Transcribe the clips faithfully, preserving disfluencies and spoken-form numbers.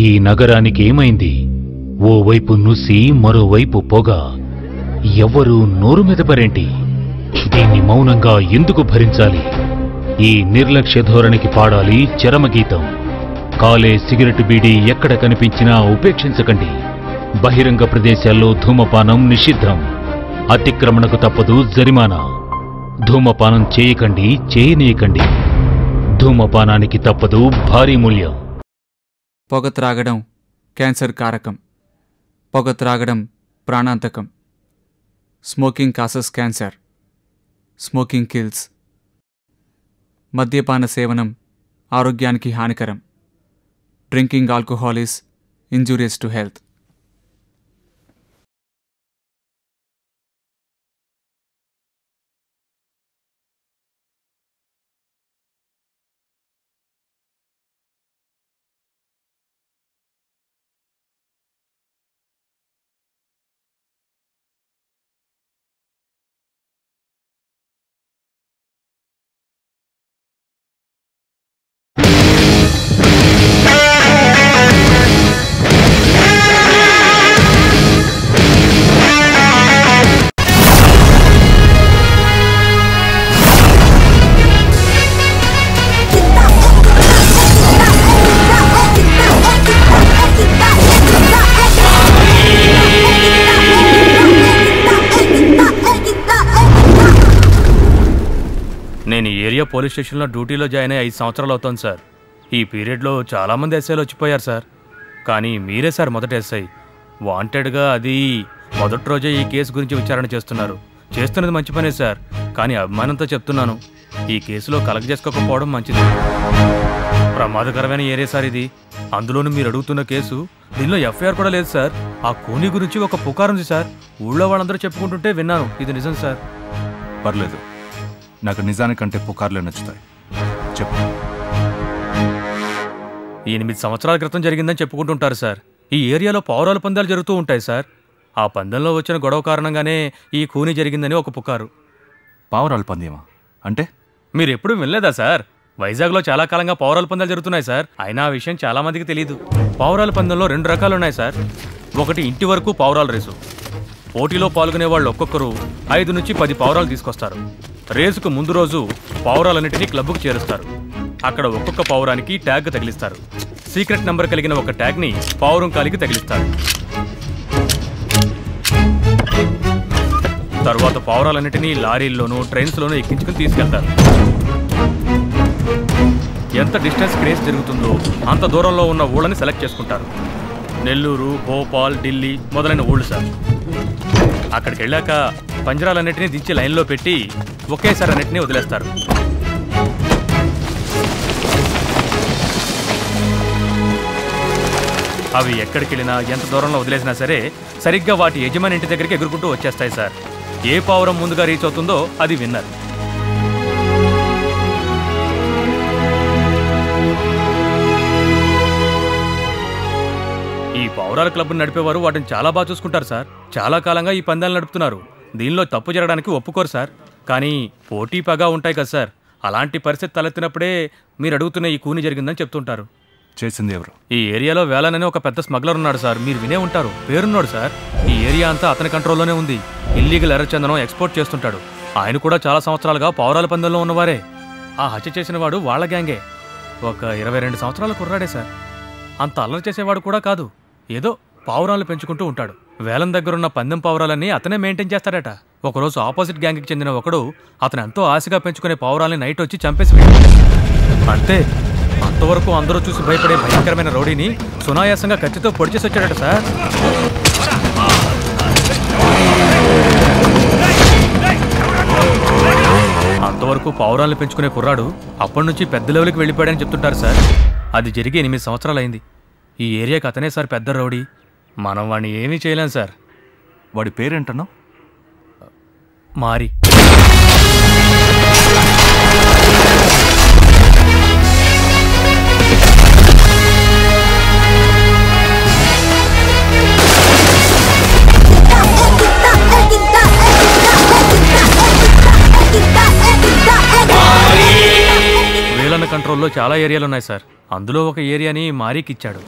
ఈ నగరానికి ఏమైంది? ఓ వైపు నుసి మరోవైపు పొగ, ఎవ్వరూ నోరు మెదపరేంటి? దీన్ని మౌనంగా ఎందుకు భరించాలి? ఈ నిర్లక్ష్య ధోరణికి పాడాలి చరమగీతం. కాలే సిగరెట్ బీడీ ఎక్కడ కనిపించినా ఉపేక్షించకండి. బహిరంగ ప్రదేశాల్లో ధూమపానం నిషిద్ధం. అతిక్రమణకు తప్పదు జరిమానా. ధూమపానం చేయకండి, చేయనీయకండి. ధూమపానానికి తప్పదు భారీ మూల్యం. పొగ త్రాగడం క్యాన్సర్ కారకం. పొగ త్రాగడం ప్రాణాంతకం. Smoking causes cancer. Smoking kills. మద్యపాన సేవనం ఆరోగ్యానికి హానికరం. Drinking alcohol is injurious to health. Area police స్టేషన్లో డ్యూటీలో జాయిన్ అయ్యి ఐదు సంవత్సరాలు అవుతుంది సార్. ఈ పీరియడ్లో చాలామంది ఎస్ఐలు వచ్చిపోయారు సార్, కానీ మీరే సార్ మొదట ఎస్ఐ. వాంటెడ్గా అది మొదటి రోజే ఈ కేసు గురించి విచారణ చేస్తున్నారు. చేస్తున్నది మంచి పనే సార్, కానీ అభిమానంతో చెప్తున్నాను, ఈ కేసులో కలెక్ట్ చేసుకోకపోవడం మంచిది. ప్రమాదకరమైన ఏరియా సార్ ఇది. అందులోనూ మీరు అడుగుతున్న కేసు, దీనిలో ఎఫ్ఐఆర్ కూడా లేదు సార్. ఆ కోని గురించి ఒక పుకారు ఉంది సార్, ఊళ్ళో వాళ్ళందరూ చెప్పుకుంటుంటే విన్నాను. ఇది నిజం సార్? పర్లేదు, నాకు నిజానికంటే పుకార్లే నచ్చుతాయి. చెప్పు. ఎనిమిది సంవత్సరాల క్రితం జరిగిందని చెప్పుకుంటుంటారు సార్. ఈ ఏరియాలో పౌరాల పందాలు జరుగుతూ ఉంటాయి సార్. ఆ పందెంలో వచ్చిన గొడవ కారణంగానే ఈ కూని జరిగిందని ఒక పుకారు. పౌరాల పందేమా? అంటే మీరు ఎప్పుడు వినలేదా సార్? వైజాగ్లో చాలా కాలంగా పౌరాల పందాలు జరుగుతున్నాయి సార్, అయినా ఆ విషయం చాలా మందికి తెలియదు. పౌరాల పందెంలో రెండు రకాలు ఉన్నాయి సార్. ఒకటి ఇంటి వరకు పౌరాల రేసు. పోటీలో పాల్గొనే వాళ్ళు ఒక్కొక్కరు ఐదు నుంచి పది పౌరాలు తీసుకొస్తారు. రేసుకు ముందు రోజు పౌరాలన్నింటినీ క్లబ్కు చేరుస్తారు. అక్కడ ఒక్కొక్క పౌరానికి ట్యాగ్ తగిలిస్తారు. సీక్రెట్ నెంబర్ కలిగిన ఒక ట్యాగ్ని పౌరం కాలికి తగిలిస్తారు. తర్వాత పౌరాలన్నింటినీ లారీల్లోనూ ట్రైన్స్లోనూ ఎక్కించుకుని తీసుకెళ్తారు. ఎంత డిస్టెన్స్ క్రేజ్ జరుగుతుందో అంత దూరంలో ఉన్న ఊళ్ళని సెలెక్ట్ చేసుకుంటారు. నెల్లూరు, భోపాల్, ఢిల్లీ మొదలైన ఊళ్ళు సార్. అక్కడికి వెళ్ళాక పంజరాలన్నింటినీ దించి లైన్లో పెట్టి ఒకేసారి అన్నింటినీ వదిలేస్తారు. అవి ఎక్కడికి వెళ్ళినా, ఎంత దూరంలో వదిలేసినా సరే సరిగ్గా వాటి యజమాని ఇంటి దగ్గరికి ఎగురుకుంటూ వచ్చేస్తాయి సార్. ఏ పావురం ముందుగా రీచ్ అవుతుందో అది విన్నర్. ఈ పౌరాల క్లబ్ను నడిపేవారు వాటిని చాలా బాగా చూసుకుంటారు సార్. చాలా కాలంగా ఈ పందాలు నడుపుతున్నారు. దీనిలో తప్పు జరగడానికి ఒప్పుకోరు సార్, కానీ పోటీ పగా ఉంటాయి కదా సార్. అలాంటి పరిస్థితి తలెత్తినప్పుడే మీరు అడుగుతున్న ఈ కూని జరిగిందని చెప్తుంటారు. చేసింది ఎవరు? ఈ ఏరియాలో వేలననే ఒక పెద్ద స్మగ్లర్ ఉన్నాడు సార్. మీరు వినే ఉంటారు, పేరున్నాడు సార్. ఈ ఏరియా అంతా అతని కంట్రోల్లోనే ఉంది. ఇల్లీగల్ ఎర్రచందనం ఎక్స్పోర్ట్ చేస్తుంటాడు. ఆయన కూడా చాలా సంవత్సరాలుగా పౌరాల పందెంలో ఉన్నవారే. ఆ హత్య చేసిన వాడు వాళ్ళ గ్యాంగే. ఒక ఇరవై రెండు సంవత్సరాల కుర్రాడే సార్. అంత అల్లరి చేసేవాడు కూడా కాదు. ఏదో పావురాలు పెంచుకుంటూ ఉంటాడు. వేలం దగ్గరున్న పందెం పావురాలన్నీ అతనే మెయింటైన్ చేస్తాడట. ఒకరోజు ఆపోజిట్ గ్యాంగ్కి చెందిన ఒకడు అతను ఎంతో ఆశగా పెంచుకునే పావురాలని నైట్ వచ్చి చంపేసి వెళ్ళాడు. అంతే, అంతవరకు అందరూ చూసి భయపడే భయంకరమైన రౌడీని సునాయాసంగా కత్తితో పొడిచేసి వచ్చాడట సార్. అంతవరకు పావురాలను పెంచుకునే కుర్రాడు అప్పటి నుంచి పెద్ద లెవెల్కి వెళ్ళిపోయాడని చెప్తుంటారు సార్. అది జరిగి ఎనిమిది సంవత్సరాలైంది. ఈ ఏరియాకి అతనే సార్ పెద్ద రౌడీ. మనం వాడిని ఏమీ చేయలేం సార్. వాడి పేరేంటన్నా? మారి. వేలన్న కంట్రోల్లో చాలా ఏరియాలు ఉన్నాయి సార్. అందులో ఒక ఏరియాని మారీకిచ్చాడు.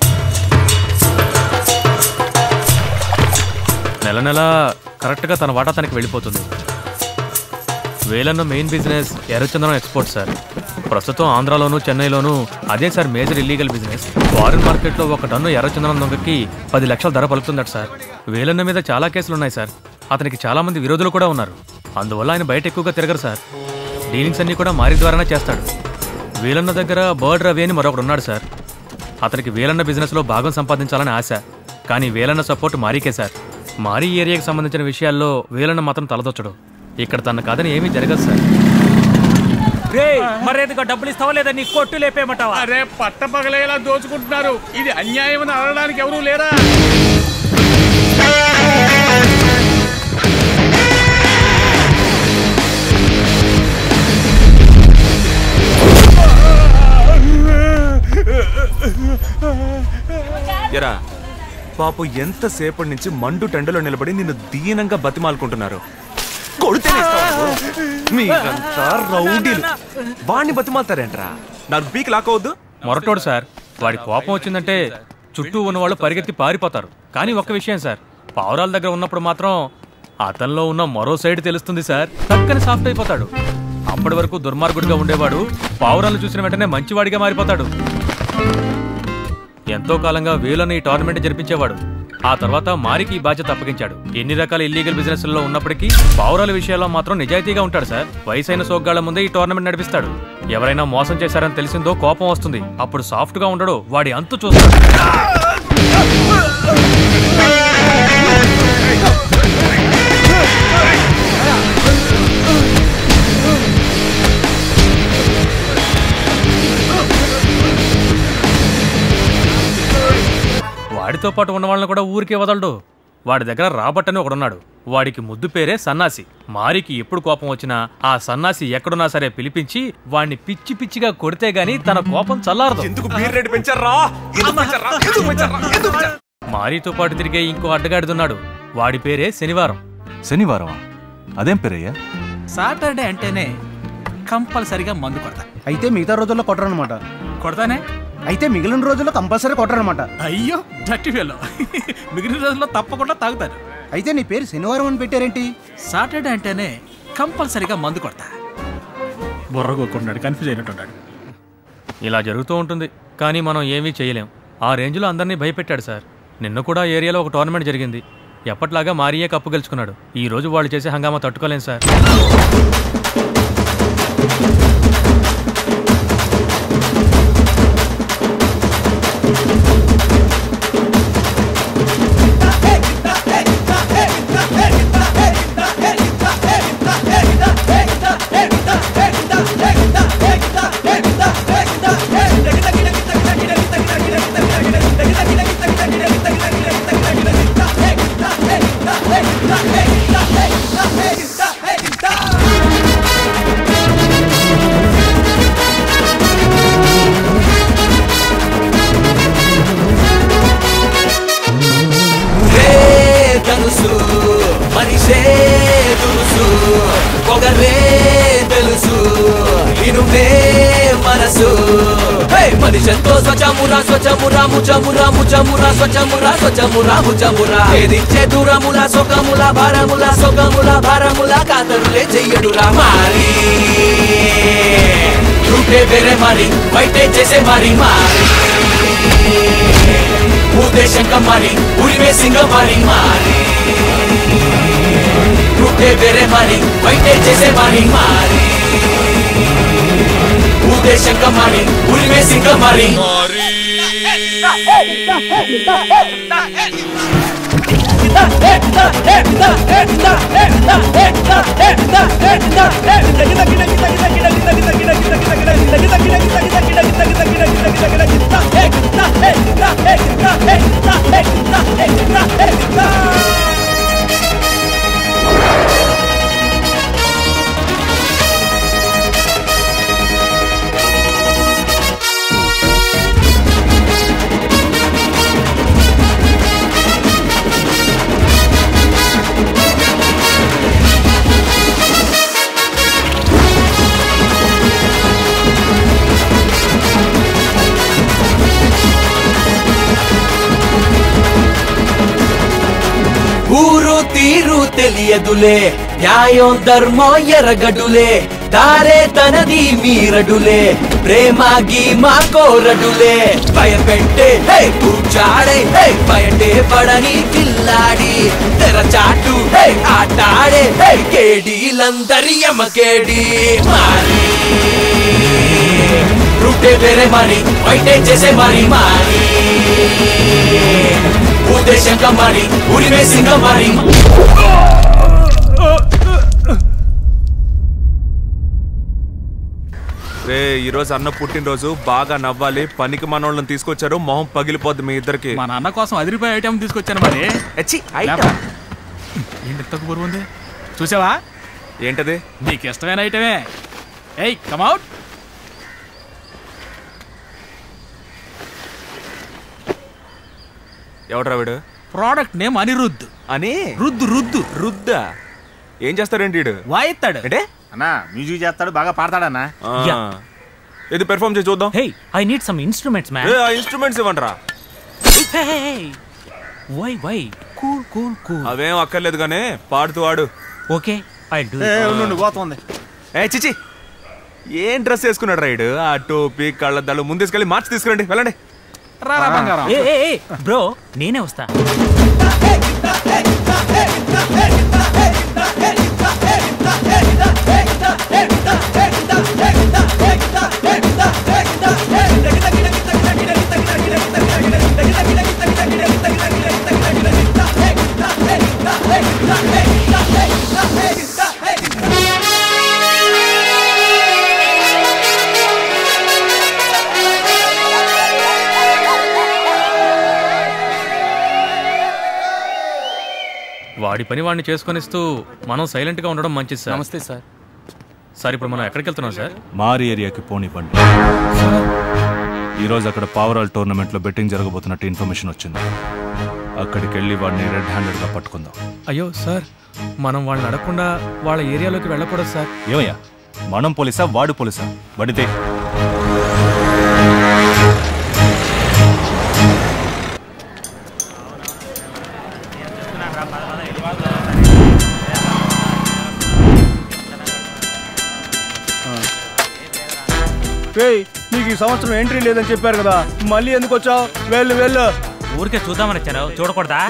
నెల నెల కరెక్ట్ గా తన వాటా తనకి వెళ్ళిపోతుంది. వేలన్న మెయిన్ బిజినెస్ ఎర్రచందనం ఎక్స్పోర్ట్ సార్. ప్రస్తుతం ఆంధ్రాలోను చెన్నైలోను అదే sir major illegal business. Foreign మార్కెట్లో ఒక టన్ను ఎర్రచందనం దొంగకి పది లక్షల ధర పలుకుతుందట సార్. వేలన్న మీద చాలా కేసులు ఉన్నాయి సార్. అతనికి చాలా మంది విరోధులు కూడా ఉన్నారు. అందువల్ల ఆయన బయట ఎక్కువగా తిరగరు సార్. డీలింగ్స్ అన్నీ కూడా మారి ద్వారానే చేస్తాడు. వేలన్న దగ్గర బర్డ్ రవి అని మరొకడు ఉన్నాడు సార్. అతనికి వేలన్న బిజినెస్లో భాగం సంపాదించాలని ఆశ. కానీ వేలన్న సపోర్ట్ మారీకే సార్. మారీ ఏరియాకి సంబంధించిన విషయాల్లో వేలన్న మాత్రం తలదొచ్చడు. ఇక్కడ తన కాదని ఏమీ జరగదు సార్. డబ్బులు ఇస్తావా లేదా నీ కొట్టు లేపేయమంటావా? అరే పట్ట పగలేలా దోచుకుంటున్నారు. ఇది అన్యాయం అని అనడానికి ఎవరూ లేరా? ఎరా పాపు ఎంతసేపటి నుంచి మండు టెండలో నిలబడి నిన్ను దీనంగా బతిమాలుకుంటున్నారు. వాడిని బతిమాలుతారేంట్రా? నాకు పీక్ లాకవద్దు మొరటోడు సార్. వాడి కోపం వచ్చిందంటే చుట్టూ ఉన్న వాళ్ళు పరిగెత్తి పారిపోతారు. కానీ ఒక్క విషయం సార్, పావురాల దగ్గర ఉన్నప్పుడు మాత్రం అతనిలో ఉన్న మరో సైడ్ తెలుస్తుంది సార్. చక్కని సాఫ్ట్ అయిపోతాడు. అప్పటి వరకు దుర్మార్గుడిగా ఉండేవాడు పావురాలు చూసిన వెంటనే మంచివాడిగా మారిపోతాడు. ఎంతో కాలంగా వేలని ఈ టోర్నమెంట్ జరిపించేవాడు. ఆ తర్వాత మారికి బాధ్యత అప్పగించాడు. ఎన్ని రకాల ఇల్లీగల్ బిజినెస్ లో ఉన్నప్పటికీ పావురాల విషయాల్లో మాత్రం నిజాయితీగా ఉంటాడు సార్. వయసైన సోగ్గాళ్ల ముందే ఈ టోర్నమెంట్ నడిపిస్తాడు. ఎవరైనా మోసం చేశారని తెలిసిందో కోపం వస్తుంది. అప్పుడు సాఫ్ట్ గా ఉండడు, వాడి అంతు చూస్తాడు. వాడితో పాటు ఉన్న వాళ్ళని కూడా ఊరికే వదలడు. వాడి దగ్గర రాబట్టని ఒకడున్నాడు. వాడికి ముద్దు పేరే సన్నాసి. మారికి ఎప్పుడు కోపం వచ్చినా ఆ సన్నాసి ఎక్కడున్నా సరే పిలిపించి వాడిని పిచ్చి పిచ్చిగా కొడితే గానీ తన కోపం చల్లారదు. మారితో పాటు తిరిగే ఇంకో అడ్డగాడిదున్నాడు. వాడి పేరే శనివారం. శనివారం అదేం పేరయ్యా? సాటర్డే అంటేనే కంపల్సరిగా మందు కొడతా. అయితే మిగతా రోజుల్లో కొట్టరనమాట. కొడతానే అయితే మిగిలిన రోజుల్లో కంపల్సరీ కొట్టరనమాట. అయ్యో జట్టి ఫెలో, మిగిలిన రోజుల్లో తప్పకుండా తాగుతారు. అయితే నీ పేరు శనివారం అని పెట్టారేంటి? సాటర్డే అంటేనే కంపల్సరీగా మందు కొడతా. బొర్రగొక్కున్నాడు, కన్ఫ్యూజ్ అయినట్టున్నాడు. ఇలా జరుగుతూ ఉంటుంది, కానీ మనం ఏమీ చేయలేం. ఆ రేంజ్లో అందరినీ భయపెట్టాడు సార్. నిన్న కూడా ఏరియాలో ఒక టోర్నమెంట్ జరిగింది. ఎప్పట్లాగా మారియే కప్పు గెలుచుకున్నాడు. ఈ రోజు వాళ్ళు చేసే హంగామా తట్టుకోలేం సార్. ములా సొకములా భారములా సొకములా భారములా కాతరులే చెయ్యడురా మారి. ఝూటే బేరే మారి బయటే చేసే మారి. మారి ఊదే శంక మారి ఉరివే సింగ మారి. మారి ఝూటే బేరే మారి బయటే చేసే మారి. మారి ఊదే శంక మారి ఉరివే సింగ మారి. మారి తెలియదులే న్యాయం ధర్మో ఎరగడులే దారే తనది మీరడులే ప్రేమ గీమా కోరడులే భయపెట్టే హే కూర్చాడే హే బయటే పడని పిల్లాడి తెరచాటు హే ఆటాడే హే కేడీలందరి యమకేడి మారి రూటే వేరే మారి వైటే చేసే మారి మారి उद्देश्य का मारी उड़ी में सिंगा मारी। రే ఈ రోజు అన్న పుట్టినరోజు బాగా నవ్వాలి పనికి మనోళ్ళని తీసుకొచ్చారు మొహం పగిలిపోద్ది మీ ఇద్దరికి మా నాన్న కోసం అదిరిపోయే ఐటమ్ తీసుకొచ్చాను మరి ఎచ్చి ఐటమ్ ఏంటి ఇంత బరువు ఉంది చూసావా ఏంటది నీకు ఇష్టమైన ఐటమే ఏయ్ కమ్ అవుట్ ఎవడ్రా వీడు ప్రోడక్ట్ నేమ్ అనిరుద్ధ్ అని రుద్దు రుద్దు రుద్దా ఏం చేస్తారండి వీడు వాయిస్తాడు అంటే అవేం అక్కర్లేదు గానీ పాడుతూ ఆడు చిచి ఏం డ్రెస్ వేసుకున్నాడు రైడు ఆ టోపీ కళ్ళద్దాలు ముందేసుకెళ్ళి మార్చి తీసుకురండి వెళ్ళండి బ్రో నేనే వస్తా వాడి పని వాడిని చేసుకొనిస్తూ మనం సైలెంట్ గా ఉండడం మంచిది సార్ నమస్తే సార్ సార్ ఇప్పుడు మనం ఎక్కడికి వెళ్తున్నాం సార్ మారి ఏరియాకి పోనివ్వండి ఈరోజు అక్కడ పావరాల్ టోర్నమెంట్లో బెట్టింగ్ జరగబోతున్నట్టు ఇన్ఫర్మేషన్ వచ్చింది అక్కడికి వెళ్ళి వాడిని రెడ్ హ్యాండెడ్గా పట్టుకుందాం అయ్యో సార్ మనం వాళ్ళని అడగకుండా వాళ్ళ ఏరియాలోకి వెళ్ళకూడదు సార్ ఏమయ్యా మనం పోలీసా వాడు పోలీసా పడితే నీకు ఈ సంవత్సరం ఎంట్రీ లేదని చెప్పారు కదా మళ్ళీ ఎందుకు వచ్చావు వెళ్ళు వెళ్ళు ఊరికే చూద్దామని వచ్చాను చూడకూడదా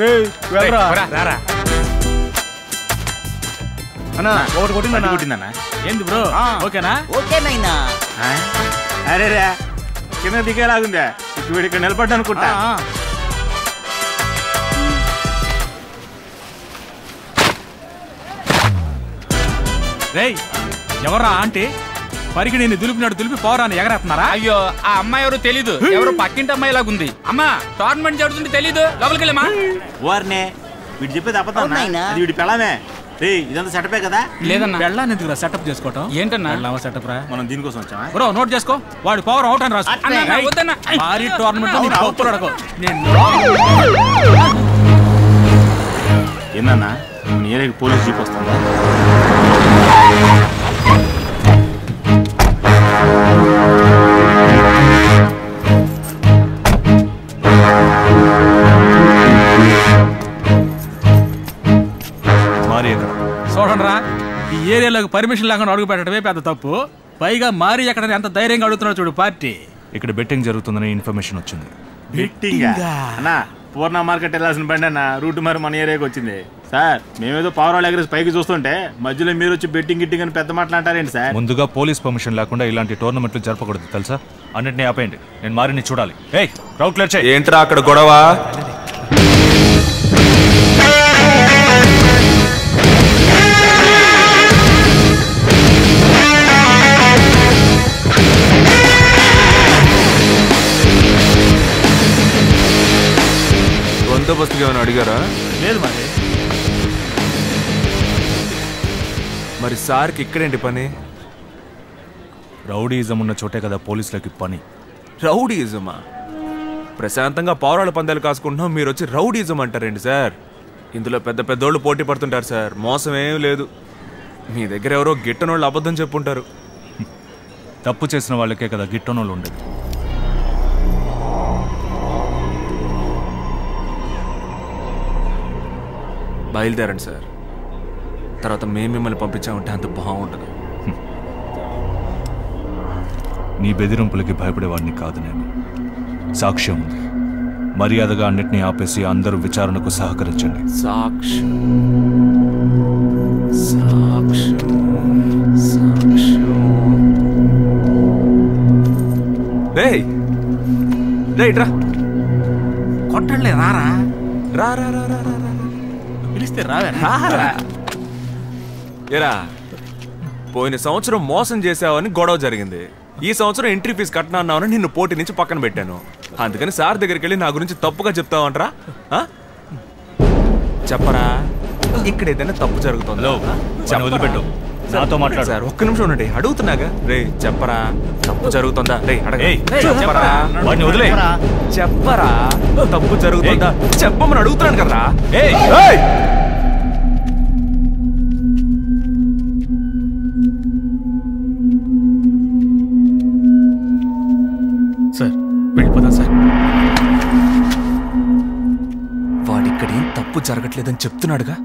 అరేరా కింద దిగేలాగుందా ఇప్పుడు ఇక్కడ నిలబడ్డా అనుకుంటా ఎవరా ఆంటీ పరిగి నేను దులిపినాడు దులిపి పోరాని ఎగరేస్తున్నారా అయ్యో ఆ అమ్మాయి ఎవరో తెలీదు ఎవరో పక్కింటి అమ్మాయి లాగా ఉంది అమ్మా టోర్నమెంట్ జరుగుతుంటే తెలీదు లోపలికెళ్ళమా ఓర్నే వీడు చెప్పేది అబద్ధం అది వీడి పెళ్ళమే రే ఇదంతా సెటపే కదా లేదన్నా పెళ్ళాన్ని ఎందుకురా సెటప్ చేసుకోవటం ఏంటన్నా లవ సెటప్ రా మనం దీనికోసం వచ్చామా బ్రో నోట్ చేసుకో వాడి పవర్ అవుట్ అని రాసుకో అన్నా వద్దన్నా మారి టోర్నమెంట్ ని పవర్ అడగో నేను ఏమన్నా నేరేకి పోలీస్ జీప్ వస్తుందా చూడండిరా ఈ ఏరియాలోకి పర్మిషన్ లేకుండా అడుగు పెట్టడమే పెద్ద తప్పు పైగా మారి ఎక్కడ ఎంత ధైర్యంగా అడుగుతున్నాడు చూడు పార్టీ ఇక్కడ బెట్టింగ్ జరుగుతుందని ఇన్ఫర్మేషన్ వచ్చింది పూర్ణ మార్కెట్ వెళ్ళాల్సిన బండి అన్న రూట్ మరి మన ఏరియాకి వచ్చింది సార్ మేమేదో పవర్ ఎగ్రెస్ పైకి చూస్తుంటే మధ్యలో మీరు వచ్చి బెట్టింగ్ గిట్టింగ్ అని పెద్ద మాట్లాడారేంటి సార్ ముందుగా పోలీస్ పర్మిషన్ లేకుండా ఇలాంటి టోర్నమెంట్లు జరపకూడదు తెలుసా అన్నింటినీ ఆపేయండి నేను మారిని చూడాలి ఏయ్ రౌట్ క్లియర్ చేయి ఏంట్రా అక్కడ గొడవ అడిగారా లేదు మరి మరి సార్కి ఇక్కడేంటి పని రౌడీజం ఉన్న చోటే కదా పోలీసులకి పని రౌడీజమా ప్రశాంతంగా పౌరాల పందాలు కాసుకుంటున్నాం మీరు వచ్చి రౌడీజం అంటారండి సార్ ఇందులో పెద్ద పెద్దోళ్ళు పోటీ పడుతుంటారు సార్ మోసం ఏం లేదు మీ దగ్గర ఎవరో గిట్టనోళ్ళు అబద్ధం చెప్పుంటారు తప్పు చేసిన వాళ్ళకే కదా గిట్టనోళ్ళు ఉండదు బయలుదేరండి సార్ तरह मे मिम्मेल पंपे अंत बहुत नी बेदिंपल की भयपड़ेवाणी का साक्ष्य मर्याद अंटे आपे अंदर विचारण को सहकरिंचंడి పోయిన సంవత్సరం మోసం చేశావని గొడవ జరిగింది। ఈ సంవత్సరం ఎంట్రీ ఫీజు కట్టనన్నావని నిన్ను పోటీ నుంచి పక్కన పెట్టాను। అందుకని సార్ దగ్గరికి వెళ్ళి నా గురించి తప్పుగా చెప్తావంటరా? ఆ చెప్పరా ఇక్కడ ఏదైనా తప్పు జరుగుతుందా? చెప్పొద్దు పెట్టు నాతో మాట్లాడు సార్ ఒక్క నిమిషం ఉండండి అడుగుతున్నాగా। రేయ్ చెప్పరా తప్పు జరుగుతుందా? రేయ్ అడగేయ్ చెప్పరా వాడిని వదిలేయ్ చెప్పరా తప్పు జరుగుతుందా? చెప్పమను అడుగుతాను కదరా। ఏయ్ ఏయ్ సార్ వెళ్ళిపోదా సార్ వాడిక్కడ ఏం తప్పు జరగట్లేదని చెప్తున్నాడుగా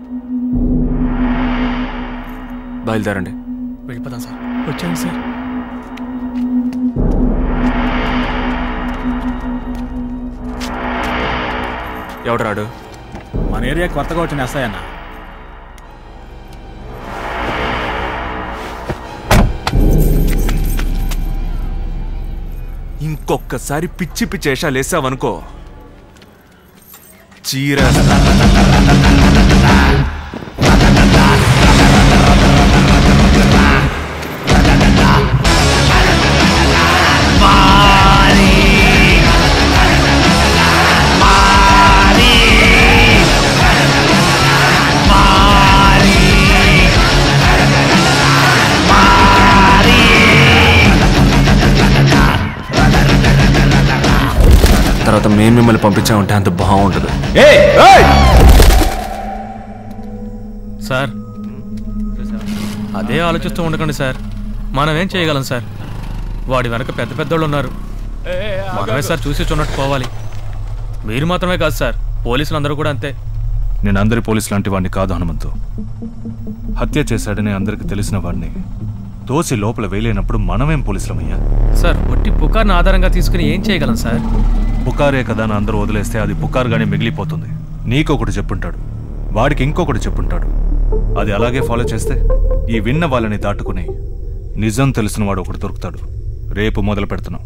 బయలుదేరండి వెళ్ళిపోదా సార్ వచ్చేయండి సార్ ఎవడు రాడు మన ఏరియా కొత్తగా వచ్చిన ఎస్ఐనా ఇంకొకసారి పిచ్చి పిచ్చేషాలు వేసావనుకో చీర तरह मे मिम्मेल्ल पंपे अंत बहुत सर अदे आलोचिस्तू उंडकंडि सर मनमेम चेयगलं सर वाडि वेनक पेद्द पेद्दोळ्ळु उन्नारु मनमे सर चूसी चूडनट्टु पोवालि मीरु मात्रमे कादु सर पोलीसुलंदरू कूडा अंते नेनु अंदरि पोलीस लांटि वाडिनि कादु हनुमंतु हत्य चेसाडनि अंदरिकि तेलिसिन वाडिनि తోసి లోపల వేలేనప్పుడు మనమేం పోలీసులమయ్యా సార్ ఒట్టి పుకార్ని ఆధారంగా తీసుకుని ఏం చేయగలం సార్ పుకారే కదా అని అందరూ వదిలేస్తే అది పుకార్గానే మిగిలిపోతుంది। నీకొకటి చెప్పుంటాడు వాడికి ఇంకొకటి చెప్పుంటాడు అది అలాగే ఫాలో చేస్తే ఈ విన్న వాళ్ళని దాటుకుని నిజం తెలిసిన వాడు ఒకటి దొరుకుతాడు। రేపు మొదలు పెడతాను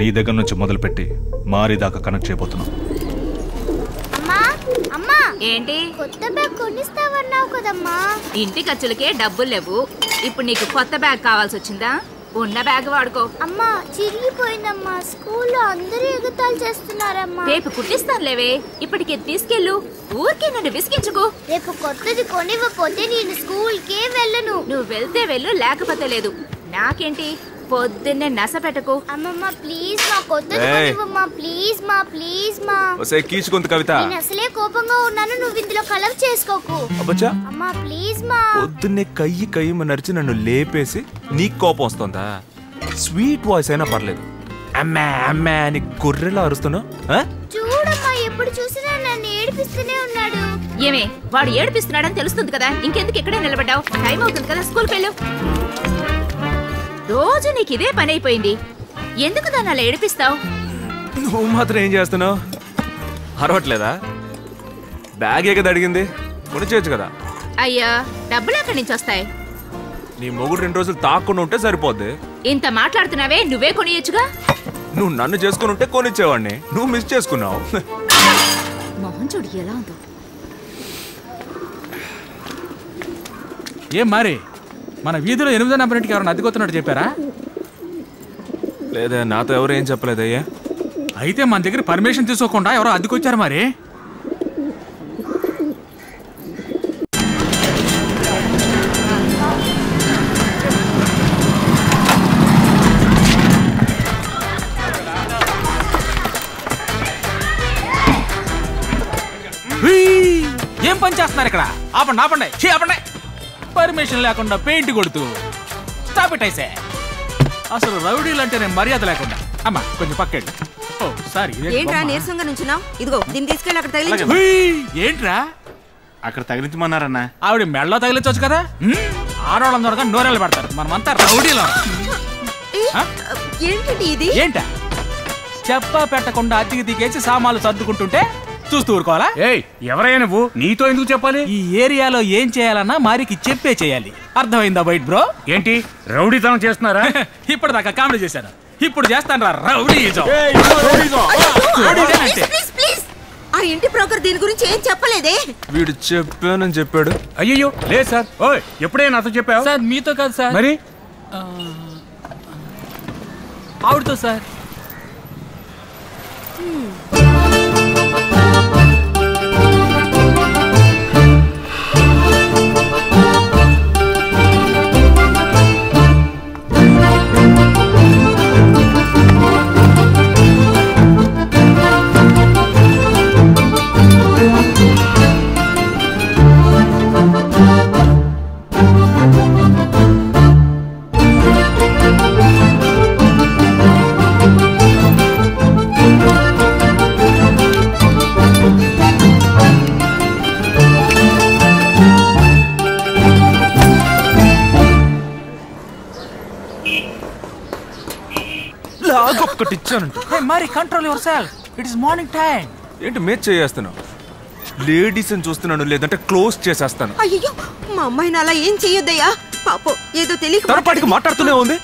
నీ దగ్గర నుంచి మొదలుపెట్టి మారి దాకా కనెక్ట్ చేయబోతున్నాను। అమ్మా అమ్మా ఏంటి కొత్త బ్యాగ్ కొనిస్తావన్నావు కదమ్మా ఇంటి ఖర్చులకే డబ్బులు లేవు ఇప్పుడు నీకు కొత్త బ్యాగ్ కావాల్సి వచ్చిందా ఉన్న బ్యాగ్ వాడుకో। అమ్మా చిరిగిపోయిందమ్మా స్కూల్లో అందరూ ఎగతాళి చేస్తున్నారమ్మా రేపు కుట్టిస్తానులేవే ఇప్పటికే తీసుకెళ్ళు ఊరికే నన్ను విసిగించుకో రేపు కొత్తది కొనివ్వకపోతే నేను స్కూల్కే వెళ్ళను నువ్వు వెళ్తే వెళ్ళు లేకపోతే లేదు నాకేంటి పొద్దున్నే నసపెట్టకు అమ్మమ్మ ప్లీజ్ నా కొత్తది కొనివ్వమ్మా ప్లీజ్ మా ప్లీజ్ మా ఒసే కీచుకుంది కవిత నేను అసలే కోపంగా ఉన్నాను నువ్వు ఇందులో కలర్ చేసుకోకు అబ్బచ్చా అమ్మా ప్లీజ్ మా పొద్దున్నే కయ్యి కయ్యి మనర్చి నన్ను లేపేసి నీకు కోపం వస్తుందా స్వీట్ వాయిస్ అయినా పర్లేదు అమ్మా అమ్మా ని కుర్రలా అరుస్తున్నా ఆ చూడమ్మా ఎప్పుడు చూసినా నన్ను ఏడిపిస్తూనే ఉన్నాడు ఏమే వాడు ఏడిపిస్తున్నాడని తెలుస్తుంది కదా ఇంకెందుకు ఇక్కడే నిలబడ్డావు టైం అవుతుంది కదా స్కూల్ కి వెళ్ళు రోజు నీకు ఇదే పని అయిపోయింది ఎందుకు దాన్ని అలా ఏడిపిస్తావు నువ్వు మాత్రం ఏం చేస్తున్నావు అరవట్లేదా బ్యాగే కదా అడిగింది కొనిచేయొచ్చు కదా అయ్యా డబ్బులు ఎక్కడి నుంచి వస్తాయి నీ మొగుడు రెండు రోజులు తాకుండా ఉంటే సరిపోద్ది ఇంత మాట్లాడుతున్నావే నువ్వే కొనియొచ్చుగా నువ్వు నన్ను చేసుకుని ఉంటే కొనిచ్చేవాడిని నువ్వు మిస్ చేసుకున్నావు మోహన్ చూడు ఎలా ఉందో ఏ మారి మన వీధిలో ఎనిమిదో నెంబర్ ఇంటికి ఎవరైనా అద్దెకొస్తున్నట్టు చెప్పారా లేదా నాతో ఎవరు ఏం చెప్పలేదయ్యా అయితే మన దగ్గర పర్మిషన్ తీసుకోకుండా ఎవరో అద్దెకొచ్చారు మరి ఏం పని చేస్తున్నారు ఇక్కడ ఆపండి ఆపండి చీ ఆపండి పర్మిషన్ లేకుండా పెయింట్ కొడుతూ స్టాప్ ఇట్ ఐసే అసలు రౌడీలు అంటేనే మర్యాద లేకుండా అమ్మా కొంచెం పక్కెళ్ళు ఓ సారీ ఏంట్రా నీరసంగా నుంచున్నావ్ ఇదిగో దీన్ని తీసుకెళ్ళి అక్కడ తగిలించు ఏంట్రా అక్కడ తగిలించమన్నారన్న ఆవిడ మెళ్ళలో తగిలించొచ్చు కదా ఆడోళ్ళందరూ నోరేళ్ళు పడతారు మనమంతా రౌడీలం ఏంటి ఇది ఏంట చెప్పా పెట్టకుండా అతికి దిగేసి సామాన్లు సర్దుకుంటుంటే చూస్తూ ఊరుకోవాలా ఏయ్ ఎవరయ్యా నువ్వు నీతో ఎందుకు చెప్పాలి ఈ ఏరియాలో ఏం చేయాలన్నా మారికి చెప్పే చేయాలి అర్థమైందా బైట్ బ్రో ఏంటి రౌడీతనం చేస్తున్నారా ఇప్పటిదాకా కామెడీ చేశాను ఇప్పుడు చేస్తానరా రౌడీజం ఏయ్ రౌడీజం రౌడీజం అంటే ప్లీజ్ ప్లీజ్ ఆ ఇంటి బ్రోకర్ దీని గురించి ఏం చెప్పలేదే వీడు చెప్పానని చెప్పాడు అయ్యయ్యో లే సార్ ఓయ్ ఎప్పుడైనా నాతో చెప్పావా సార్ మీతో కాదు సార్ మరి ఆవుతో sir Hey Maari, control yourself. It is morning time. ఏంటి మేట్ చేస్తున్నావ్? లేడీస్ ని చూస్తున్నాను లేదంటే క్లోజ్ చేసేస్తాను. అయ్యో మా అమ్మాయిని అలా ఏం చేయొద్దయ్యా. పాపం ఏదో తెలియక తరపాటికి మాట్లాడుతూనే ఉంది.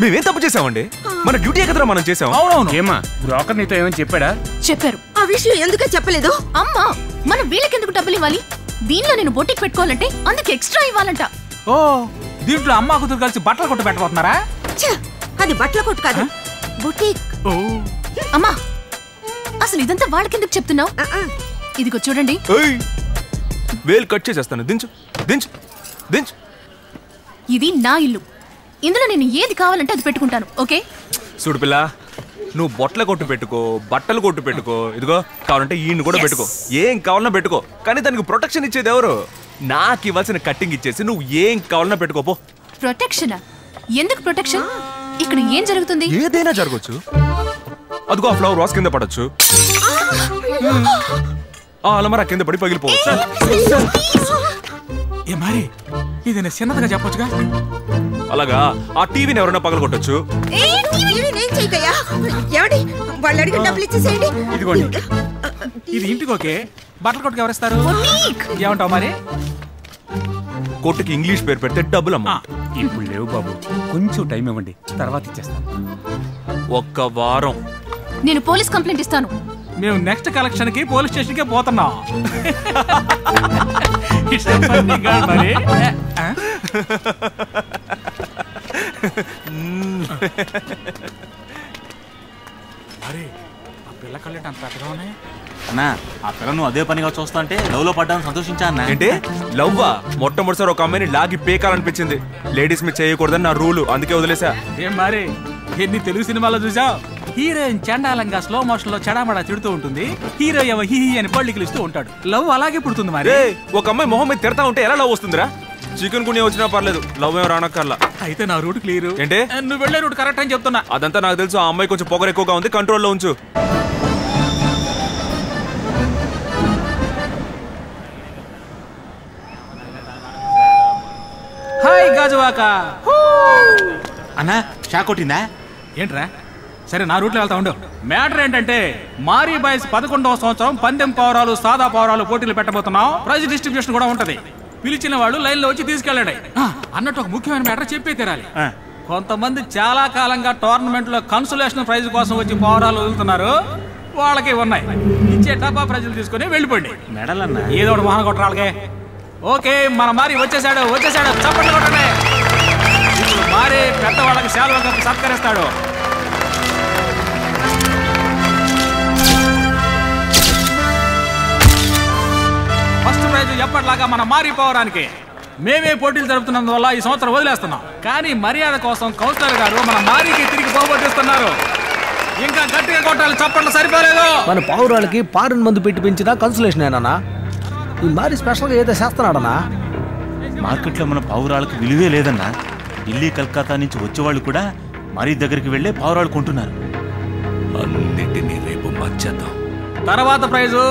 మేము ఏం తప్పు చేశామండి? మన డ్యూటీ కదరా మనం చేశాం. అవునవును. ఏమా బ్రోకర్ నీతో ఏమని చెప్పాడా? చెప్పారు. ఆ విషయం ఎందుకు చెప్పలేదు? అమ్మా మనం వీళ్ళకి ఎందుకు డబ్బులు ఇవ్వాలి? దీనిలో నేను బొటిక్ పెట్టుకోవాలంటే అందుకు ఎక్స్ట్రా ఇవ్వాలంట. ఓ దీంట్లో అమ్మా కూతురు కలిసి బట్టలు కొట్టు పెట్టబోతున్నారా? ఛ అది బట్టలు కొట్టు కాదు. అమ్మా అసలు ఇదంతా వాళ్ళకెందుకు చెప్తున్నావు ఇదిగో చూడండి వేలు కట్ చేసేస్తాను దించు దించు దించు ఇది నా ఇల్లు ఇందులో నేను ఏది కావాలంటే అది పెట్టుకుంటాను ఓకే చూడు పిల్ల నువ్వు బొట్టలు కొట్టు పెట్టుకో బట్టలు కొట్టు పెట్టుకో ఇదిగో కావాలంటే ఈయన్ని కూడా పెట్టుకో ఏం కావాలన్నా పెట్టుకో కానీ దానికి ప్రొటెక్షన్ ఇచ్చేది ఎవరు నాకు ఇవ్వాల్సిన కట్టింగ్ ఇచ్చేసి నువ్వు ఏం కావాలన్నా పెట్టుకోపో ప్రొటెక్షనా ఎందుకు ప్రొటెక్షన్ ఇక్కడ ఏం జరుగుతుంది ఏదైనా జరగొచ్చు అదిగో ఆ ఫ్లవర్ వాస్ కింద పడొచ్చు ఆ అలమర కింద పడి పగిలిపోవచ్చు ఏ మరి ఇదనే చిన్నదిగా చెప్పొచ్చుగా అలాగా ఆ టీవీని ఎవరైనా పగలగొట్టొచ్చు ఏ టీవీ నేను చేయకయ్యా ఏమండి వాళ్ళ అడిగి డబ్బులు ఇచ్చేసేయండి ఇదిగోండి ఇది ఇంటికి ఓకే బట్టలు కొట్టుకు ఎవరిస్తారు ఏమంటావు మరి కొట్టుకి ఇంగ్లీష్ పేరు పెడితే డబ్బులు అమ్మా ఇప్పుడు లేవు బాబు కొంచెం టైం ఇవ్వండి తర్వాత ఇచ్చేస్తాను ఒక్క వారం నేను పోలీస్ కంప్లైంట్ ఇస్తాను మేము నెక్స్ట్ కలెక్షన్ కి పోలీస్ స్టేషన్ కి పోతున్నాం పిల్ల కళ్ళు అంత అతగా ఉన్నాయి అన్నా ఆ పిల్ల నువ్వు అదే పనిగా చూస్తా అంటే లవ్ లో పడ్డాను సంతోషించా అన్నా అంటే లవ్వా మొట్టమొదటిసారి ఒక అమ్మాయిని లాగి పేకాలనిపించింది లేడీస్ మీద చేయకూడదని నా రూలు అందుకే వదిలేసా ఏం మరి ఎన్ని తెలుగు సినిమాలో చూసావు హీరోయిన్ చండాలంగా స్లో మోషన్ లో చడామడా తిడుతూ ఉంటుంది హీరో ఏమో హీ అని పళ్ళికిలిస్తూ ఉంటాడు లవ్ అలాగే పుడుతుంది మరి ఒక అమ్మాయి మొహం మీద తిడతా ఉంటే ఎలా లవ్ వస్తుందిరా చికెన్ గుణ్య వచ్చినా పర్లేదు లవ్ ఏం రానక్కర్లా అయితే నా రూట్ క్లియర్ అంటే నువ్వు వెళ్ళే రూట్ కరెక్ట్ అని చెప్తున్నా అదంతా నాకు తెలుసు ఆ అమ్మాయి కొంచెం పొగరు ఎక్కువగా ఉంది కంట్రోల్లో ఉంచు అన్నా షాక్ కొట్టిందా ఏంట్రా సరే నా రూట్లో వెళ్తా ఉండవు మ్యాటర్ ఏంటంటే మారీ బాయ్స్ పదకొండవ సంవత్సరం పందెం పౌరాలు సాదా పౌరాలు పోటీలు పెట్టబోతున్నాం ప్రైజ్ డిస్ట్రిబ్యూషన్ కూడా ఉంటది పిలిచిన వాళ్ళు లైన్ లో వచ్చి తీసుకెళ్ళాడు అన్నట్టు ఒక ముఖ్యమైన మ్యాటర్ చెప్పే తీరాలి కొంతమంది చాలా కాలంగా టోర్నమెంట్ లో కన్సోలేషన్ ప్రైజ్ కోసం వచ్చి పౌరాలు వదులుతున్నారు వాళ్ళకి ఉన్నాయి ఇచ్చే టపా ప్రైజులు తీసుకుని వెళ్ళిపోండి మెడల్ అన్న ఏదో ఒకటి మహాన్ కొట్టరాళ్ళకే ఓకే మన మారీ వచ్చేసాడు వచ్చేసాడు చప్పట్లు కొట్టండి మారీ పెద్దవాళ్ళకి శాలువా కప్పి సత్కరిస్తాడు ఫస్ట్ ప్రైజ్ ఎప్పటిలాగా మన మారీ పౌరానికి మేమే పోటీలు జరుపుతున్నందువల్ల ఈ సంవత్సరం వదిలేస్తున్నాం కానీ మర్యాద కోసం కౌన్సిలర్ గారు మన మారీకి తిరిగి పోగొట్టిస్తున్నారు ఇంకా గట్టిగా కొట్టాలి చప్పట్లు సరిపోలేదు మన పౌరానికి పారుని మందు పెట్టి పెంచినా కన్సలేషన్ ఏనా ఈ మారీ స్పెషల్గా ఏదో చేస్తున్నాడన్నా మార్కెట్లో మన పౌరాలకు విలువే లేదన్నా ఢిల్లీ కలకత్తా నుంచి వచ్చేవాళ్ళు కూడా మారీ దగ్గరికి వెళ్ళే పౌరాలు కొంటున్నారు అన్నిటినీ రేపు మార్చేద్దాం తర్వాత ప్రైజు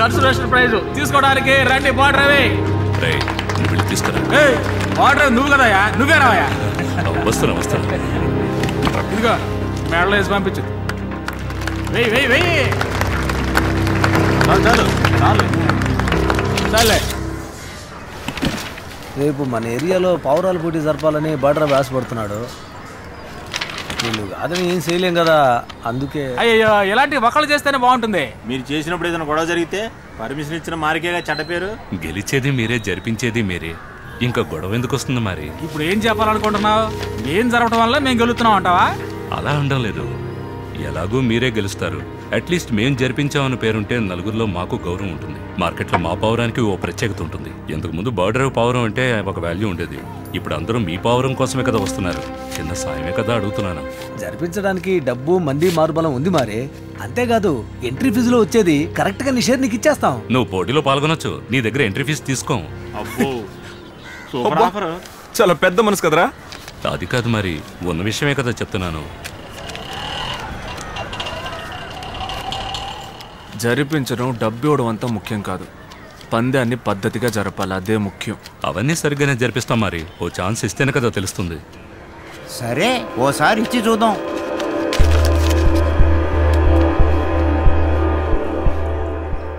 ఖర్చు నష్ట ప్రైజ్ తీసుకోవడానికి రండి బార్డర్ అవే రే నువ్వు వెళ్ళి తీసుకురా ఏ బార్డర్ నువ్వు కదయా నువ్వే రావయ్యా వస్తున్నా వస్తున్నా ఇదిగో మెడల్ వేసి పంపించు వెయ్ వెయ్ వెయ్ చాలు చాలు చాలు చాలే రేపు మన ఏరియాలో పౌరాల పోటీ జరపాలని బార్డర్ అవే ఆశపడుతున్నాడు అతను ఏం చేయలేం కదా అందుకే అయ్యో ఎలాంటి వకలు చేస్తేనే బాగుంటుంది మీరు చేసినప్పుడు ఏదైనా గొడవ జరిగితే పర్మిషన్ ఇచ్చిన మారికేగా చెడ్డ పేరు గెలిచేది మీరే జరిపించేది మీరే ఇంకా గొడవ ఎందుకు వస్తుంది మరి ఇప్పుడు ఏం చెప్పాలనుకుంటున్నావు ఏం జరగడం వల్ల మేము గెలుస్తున్నాం అంటావా అలా ఉండడం లేదు ఎలాగూ మీరే గెలుస్తారు అట్లీస్ట్ మేము జరిపించామని పేరుంటే నలుగురిలో మాకు గౌరవం ఉంటుంది మార్కెట్లో మా పౌరానికి ఓ ప్రత్యేకత ఉంటుంది ఎందుకు ముందు బార్డర్ పౌరం అంటే ఒక వాల్యూ ఉండేది ఇప్పుడు అందరూ మీ పౌరం కోసమే కదా వస్తున్నారు చిన్న సాయమే కదా అడుగుతున్నాను జరిపించడానికి డబ్బు మంది మారుబలం ఉంది మారే అంతేకాదు ఎంట్రీ ఫీజులో వచ్చేది కరెక్ట్ గా నీ షేర్ నీకు ఇచ్చేస్తాం నువ్వు పోటీలో పాల్గొనొచ్చు నీ దగ్గర ఎంట్రీ ఫీజు తీసుకోం చాలా పెద్ద మనసు కదరా అది కాదు మరి ఉన్న విషయమే కదా చెప్తున్నాను జరిపించడం డబ్బు ఇవ్వడం అంతా ముఖ్యం కాదు పందాన్ని పద్ధతిగా జరపాలి అదే ముఖ్యం అవన్నీ సరిగ్గానే జరిపిస్తాం మరి ఓ ఛాన్స్ ఇస్తేనే కదా తెలుస్తుంది సరే ఓసారి ఇచ్చి చూద్దాం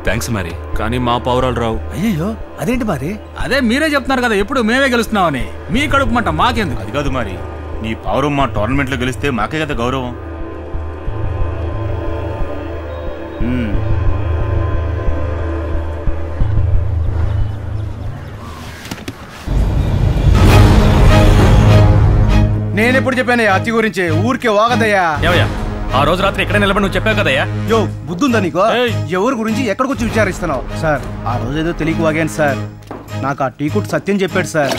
థ్యాంక్స్ మరి కానీ మా పౌరాలు రావు అయ్యో అదేంటి మరి అదే మీరే చెప్తున్నారు కదా ఎప్పుడు మేమే గెలుస్తున్నామని మీ కడుపు మంట మాకేందుకు అది కాదు మరి నీ పౌరం మా టోర్నమెంట్లో గెలిస్తే మాకే కదా గౌరవం నేనెప్పుడు చెప్పానయ్యా అతి గురించి ఊరికే వాగదయ్యా ఆ రోజు రాత్రి ఎక్కడ నిలబడి నువ్వు చెప్పావు కదయ్యా యో బుద్ధుందా నీకు ఎవరి గురించి ఎక్కడికొచ్చి విచారిస్తున్నావు సార్ ఆ రోజు ఏదో తెలియక వాగాను సార్ నాకు ఆ టీ కొట్టు సత్యం చెప్పాడు సార్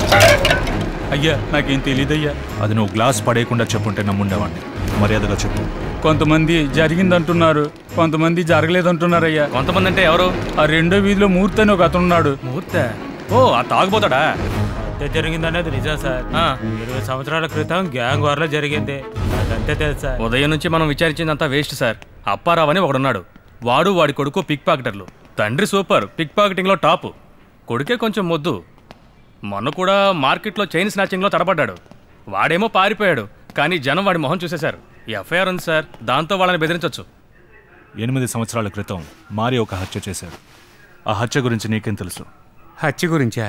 అయ్యా నాకేం తెలియదయ్యా అది నువ్వు గ్లాస్ పడేయకుండా చెప్పుంటే నమ్ముండేవాడిని మర్యాదగా చెప్పు కొంతమంది జరిగిందంటున్నారు కొంతమంది జరగలేదంటున్నారయ్యా కొంతమంది అంటే ఎవరు ఆ రెండో వీధిలో మూర్తి అని ఒక అతనున్నాడు మూర్తి ఓ ఆ తాగిపోతాడా జరిగిందనేది నిజం సార్ ఇరవై సంవత్సరాల క్రితం గ్యాంగ్ వార్లో జరిగింది అదంతే తెలుసా ఉదయం నుంచి మనం విచారించిందంతా వేస్ట్ సార్ అప్పారావు అని ఒకడున్నాడు వాడు వాడి కొడుకు పిక్ పాకెటర్లు తండ్రి సూపర్ పిక్ పాకెటింగ్లో టాపు కొడుకే కొంచెం మొద్దు మొన్న కూడా మార్కెట్లో చైన్ స్నాచింగ్లో తడబడ్డాడు వాడేమో పారిపోయాడు కానీ జనం వాడి మొహం చూసేశారు ఎఫ్ఐఆర్ ఉంది సార్ దాంతో వాళ్ళని బెదిరించవచ్చు ఎనిమిది సంవత్సరాల క్రితం మారి ఒక హత్య చేశారు ఆ హత్య గురించి నీకేం తెలుసు హత్య గురించా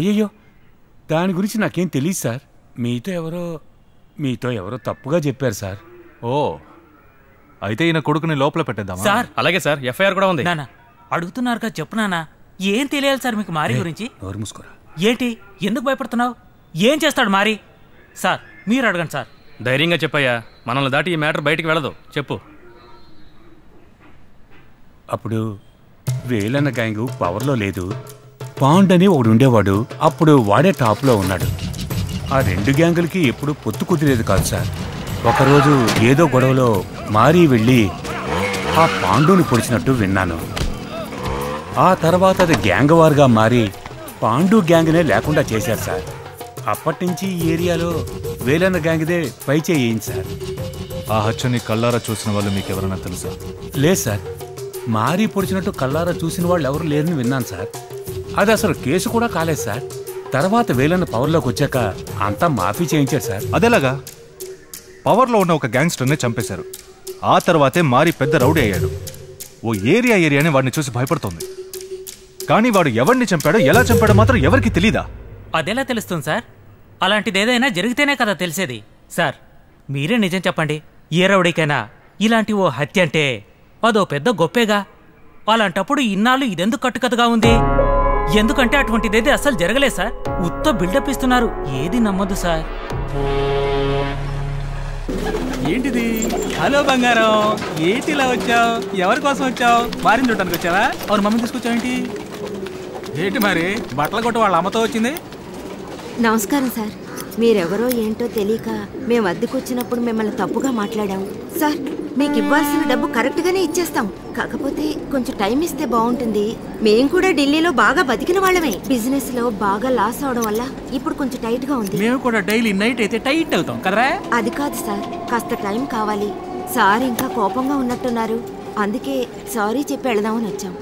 అయ్యయ్యో దాని గురించి నాకేం తెలియదు సార్ మీతో ఎవరో మీతో ఎవరో తప్పుగా చెప్పారు సార్ ఓ అయితే ఈయన కొడుకుని లోపల పెట్టేద్దాం సార్ అలాగే సార్ ఎఫ్ఐఆర్ కూడా ఉంది నానా అడుగుతున్నారు కదా చెప్పు నానా ఏం తెలియాలి సార్ మీకు మారి గురించి నోరు మూసుకోరా ఏంటి ఎందుకు భయపడుతున్నావు ఏం చేస్తాడు మారి సార్ మీరు అడగండి సార్ ధైర్యంగా చెప్పయ్యా మనల్ని దాటి ఈ మ్యాటర్ బయటకు వెళ్ళదు చెప్పు అప్పుడు వేలన్న గ్యాంగ్ పవర్లో లేదు పాండ్ అని ఒకడు ఉండేవాడు అప్పుడు వాడే టాప్లో ఉన్నాడు ఆ రెండు గ్యాంగులకి ఎప్పుడు పొత్తు కుదిరేది కాదు సార్ ఒకరోజు ఏదో గొడవలో మారి వెళ్ళి ఆ పాండుని పొడిచినట్టు విన్నాను ఆ తర్వాత అది గ్యాంగ్ వార్గా మారి పాండు గ్యాంగ్నే లేకుండా చేశారు సార్ అప్పటి నుంచి ఈ ఏరియాలో వేలన్న గ్యాంగ్దే పై చేయింది సార్ ఆ హత్యని కళ్ళారా చూసిన వాళ్ళు మీకు ఎవరైనా తెలుసా లేదు సార్ మారి పొడిచినట్టు కళ్ళారా చూసిన వాళ్ళు ఎవరు లేరని విన్నాను సార్ అది అసలు కేసు కూడా కాలేదు సార్ తర్వాత వేలన్న పవర్లోకి వచ్చాక అంతా మాఫీ చేయించారు సార్ అదేలాగా పవర్లో ఉన్న ఒక గ్యాంగ్స్టర్ని చంపేశారు ఆ తర్వాతే మారి పెద్ద రౌడీ అయ్యాడు ఓ ఏరియా ఏరియాని వాడిని చూసి భయపడుతుంది కానీ వాడు ఎవరిని చంపాడో ఎలా చంపాడో మాత్రం ఎవరికి తెలీదా అదెలా తెలుస్తుంది సార్ అలాంటిది ఏదైనా జరిగితేనే కదా తెలిసేది సార్ మీరే నిజం చెప్పండి ఏ రౌడీకైనా ఇలాంటి ఓ హత్య అంటే అదో పెద్ద గొప్పేగా అలాంటప్పుడు ఇన్నాళ్ళు ఇదెందుకు కట్టుకథగా ఉంది ఎందుకంటే అటువంటిదేది అసలు జరగలేదు సార్ ఉత్త బిల్డప్ ఇస్తున్నారు ఏది నమ్మదు సార్ ఏంటిది హలో బంగారం ఏంటి ఇలా వచ్చావు ఎవరి కోసం వచ్చావు మారిని చూడటానికి వచ్చావా ఎవరు మమ్మీ తీసుకొచ్చావేంటి ఏంటి మరి బట్టల కొట్టు వాళ్ళ అమ్మతో వచ్చింది నమస్కారం సార్ మీరెవరో ఏంటో తెలియక మేము అద్దెకొచ్చినప్పుడు మిమ్మల్ని తప్పుగా మాట్లాడాము సార్ మీకు ఇవ్వాల్సిన డబ్బు కరెక్ట్గానే ఇచ్చేస్తాం కాకపోతే కొంచెం టైం ఇస్తే బాగుంటుంది మేము కూడా ఢిల్లీలో బాగా బతికిన వాళ్ళమే బిజినెస్ లో బాగా లాస్ అవడం వల్ల ఇప్పుడు కొంచెం టైట్ గా ఉంది మేము కూడా డైలీ నైట్ అయితే టైట్ అవుతాం కదరా అది కాదు సార్ కాస్త టైం కావాలి సార్ ఇంకా కోపంగా ఉన్నట్టున్నారు అందుకే సారీ చెప్పి వెళదామని వచ్చాం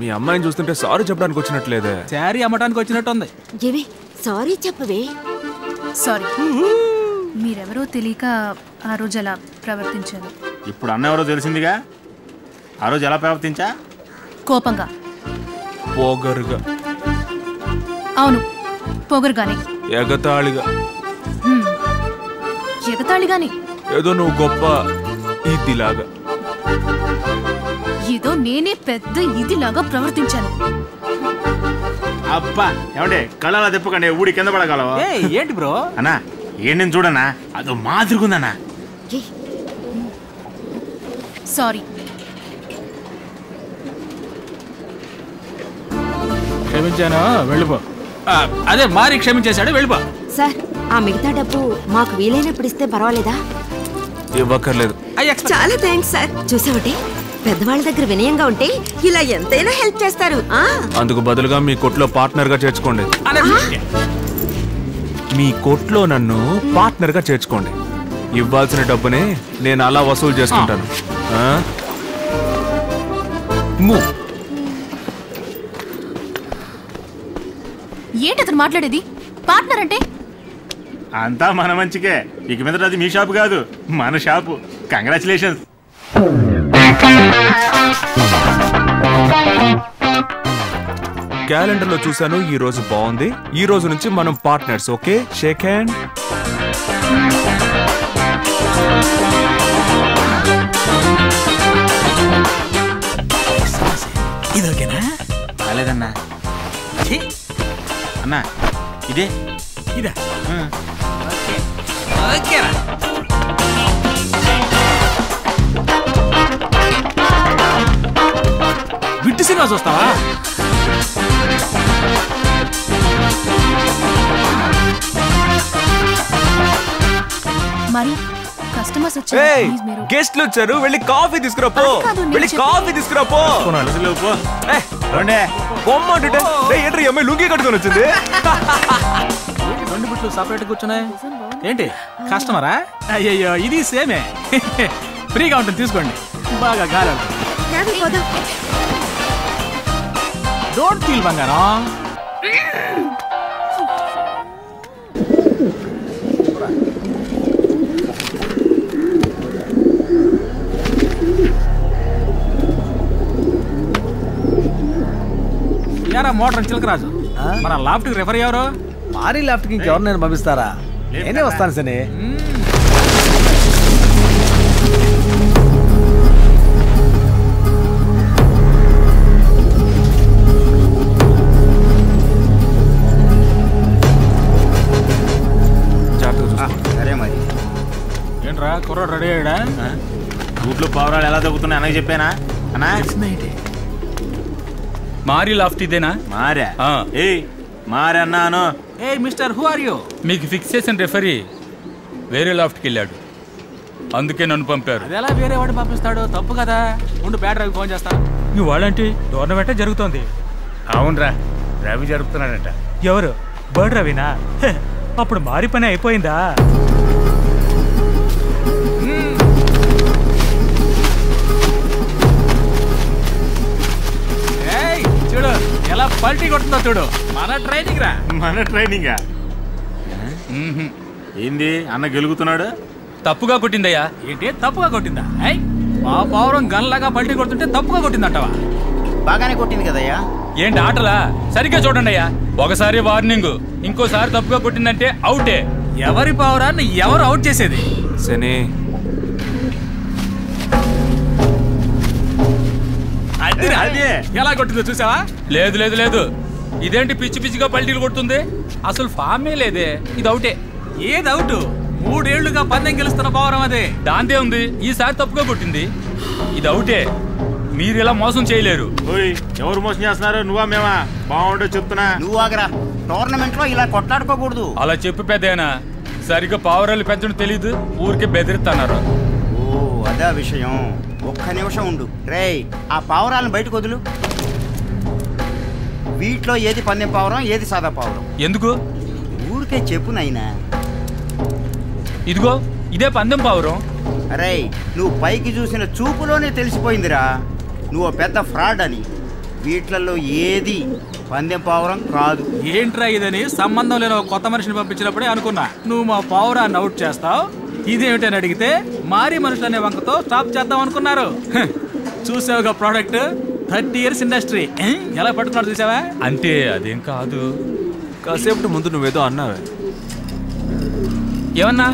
మీ అమ్మాయిని చూస్తుంటే సారీ చెప్పడానికి వచ్చినట్లేదే. సారీ అమ్మడానికి వచ్చినట్టుంది. ఏవి సారీ చెప్పవే. సారీ. మీరెవరో తెలియక ఆ రోజు అలా ప్రవర్తించాను. ఇప్పుడు అన్న ఎవరో తెలిసిందిగా. ఆ రోజు అలా ప్రవర్తించా? కోపంగా. పోగరుగా. అవును. పోగరుగానే. ఎగతాళిగా. ఎగతాళిగానే. ఏదో నువ్వు గొప్ప ఇదిలాగా. ఏదో నేనే పెద్ద ఇదిలాగా ప్రవర్తించాను. అబ్బా ఏమండే కళ్ళలా తెప్పుకండి ఊడి కింద పడగలవా? ఏయ్ ఏంటి బ్రో అన్నా ఏం నేను చూడనా అదో మాదిరిగుందన్నా. సారీ క్షమించాను వెళ్ళిపో. అదే మారి క్షమించేశాడు వెళ్ళిపో. సార్ ఆ మిగతా డబ్బు మాకు వీలైనప్పుడు ఇస్తే పర్వాలేదా? ఇవ్వక్కర్లేదు. చాలా థ్యాంక్స్ సార్. చూసావటి పెద్దవాళ్ళ దగ్గర వినయంగా ఉంటే ఇలా ఎంతైనా హెల్ప్ చేస్తారు. అందుకు బదులుగా మీ కోట్లో పార్ట్నర్ గా చేర్చుకోండి. మీ కోట్లో నన్ను పార్ట్నర్ గా చేర్చుకోండి. ఇవ్వాల్సిన డబ్బునే నేను అలా వసూలు చేసుకుంటాను. ఏంటి అతను మాట్లాడేది? పార్ట్నర్ అంటే అంతా మన మంచికే. ఇక మీద అది మీ షాపు కాదు మన షాపు. కంగ్రాచులేషన్స్. క్యాలెండర్ లో చూసాను ఈ రోజు బాగుంది. ఈ రోజు నుంచి మనం పార్ట్నర్స్. Okay shake hand. ఇది ఓకేనా? కాలేదన్నా. అన్నా ఇదే ఇదా? ఓకే ఓకేనా? విట్టు సినిమా చూస్తావా? మరి కస్టమర్స్ వచ్చారు గెస్ట్లు వచ్చారు వెళ్ళి కాఫీ తీసుకురా పో. వెళ్ళి కాఫీ తీసుకురా పో. ఏంటి అమ్మాయి లుంగీ కట్టుకొని వచ్చింది? రెండు బిట్లు సపరేట్ కూర్చున్నాయి ఏంటి? కస్టమరా? అయ్యో ఇది సేమే. ఫ్రీగా ఉంటుంది తీసుకోండి. బాగా గాలి. డోంట్ ఫీల్ బంగారం. యారా మోటార్ చిలకరాజు మన లాఫ్ట్కి రెఫర్ అయ్యారు. మారీ లాఫ్ట్కి ఇంకెవరు నేను పంపిస్తారా? నేనే వస్తాను సరే. ఏంట్రా కుర్రాడు రెడీ అయ్యాడా? రూట్లో పావురాలు ఎలా దొరుకుతున్నాయి అనకి చెప్పానా? అన్నా మారి లాఫ్ట్ ఇదేనా? మారా ఏ మారా అన్నాను. ఏ మిస్టర్ హూ ఆర్ యూ? మీకు ఫిక్స్ చేసిన రెఫరీ వేరే లాఫ్ట్కి వెళ్ళాడు అందుకే నన్ను పంపారు. అది ఎలా వేరే వాడు పంపిస్తాడు? తప్పు కదా. ముందు బ్యాడ్ రవి ఫోన్ చేస్తాను. నువ్వు వాళ్ళంటే టోర్నమెంటే జరుగుతుంది. అవునరా రవి జరుపుతున్నాడంట. ఎవరు బర్డ్ రవినా? అప్పుడు మారి పని అయిపోయిందా? ఎలా పల్టీ కొడుతుందో చూడు. మన ట్రైనింగ్ రా. మన ట్రైనింగా ఏంది అన్న గెలుగుతున్నాడు? తప్పుగా కొట్టిందయ్యా. ఏంటి తప్పుగా కొట్టిందా? అయ్ మా పౌరం గన్లాగా పల్టీ కొడుతుంటే తప్పుగా కొట్టిందంటవా? బాగానే కొట్టింది కదయ్యా. ఏంటి ఆటలా? సరిగ్గా చూడండి అయ్యా. ఒకసారి వార్నింగ్ ఇంకోసారి తప్పుగా కొట్టిందంటే అవుటే. ఎవరి పౌరాన్ని ఎవరు అవుట్ చేసేది? సరే ఎలా కొట్టిందో చూసావా? లేదు లేదు లేదు ఇదేంటి పిచ్చి పిచ్చిగా పల్టీలు కొడుతుంది? అసలు ఫామే లేదే. ఇది అవుటే. ఏది అవుట్? మూడేళ్లుగా పందెం గెలుస్తున్న పౌరం అదే. దాంతే ఉంది. ఈసారి తప్పుగా కొట్టింది. ఇది అవుటే. మీరు ఇలా మోసం చేయలేరు. ఎవరు మోసం చేస్తున్నారు? నువ్వా మేమా? బాగుండో చెప్తున్నా నువ్వు ఆగరా. టోర్నమెంట్ లో ఇలా కొట్లాడుకోకూడదు. అలా చెప్పు పెద్దయినా సరిగ్గా పావురాలు పెంచడం తెలీదు ఊరికే బెదిరిస్తున్నారు. ఓ అదే విషయం. ఒక్క నిమిషం ఉండు. రే ఆ పావురాలను బయటకు వదులు. వీటిలో ఏది పందెం పావురం ఏది సాదా పావురం? ఎందుకు? ఊరికే చెప్పు నాయనా. ఇదిగో ఇదే పందెం పావురం. అరే నువ్వు పైకి చూసిన చూపులోనే తెలిసిపోయిందిరా నువ్వు పెద్ద ఫ్రాడ్ అని వీట్లల్లో ఏది పందెం పావురం కాదు ఏంట్రా ఇదని సంబంధం లేని ఒక కొత్త మనిషిని పంపించినప్పుడే అనుకున్నా నువ్వు మా పావురాన్ని అవుట్ చేస్తావు ఇదేమిటని అడిగితే మారి మనుషులనే వంకతో స్టాప్ చేద్దాం అనుకున్నారు చూసావుగా ప్రోడక్ట్ థర్టీ ఇయర్స్ ఇండస్ట్రీ ఎలా పట్టుకున్నాడు చూసావా అంటే అదేం కాదు కాసేపటి ముందు నువ్వేదో అన్నావే ఏమన్నా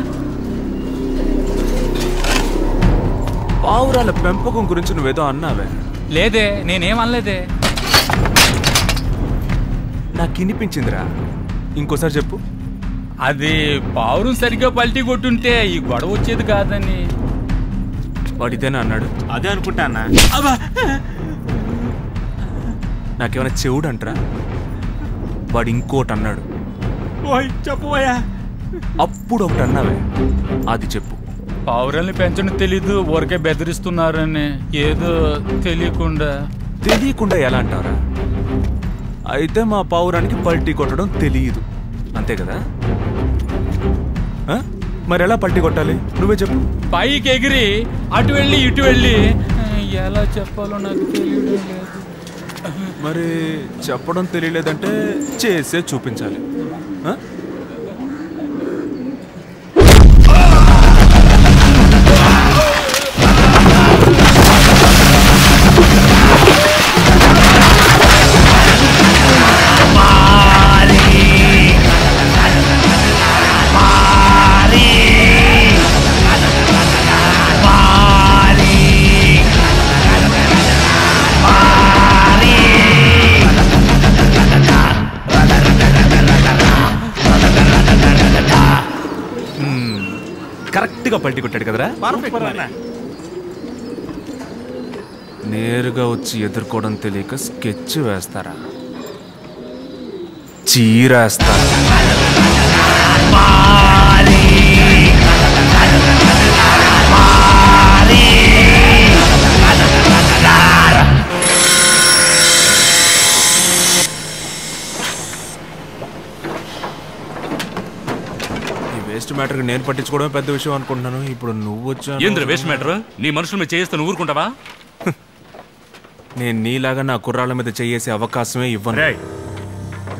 పావురాల పెంపకం గురించి నువ్వేదో అన్నావే లేదే నేనేం అనలేదే నాకు వినిపించిందిరా ఇంకోసారి చెప్పు అది పావురం సరిగ్గా పల్టీ కొట్టుంటే ఈ గొడవ వచ్చేది కాదని వాడిదేనా అన్నాడు అదే అనుకుంటా అన్నా నాకేమైనా చెవుడు అంటరా వాడు ఇంకోటి అన్నాడు చెప్పబోయా అప్పుడు ఒకటి అన్నావే అది చెప్పు పావురాల్ని పెంచడం తెలీదు ఊరికే బెదిరిస్తున్నారని ఏదో తెలియకుండా తెలియకుండా ఎలా అంటారా అయితే మా పావురానికి పల్టీ కొట్టడం తెలియదు అంతే కదా మరి ఎలా పల్టీ కొట్టాలి నువ్వే చెప్పు పైకి ఎగిరి అటు వెళ్ళి ఇటు వెళ్ళి ఎలా చెప్పాలో నాకు తెలియడం లేదు మరి చెప్పడం తెలియలేదంటే చేసే చూపించాలి పల్టీ కొట్టాడు కదరా నేరుగా వచ్చి ఎదుర్కోవడం తెలియక స్కెచ్ వేస్తారా చీరేస్తారా వేస్ట్ మ్యాటర్ నేను పట్టించుకోవడమే పెద్ద విషయం అనుకుంటున్నాను ఇప్పుడు నువ్వు వచ్చా వేస్ట్ మ్యాటర్ నీ మనుషుల మీద చేయిస్తాను ఊరుకుంటావా నేను నీలాగా నా కుర్రాళ్ళ మీద చేసే అవకాశమే ఇవ్వను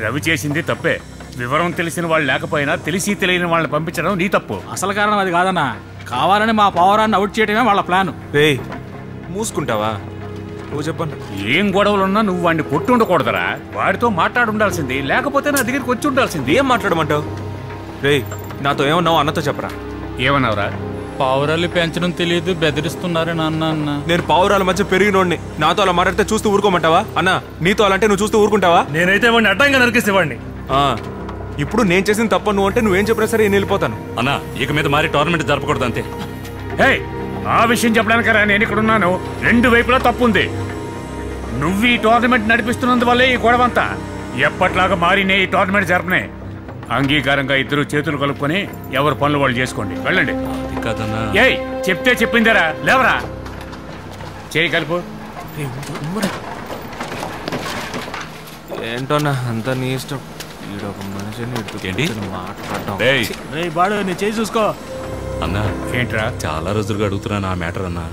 రవి చేసింది తప్పే వివరం తెలిసిన వాళ్ళు లేకపోయినా తెలిసి తెలియని వాళ్ళని పంపించడం నీ తప్పు అసలు కారణం అది కాదన్నా కావాలని మా పావురాన్ని అవుట్ చేయడమే వాళ్ళ ప్లాన్ రే మూసుకుంటావా నువ్వు చెప్పండి ఏం గొడవలున్నా నువ్వు వాడిని కొట్టు ఉండకూడదరా వాడితో మాట్లాడు ఉండాల్సింది లేకపోతే నా దగ్గరికి వచ్చి ఉండాల్సింది ఏం మాట్లాడమంటావు రే నాతో ఏమన్నావు అన్నతో చెప్పరా ఏమన్నావురా పావురాలు పెంచడం తెలియదు బెదిరిస్తున్నారని అన్నా అన్న నేను పావురాల మధ్య పెరిగినోడిని నాతో అలా మాట్లాడితే చూస్తూ ఊరుకోమంటావా అన్న నీతో అలాంటే నువ్వు చూస్తూ ఊరుకుంటావా నేనైతే వాడిని అడ్డంగా నరికేసేవాడిని ఇప్పుడు నేను చేసిన తప్ప నువ్వు అంటే నువ్వేం చెప్పినా సరే నేను వెళ్ళిపోతాను అన్నా ఇక మీద మారి టోర్నమెంట్ జరపకూడదు అంతే హే ఆ విషయం చెప్పడానికరా నేను ఇక్కడ ఉన్నాను రెండు వైపులా తప్పు ఉంది నువ్వు ఈ టోర్నమెంట్ నడిపిస్తున్నందువల్లే ఈ గొడవంతా ఎప్పట్లాగా మారినే ఈ టోర్నమెంట్ జరపనే అంగీకారంగా ఇద్దరు చేతులు కలుపుకొని ఎవరు పనులు వాళ్ళు చేసుకోండి వెళ్ళండి ఏయ్ చెప్తే చెప్పిందరా లేవరా చేయి కలుపు ఏంటో అంత నీ ఇష్టం మనిషిని చేయి చూసుకో అన్నా ఏంట్రా చాలా రోజులుగా అడుగుతున్నాను ఆ మ్యాటర్ అన్నా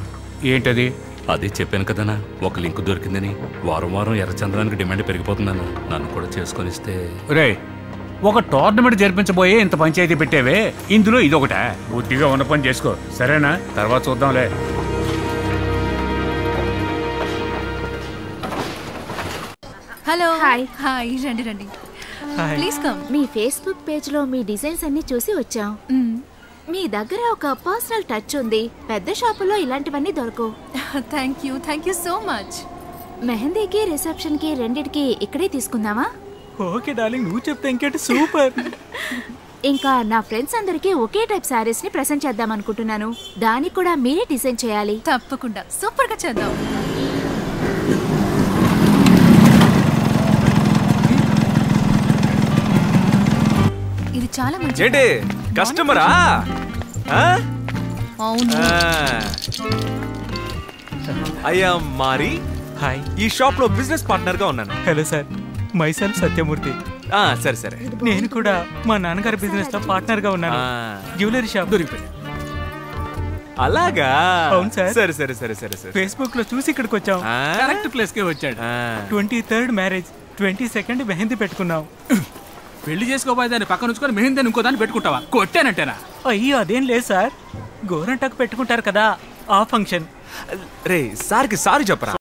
ఏంటది అదే చెప్పాను కదనా ఒక లింక్ దొరికిందని వారం వారం ఎర్రచంద్రానికి డిమాండ్ పెరిగిపోతుందన్నా నన్ను కూడా చేసుకొని ఇస్తే రే ఒక టోర్నమెంట్ జరిపించబోయే ఇంత పంచాయతీ పెట్టేవే ఇందులో ఇదొకట బుద్ధిగా ఉన్న పని చేసుకో సరేనా తర్వాత చూద్దాంలే హలో హాయ్ హాయ్ రండి రండి ప్లీజ్ కమ్ మీ ఫేస్బుక్ పేజ్లో మీ డిజైన్స్ అన్ని చూసి వచ్చాం మీ దగ్గర ఒక పర్సనల్ టచ్ ఉంది పెద్ద షాపులో ఇలాంటివన్నీ దొరకవు thank you thank you so much మెహందీకి రిసెప్షన్కి రెండిటికి ఇక్కడే తీసుకుందామా ఓకే డార్లింగ్ నువ్వు చెప్తే ఇంకేంటి సూపర్ ఇంకా నా ఫ్రెండ్స్ అందరికీ ఒకే టైప్ సారీస్ ని ప్రెజెంట్ చేద్దాం అనుకుంటున్నాను దానికి కూడా మీరే డిజైన్ చేయాలి తప్పకుండా సూపర్ గా చేద్దాం ఇది చాలా మంచి ఏంటి కస్టమరా అవును అయ్యా మారి హాయ్ ఈ షాప్ లో బిజినెస్ పార్ట్నర్ గా ఉన్నాను హలో సార్ మైసెల్ఫ్ సత్యమూర్తి సరే సరే నేను కూడా మా నాన్నగారి బిజినెస్ లో పార్ట్నర్ గా ఉన్నాను జ్యువెలరీ షాప్ దొరికిపోయింది అలాగా అవును సార్ సరే సరే సరే సరే సరే ఫేస్‌బుక్ లో చూసి ఇక్కడికి వచ్చాం కరెక్ట్ ప్లేస్ కే వచ్చాడు twenty third marriage twenty second mehndi పెట్టుకున్నాం పెళ్లి చేసుకోబోయేదాన్ని పక్కన ఉంచుకొని మెహందీని ఇంకో దాన్ని పెట్టుకుంటావా కొట్టానంటేనా అయ్యో అదేం లేదు సార్ గోరంటాకు పెట్టుకుంటారు కదా ఆ ఫంక్షన్ రే సార్ కి సారీ చెప్పరా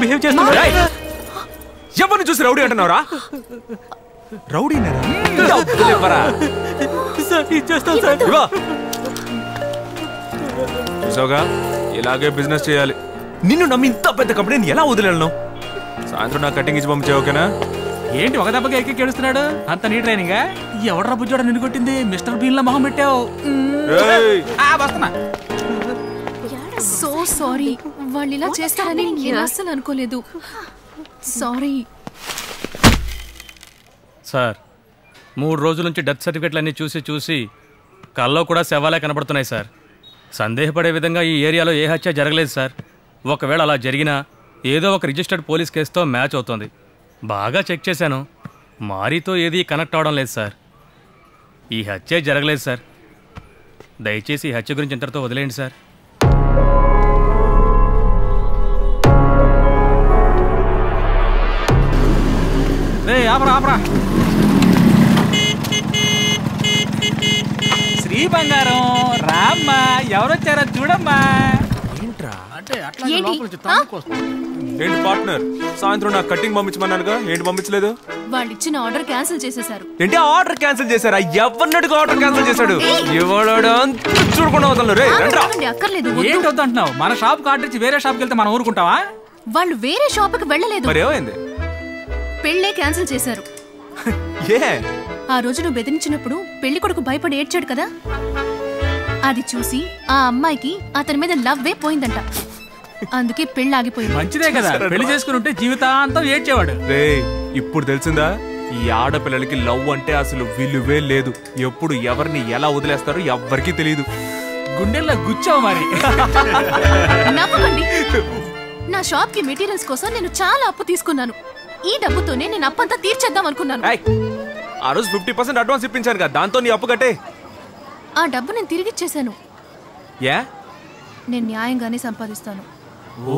బిహేవ్ చేస్తున్నావు రైట్ ఎవరిని చూసి రౌడీ అంటున్నావరా రౌడీనేరా డబ్బులేవరా సార్ ఇచ్చేస్తాను సార్ ఇవ్వ చూసావుగా ఇలాగే బిజినెస్ చేయాలి నిన్ను నమ్మి ఇంత పెద్ద కంపెనీని ఎలా వదిలేను సాయంత్రం నా కటింగ్ ఇచ్చి పంపించే ఓకేనా ఏంటి ఒక దెబ్బకి ఎక్కి ఏడుస్తున్నాడు అంత నీ ట్రైనింగా ఎవడరా బుజ్జోడ నిన్ను కొట్టింది మిస్టర్ బీన్లా మొహం పెట్టావు ఆ వస్తున్నా సో సారీ వాళ్ళు ఇలా చేస్తారని నేను అసలు అనుకోలేదు సారీ సార్ మూడు రోజుల నుంచి డెత్ సర్టిఫికెట్లన్నీ చూసి చూసి కల్లో కూడా శవాలే కనబడుతున్నాయి సార్ సందేహపడే విధంగా ఈ ఏరియాలో ఏ హత్య జరగలేదు సార్ ఒకవేళ అలా జరిగినా ఏదో ఒక రిజిస్టర్డ్ పోలీస్ కేసుతో మ్యాచ్ అవుతుంది బాగా చెక్ చేశాను మారితో ఏది కనెక్ట్ అవడం లేదు సార్ ఈ హత్య జరగలేదు సార్ దయచేసి ఈ హత్య గురించి ఇంతటితో వదిలేయండి సార్ శ్రీ బంగారం రామ్మా ఎవరొచ్చారో చూడమ్మా ఏంటి పార్ట్నర్ సాయంత్రం నా కటింగ్ పంపించమన్నానుగా ఏంటి పంపించలేదు వాళ్ళు ఇచ్చిన ఆర్డర్ క్యాన్సిల్ చేసేసారు ఏంటి ఆర్డర్ క్యాన్సిల్ చేశారా ఎవరినడుగు ఆర్డర్ క్యాన్సిల్ చేశాడు ఎవడో చూడకుండా వదలను రే అక్కర్లేదు ఏంటి వద్దు అంటున్నావు మన షాప్ కి ఆర్డర్ ఇచ్చి వేరే షాప్కి వెళ్తే మనం ఊరుకుంటావా వాళ్ళు వేరే షాప్ కి వెళ్ళలేదు మరి ఏమైంది పెళ్ళే క్యాన్సిల్ చేశారు ఆ రోజు నువ్వు బెదిరించినప్పుడు పెళ్లి కొడుకు భయపడి ఏడ్చాడు కదా అది చూసి ఆ అమ్మాయికి అతని మీద లవ్వే పోయిందంట అందుకే పెళ్లి ఆగిపోయింది మంచిదే కదా పెళ్లి చేసుకుంటే జీవితాంతం ఏడ్చేవాడు ఇప్పుడు తెలిసిందా ఈ ఆడపిల్లలకి లవ్ అంటే అసలు విలువే లేదు ఎప్పుడు ఎవరిని ఎలా వదిలేస్తారో ఎవరికి తెలియదు గుండెల్లో గుచ్చావు మరి నా షాప్ కి మెటీరియల్స్ కోసం నేను చాలా అప్పు తీసుకున్నాను ఈ డబ్బుతోనే నేను అప్పంతా తీర్చేద్దాం అనుకున్నాను ఆ రోజు ఫిఫ్టీ పర్సెంట్ అడ్వాన్స్ ఇప్పించాను కదా దాంతో నీ అప్పు కట్టే ఆ డబ్బు నేను తిరిగి ఇచ్చేసాను యా నేను న్యాయంగానే సంపాదిస్తాను ఓ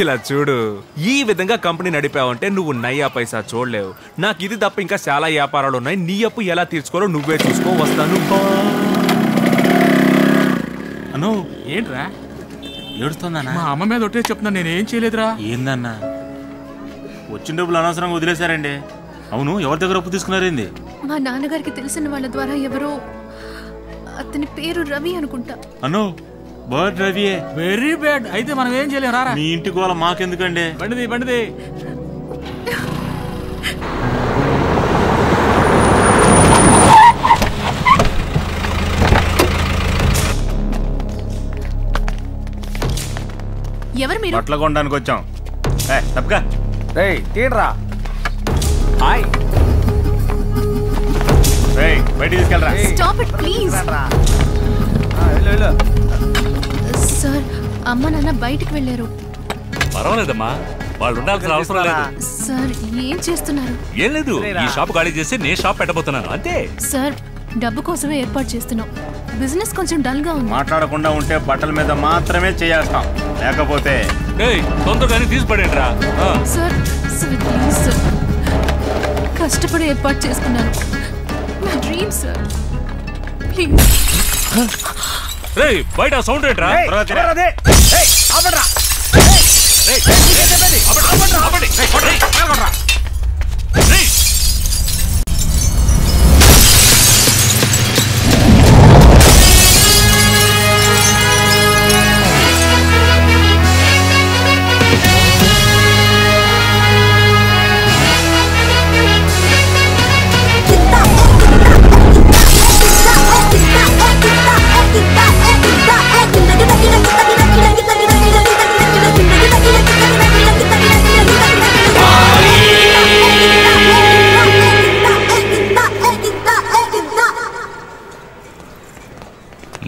ఇలా చూడు ఈ విధంగా కంపెనీ నడిపావంటే నువ్వు నయ్యా పైసా చూడలేవు నాకు ఇది తప్ప ఇంకా చాలా వ్యాపారాలు ఉన్నాయి నీ అప్పు ఎలా తీర్చుకోవాలో నువ్వే చూసుకో వస్తాను అను ఏంట్రా అమ్మ మీద ఒట్టే చెప్తున్నా నేనేం చేయలేదురా ఏందన్నా వచ్చిన డబ్బులు అనవసరంగా వదిలేశారండి అవును ఎవరి దగ్గర అప్పు తీసుకున్నారేంది మా నాన్నగారికి తెలిసిన వాళ్ళ ద్వారా ఎవరో అతని పేరు రవి అనుకుంటా అను బర్డ్ రవి వెరీ బ్యాడ్ అయితే మనం ఏం చేయలేం రారా మీ ఇంటికి వాళ్ళ మాకెందుకండి బండిది బండిది బట్టలు కొనడానికి వచ్చాం తప్పగా తీడరా బయట తీసుకెళ్ళరా సార్ అమ్మ నాన్న బయటకు వెళ్ళారు పర్వాలేదమ్మా వాళ్ళు ఉండాల్సిన అవసరం లేదు సార్. ఏం చేస్తున్నారు? ఏం లేదు, ఈ షాప్ గాడి చేసి నే షాప్ పెట్టబోతున్నాను అంతే సార్. డబ్బు కోసమే ఏర్పాటు చేస్తున్నాం. బిజినెస్ కొంచెం డల్ గా ఉంది. మాట్లాడకుండా ఉంటే బట్టల మీద మాత్రమే చేయాస్తాం, లేకపోతే ఏయ్ తొందరగానే తీసి పడేంట్రా సార్. సార్ కష్టపడి ఏర్పాటు చేసుకున్నాను, నా డ్రీమ్ సార్. ప్లీజ్ రేయ్ బైట సౌండ్ రేట్రా త్వరగా ఏయ్ ఆపండిరా. రేయ్ రేయ్ చెప్పండి ఆపండి ఆపండి రేయ్ కొడరా కొడరా రేయ్.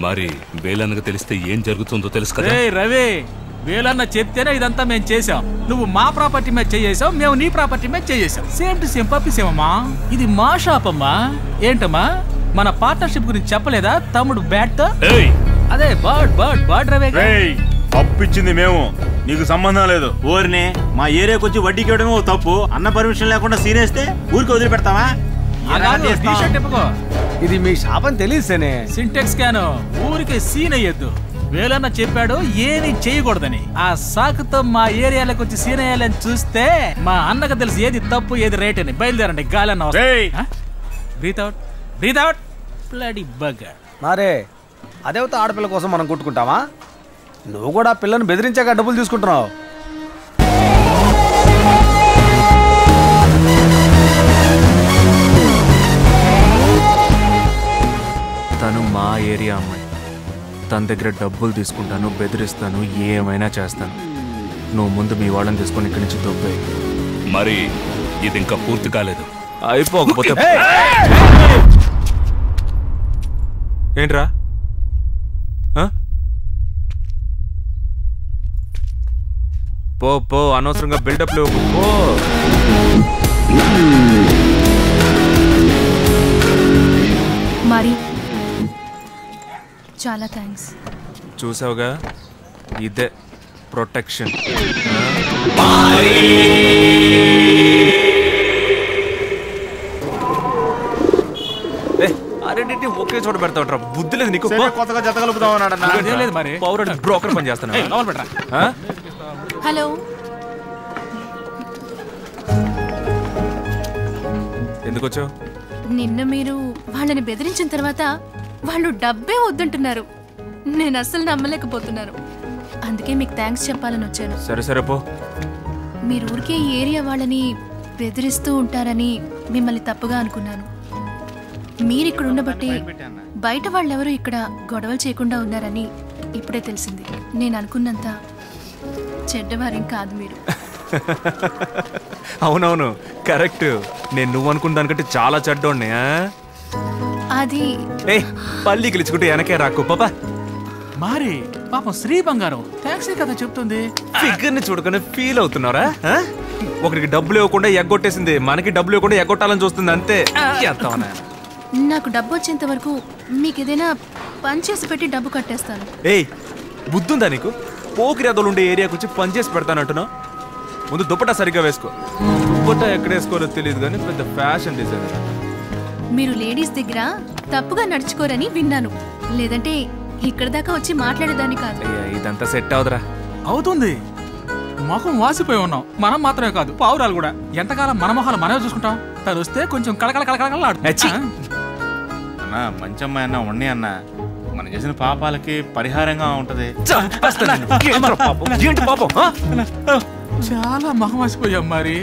మరి వేలన్నకు తెలిస్తే ఏం జరుగుతుందో తెలుసు కదా. ఏయ్ రవి, వేలన్న చెప్తేనే ఇదంతా మేము చేసాం. నువ్వు మా ప్రాపర్టీ మీద చేసావు, మేము నీ ప్రాపర్టీ మీద చేసాం. సేమ్ టు సేమ్ పప్పి సేమమ్మా. ఇది మా షాప్ అమ్మా. ఏంటమ్మా మన పార్ట్నర్షిప్ గురించి చెప్పలేదా తమ్ముడు? బ్యాట్ అదే బర్డ్ బర్డ్ బర్డ్ రవి. తప్పించింది మేము, నీకు సంబంధం లేదు. ఊరిని మా ఏరియాకి వచ్చి వడ్డీకి ఇవ్వడం ఓ తప్పు. అన్న పర్మిషన్ లేకుండా సీనేస్తే ఊరికి వదిలిపెడతావా? ఇది మీ శాపం తెలియసేనే సింటెక్స్ క్యాను. ఊరికే సీన్ అయ్యద్దు. వేలన్న చెప్పాడు ఏమి చేయకూడదని. ఆ సాకుతో మా ఏరియాలకు వచ్చి సీన్ అయ్యాలని చూస్తే మా అన్నకు తెలుసు ఏది తప్పు ఏది రైట్ అని. బయలుదేరండి గాలి అన్న. Breathe out breathe out bloody bug. మరే అదేవితో ఆడపిల్ల కోసం మనం కొట్టుకుంటామా? నువ్వు కూడా పిల్లని బెదిరించాక డబ్బులు తీసుకుంటున్నావు. తను మా ఏరియా అమ్మాయి, తన దగ్గర డబ్బులు తీసుకుంటాను, బెదిరిస్తాను, ఏమైనా చేస్తాను. నువ్వు ముందు మీ వాళ్ళని తీసుకొని ఇక్కడి నుంచి దొబ్బాయి. మరి ఇది ఇంకా పూర్తి కాలేదు. అయిపోకపోతే ఏంట్రా? పో పో, అనవసరంగా బిల్డప్ లేవు. పో మరి. చాలా థ్యాంక్స్. చూసావుగా, ఇదే ప్రొటెక్షన్. అరేంటి ఒకే చోట పెడతావు? బుద్ధి లేదు నీకు. కొత్తగా జత కలుపుతావు. పౌరుడు బ్రోకర్ పని చేస్తాను. హలో, ఎందుకు వచ్చావు? నిన్న మీరు వాళ్ళని బెదిరించిన తర్వాత వాళ్ళు డబ్బే వద్దంటున్నారు. నేను అసలు నమ్మలేకపోతున్నాను, అందుకే మీకు థ్యాంక్స్ చెప్పాలని వచ్చాను. సరే సరే పో. మీరు ఊరికే ఈ ఏరియా వాళ్ళని బెదిరిస్తూ ఉంటారని మిమ్మల్ని తప్పుగా అనుకున్నాను. మీరు ఇక్కడ ఉండబట్టి బయట వాళ్ళెవరూ ఇక్కడ గొడవలు చేయకుండా ఉన్నారని ఇప్పుడే తెలిసింది. నేను అనుకున్నంత చెడ్డవారేం కాదు మీరు. అవునవును కరెక్ట్. నేను నువ్వు అనుకున్న దానికంటే చాలా చెడ్డోడిని. అది పల్లి గెలుచుకుంటే వెనకే రాకు పాపా. మారి పాపం శ్రీ బంగారం థ్యాంక్స్ కదా చెప్తుంది. ఫిగర్ని చూడకుండా ఫీల్ అవుతున్నారా? ఒకరికి డబ్బులు ఇవ్వకుండా ఎగ్గొట్టేసింది, మనకి డబ్బులు ఇవ్వకుండా ఎగ్గొట్టాలని చూస్తుంది అంతే. నాకు డబ్బు వచ్చేంత వరకు మీకు ఏదైనా పని చేసి పెట్టి డబ్బు కట్టేస్తాను. ఏయ్ బుద్ధుందా నీకు? పోకిరాదోలు ఉండే ఏరియాకి వచ్చి పని చేసి పెడతానంటున్నావు. ముందు దుప్పటా సరిగ్గా వేసుకో. దుప్పటా ఎక్కడ వేసుకోవాలో తెలియదు కానీ పెద్ద ఫ్యాషన్ డిజైనర్. మీరు లేడీస్ దగ్గర తప్పుగా నడుచుకోరని విన్నాను, లేదంటే ఇక్కడ దాకా వచ్చి మాట్లాడేదాన్ని కాదు. ఇదంతా సెట్ అవుదరా? అవుతుంది. మొహం వాసిపోయి ఉన్నాం మనం మాత్రమే కాదు, పావురాలు కూడా. ఎంతకాలం మన మొహాలు మనమే చూసుకుంటాం? తను వస్తే కొంచెం కళకళ కళకళ అన్నా. మంచి అమ్మాయి అన్నా, ఉన్నాయి అన్నా. మనం చేసిన పాపాలకి పరిహారంగా ఉంటది. చాలా మొహం వాసిపోయాం మరి.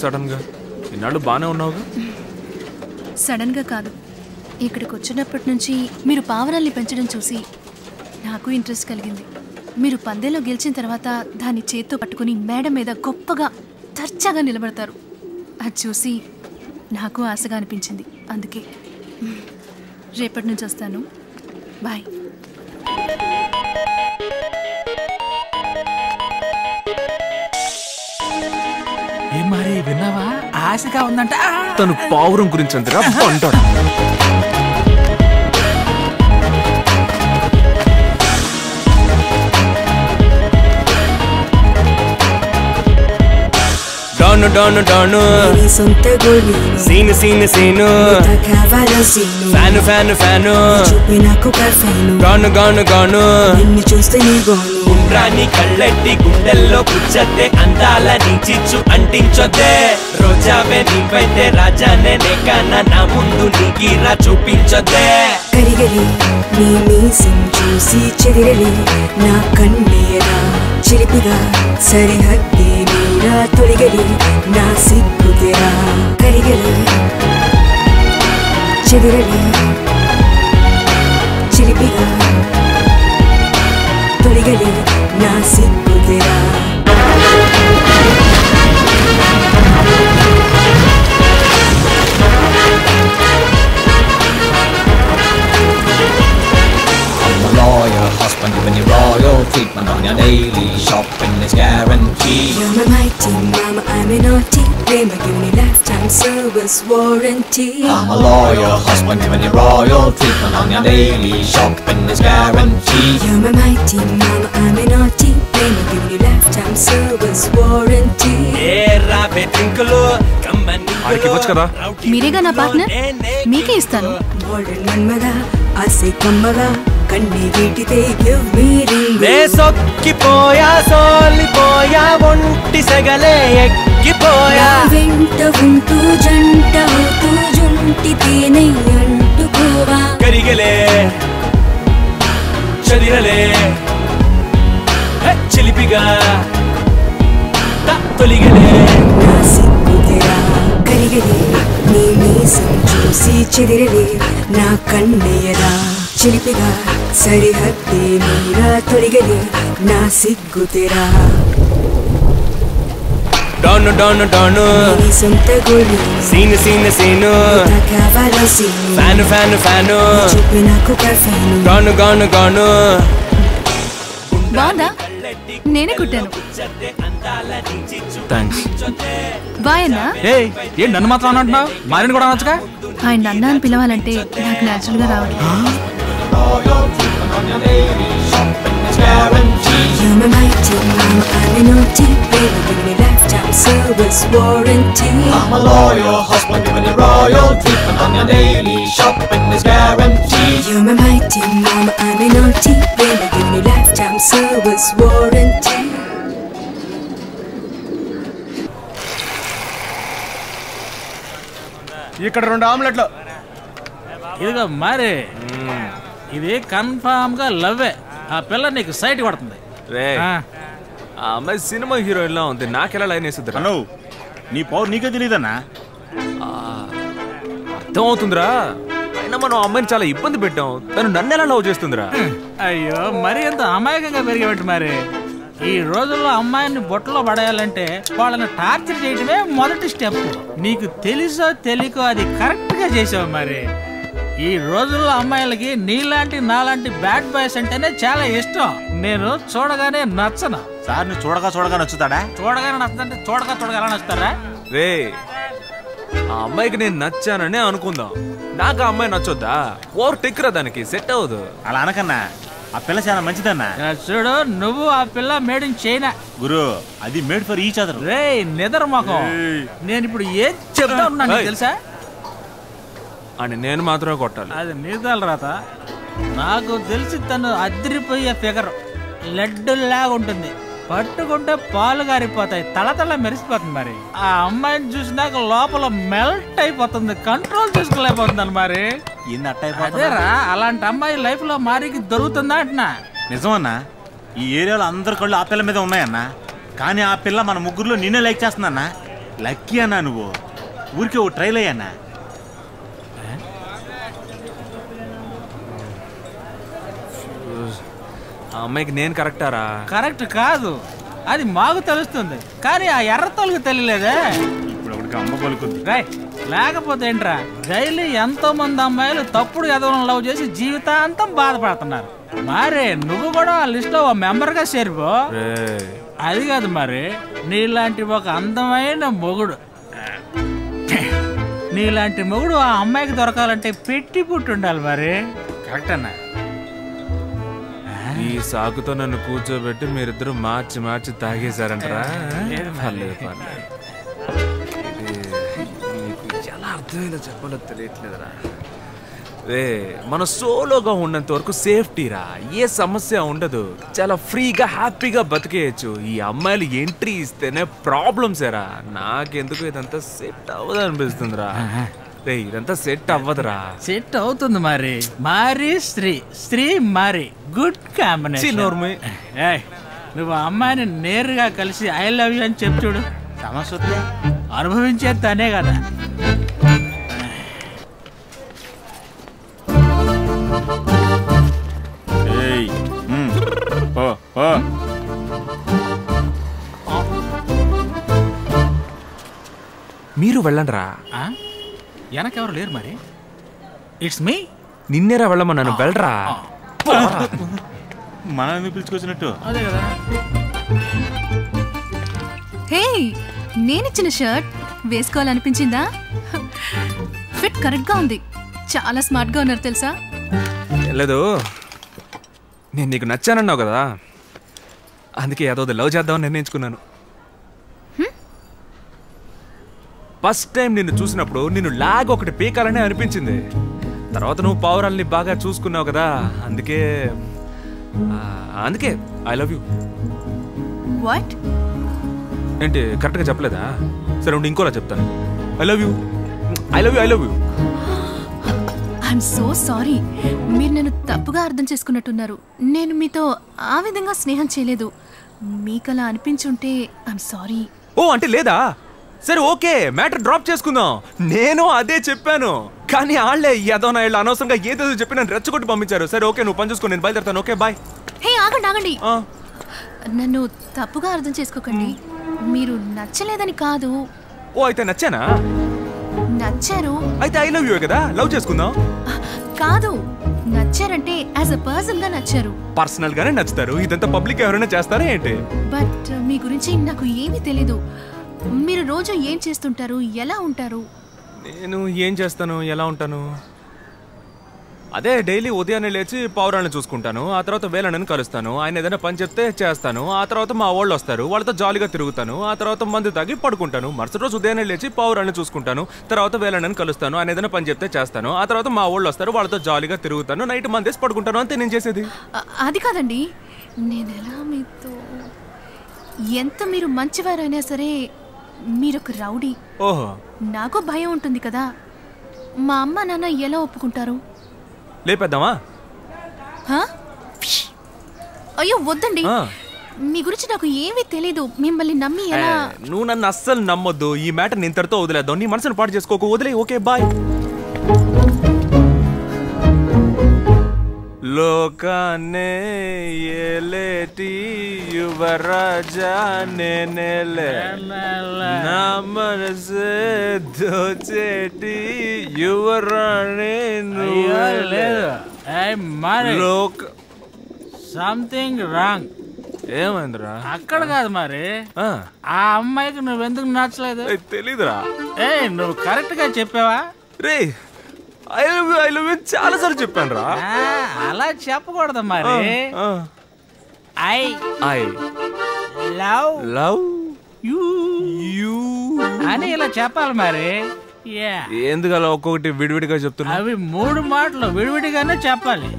సడన్ గా ఇన్నాళ్ళు బానే ఉన్నావుగా? సడన్ గా కాదు, ఇక్కడికి వచ్చినప్పటి నుంచి మీరు పావురాల్ని పెంచడం చూసి నాకు ఇంట్రెస్ట్ కలిగింది. మీరు పందెంలో గెలిచిన తర్వాత దాన్ని చేత్తో పట్టుకుని మేడ మీద గొప్పగా దర్జాగా నిలబడతారు. అది చూసి నాకు ఆశగా అనిపించింది. అందుకే రేపటి నుంచి వస్తాను. బాయ్. ఏ మరి విన్నావా? ఆశగా ఉందంట. తను పావురం గురించి అంటరా బంటోడు. Donu donu donu, sunte goli. Seen seen seenu, takavaro seenu. Fanu fanu fanu, chupi naku karfanu. Gonu gonu gonu, ninni chuste nee gonu. Undrani kalletti gundello kuchate, andala nichichu antinchode. Rojave nivaite rajane nekana na mundu nigira chupinchode. Gari gari, nee nee sinchu si chedirali, na kannera chiripiga sarihadde. తొలిగలి నా సిగ్గు తెరా కరిగలి చెదిరలి చిరిపిగా తొలిగలి నా సిగ్గు తెరా Your husband giving you royal treatment on your daily shopping is guaranteed. You're my mighty mama, I'm a naughty mama, give me lifetime service warranty. I'm a loyal husband giving you royal treatment on your daily shopping is guaranteed. You're my mighty mama, I'm a naughty mama, give me lifetime service warranty. Hey, rabbit, tinkle, come and tinkle. आर के बच करा? मेरे का ना partner? मैं क्या इस्तानु? Golden manmada, आसे कमरा. Kanni veetite give me ring. Ne sokki poya soli poya vonti sagale ekki poya. Vinta untu janta tu junti teenai antu kova. Karigale, chadirale, chilipiga, ta toligale. Nasikku tera karigale, ne ne samjhu si chadirale na kanneyada. చిలిపిగా సరిహద్దే నీరా తొలిగలి నా సిగ్గు తెరా డోను డోను డోను నీ సొంత గోలి scene scene scene కావాలో scene fan fan fan చూపి నాకు కాసాను డోను గాను గాను బాగుందా? నేనే కుట్టాను. థ్యాంక్స్. బాయ్ అన్నా. ఏయ్ ఏంటి నన్ను మాత్రం అనంటున్నావు? మారిని కూడా అనొచ్చుగా. ఆయన అన్న అని పిలవాలంటే నాకు న్యాచురల్గా రావట్లేదు. You're my mighty mama, I'm a naughty baby, give me lifetime service warranty. I'm a loyal husband, giving you royal treatment on your daily shopping is guaranteed. You're my mighty mama, I'm a naughty baby, give me lifetime service warranty. ఇక్కడ రెండు ఆమ్లెట్లు. ఇదిగో మారే, ఇది confirm గా లవ్వే. ఆ పిల్ల నీకు site పడుతుంది. రే ఆ అమ్మాయి సినిమా హీరోయిన్ లా ఉంది. నాకెలా లైన్ వేసిద్దా? హలో, నీ పవర్ నీకే తెలియదన్నా. అర్థం అవుతుందిరా. అయినా మనం అమ్మాయిని చాలా ఇబ్బంది పెట్టాం. తను నన్ను ఎలా లవ్ చేస్తుందిరా? అయ్యో మరి ఎంత అమాయకంగా పెరిగేవాటి మరి. ఈ రోజుల్లో అమ్మాయిని బొట్టలో పడేయాలంటే వాళ్ళని టార్చర్ చేయడమే మొదటి స్టెప్. నీకు తెలుసో తెలియకో అది కరెక్ట్ గా చేసావు మరి. ఈ రోజుల్లో అమ్మాయిలకి నీలాంటి నాలాంటి బ్యాడ్ బాయ్స్ అంటేనే చాలా ఇష్టం. నేను చూడగానే నచ్చను. సార్ నువ్వు చూడగా చూడగా నచ్చుతాడా? చూడగానే నచ్చదంటే చూడగా చూడగా నచ్చుతారా? రే ఆ అమ్మాయికి నేను నచ్చానని అనుకుందాం. నాకు ఆ అమ్మాయి నచ్చొద్దా? ఓర్ టిక్రా, దానికి సెట్ అవ్వదు. అలా అనకన్నా, ఆ పిల్ల చాలా మంచిదన్నా. చూడు నువ్వు ఆ పిల్ల మేడ్ ఇన్ చైనా గురు, అది మేడ్ ఫర్ ఈచ్ అదర్. రే నిద్ర మొఖం, నేను ఇప్పుడు ఏం చెప్తా ఉన్నాను తెలుసా? అని నేను మాత్రమే కొట్టాలి. అది నీదాల రాత. నాకు తెలిసి తను అదిరిపోయే ఫిగర్, లడ్డు లాగా ఉంటుంది. పట్టుకుంటే పాలు గారిపోతాయి, తలతల మెరిసిపోతుంది. మరి ఆ అమ్మాయిని చూసినాక లోపల మెల్ట్ అయిపోతుంది, కంట్రోల్ చేసుకోలేకపోతుంది మరి. అదేరా అలాంటి అమ్మాయి లైఫ్ లో మారికి దొరుకుతుందా అంటున్నా? నిజమన్నా, ఈ ఏరియాలో అందరి కళ్ళు ఆ పిల్ల మీద ఉన్నాయన్నా. కానీ ఆ పిల్ల మన ముగ్గురులో నిన్నే లైక్ చేస్తుందన్నా. లక్కీ అన్నా, నువ్వు ఊరికే ఓ ట్రైల్ అయ్యానా? అమ్మాయికి నేను కరెక్టారా? కరెక్ట్ కాదు. అది మాకు తెలుస్తుంది కానీ ఆ ఎర్ర తోలుకు తెలియలేదా ఇప్పుడు ఒకడికి అమ్మ పలుకుంది రై లేకపోతే ఏంట్రా జైలు ఎంతో మంది అమ్మాయిలు తప్పుడు ఎదవలను లవ్ చేసి జీవితాంతం బాధపడుతున్నారు మారే నువ్వు కూడా ఆ లిస్ట్ లో ఒక మెంబర్ గా చేరువో అది కాదు మరి నీలాంటి ఒక అందమైన మొగుడు నీలాంటి మొగుడు ఆ అమ్మాయికి దొరకాలంటే పెట్టి పుట్టి ఉండాలి మరి కరెక్ట్ అన్న ఈ సాకుతో నన్ను కూర్చోబెట్టి మీరిద్దరు మార్చి మార్చి తాగేశారంటరా ఎలా అర్థమైందో చెప్పలో తెలియట్లేదురా రే మన సోలోగా ఉన్నంత వరకు సేఫ్టీరా ఏ సమస్య ఉండదు చాలా ఫ్రీగా హ్యాపీగా బతికేయచ్చు ఈ అమ్మాయిలు ఎంట్రీ ఇస్తేనే ప్రాబ్లమ్స్ ఏరా నాకెందుకు ఇదంతా సెట్ అవ్వదు అనిపిస్తుందిరా రే ఇదంతా సెట్ అవ్వదురా సెట్ అవుతుంది మరి మారి స్త్రీ స్త్రీ మారి గుడ్ కాంబినేషన్ నువ్వు అమ్మాయిని నేరుగా కలిసి ఐ లవ్ యూ అని చెప్పి చూడు సమస్య అనుభవించే తనే కదా మీరు వెళ్ళండిరా వెనకెవరు లేరు మరి ఇట్స్ మీ నిన్నేరా వెళ్ళమని నన్ను వెళ్ళరా మనల్ని పిలుచుకొచ్చినట్టు అదే కదా హే నేనిచ్చిన షర్ట్ వేసుకోవాలనిపించిందా ఫిట్ కరెక్ట్గా ఉంది చాలా స్మార్ట్గా ఉన్నారు తెలుసా లేదు నేను నీకు నచ్చానన్నావు కదా అందుకే ఏదో లవ్ చేద్దామని నిర్ణయించుకున్నాను ఫస్ట్ టైం నిన్ను చూసినప్పుడు నిన్ను లాగ్ ఒకటి పీకాలనే అనిపించింది తర్వాత నువ్వు పావురాల్ని బాగా చూసుకున్నావు కదా అందుకే అందుకే ఐ లవ్ యూ వాట్ ఏంటి కరెక్ట్గా చెప్పలేదా సరే ఉండి ఇంకోలా చెప్తాను I love you I love you I love you I'm so sorry. మీరు నన్ను తప్పుగా అర్థం చేసుకున్నట్టున్నారు నేను మీతో ఆ విధంగా స్నేహం చేయలేదు మీకు అలా అనిపించుంటే I'm sorry. ఓ అంటే లేదా సరే ఓకే మ్యాటర్ డ్రాప్ చేసుకుందాం నేను అదే చెప్పాను కానీ వాళ్ళే ఏదో నా ఇళ్ళు అనవసరంగా ఏదేదో చెప్పి నన్ను రెచ్చగొట్టి పంపించారు సరే ఓకే నువ్వు పని చూసుకో నేను బయలుదేరుతాను ఓకే బాయ్ హే ఆగండి ఆగండి నన్ను తప్పుగా అర్థం చేసుకోకండి మీరు నచ్చలేదని కాదు ఓ అయితే నచ్చానా నచ్చారు అయితే ఐ లవ్ యు కదా లవ్ చేసుకుందాం కాదు నచ్చారంటే యాజ్ ఎ పర్సన్ గా నచ్చారు పర్సనల్ గానే నచ్చుతారు ఇదంతా పబ్లిక్ ఎవరైనా చేస్తారా ఏంటి బట్ మీ గురించి నాకు ఏమీ తెలియదు మీరు రోజు ఏం చేస్తుంటారు ఎలా ఉంటారు నేను ఏం చేస్తాను ఎలా ఉంటాను అదే డైలీ ఉదయాన్నే లేచి పావురాలను చూసుకుంటాను ఆ తర్వాత వేలనని కలుస్తాను ఆయన ఏదైనా పని చెప్తే చేస్తాను ఆ తర్వాత మా వాళ్ళు వస్తారు వాళ్ళతో జాలీగా తిరుగుతాను ఆ తర్వాత మందు తాగి పడుకుంటాను మరుసటి రోజు ఉదయాన్నే లేచి పావురాలను చూసుకుంటాను తర్వాత వేలనని కలుస్తాను ఆయన ఏదైనా పని చెప్తే చేస్తాను ఆ తర్వాత మా వాళ్ళు వస్తారు వాళ్ళతో జాలీగా తిరుగుతాను నైట్ మందేసి పడుకుంటాను అంతే నేను చేసేది అది కాదండి నేను ఎలా మీతో ఎంత మీరు మంచివారైనా సరే మీరొక రౌడీ ఓహో నాకు భయం ఉంటుంది కదా మా అమ్మ నాన్న ఎలా ఒప్పుకుంటారు లేపేద్దామా అయ్యో వద్దండి మీ గురించి నాకు ఏమీ తెలీదు మిమ్మల్ని నమ్మి ఎలా నువ్వు నన్ను అస్సలు నమ్మొద్దు ఈ మ్యాటర్ నేను తరతో వదిలేద్దాం నీ మనసును పాటు చేసుకోకు వదిలే ఓకే బాయ్ లోకానే ఏలేటి యువరాజానేనేలే నా మనసే దోచేటి యువరాణి లోక సంథింగ్ రాంగ్ ఏమైందిరా అక్కడ కాదు మరి ఆ అమ్మాయికి నువ్వెందుకు నచ్చలేదు తెలీదురా ఏ నువ్వు కరెక్ట్ గా చెప్పావా రే I love you I love you చాలా సార్లు చెప్పాను రా అలా చెప్పకూడదు మరి I I love love you you అని ఇలా చెప్పాలి మరి ఎందుకు అలా ఒక్కొక్కటి విడివిడిగా చెప్తున్నా అవి మూడు మాటలు విడివిడిగానే చెప్పాలి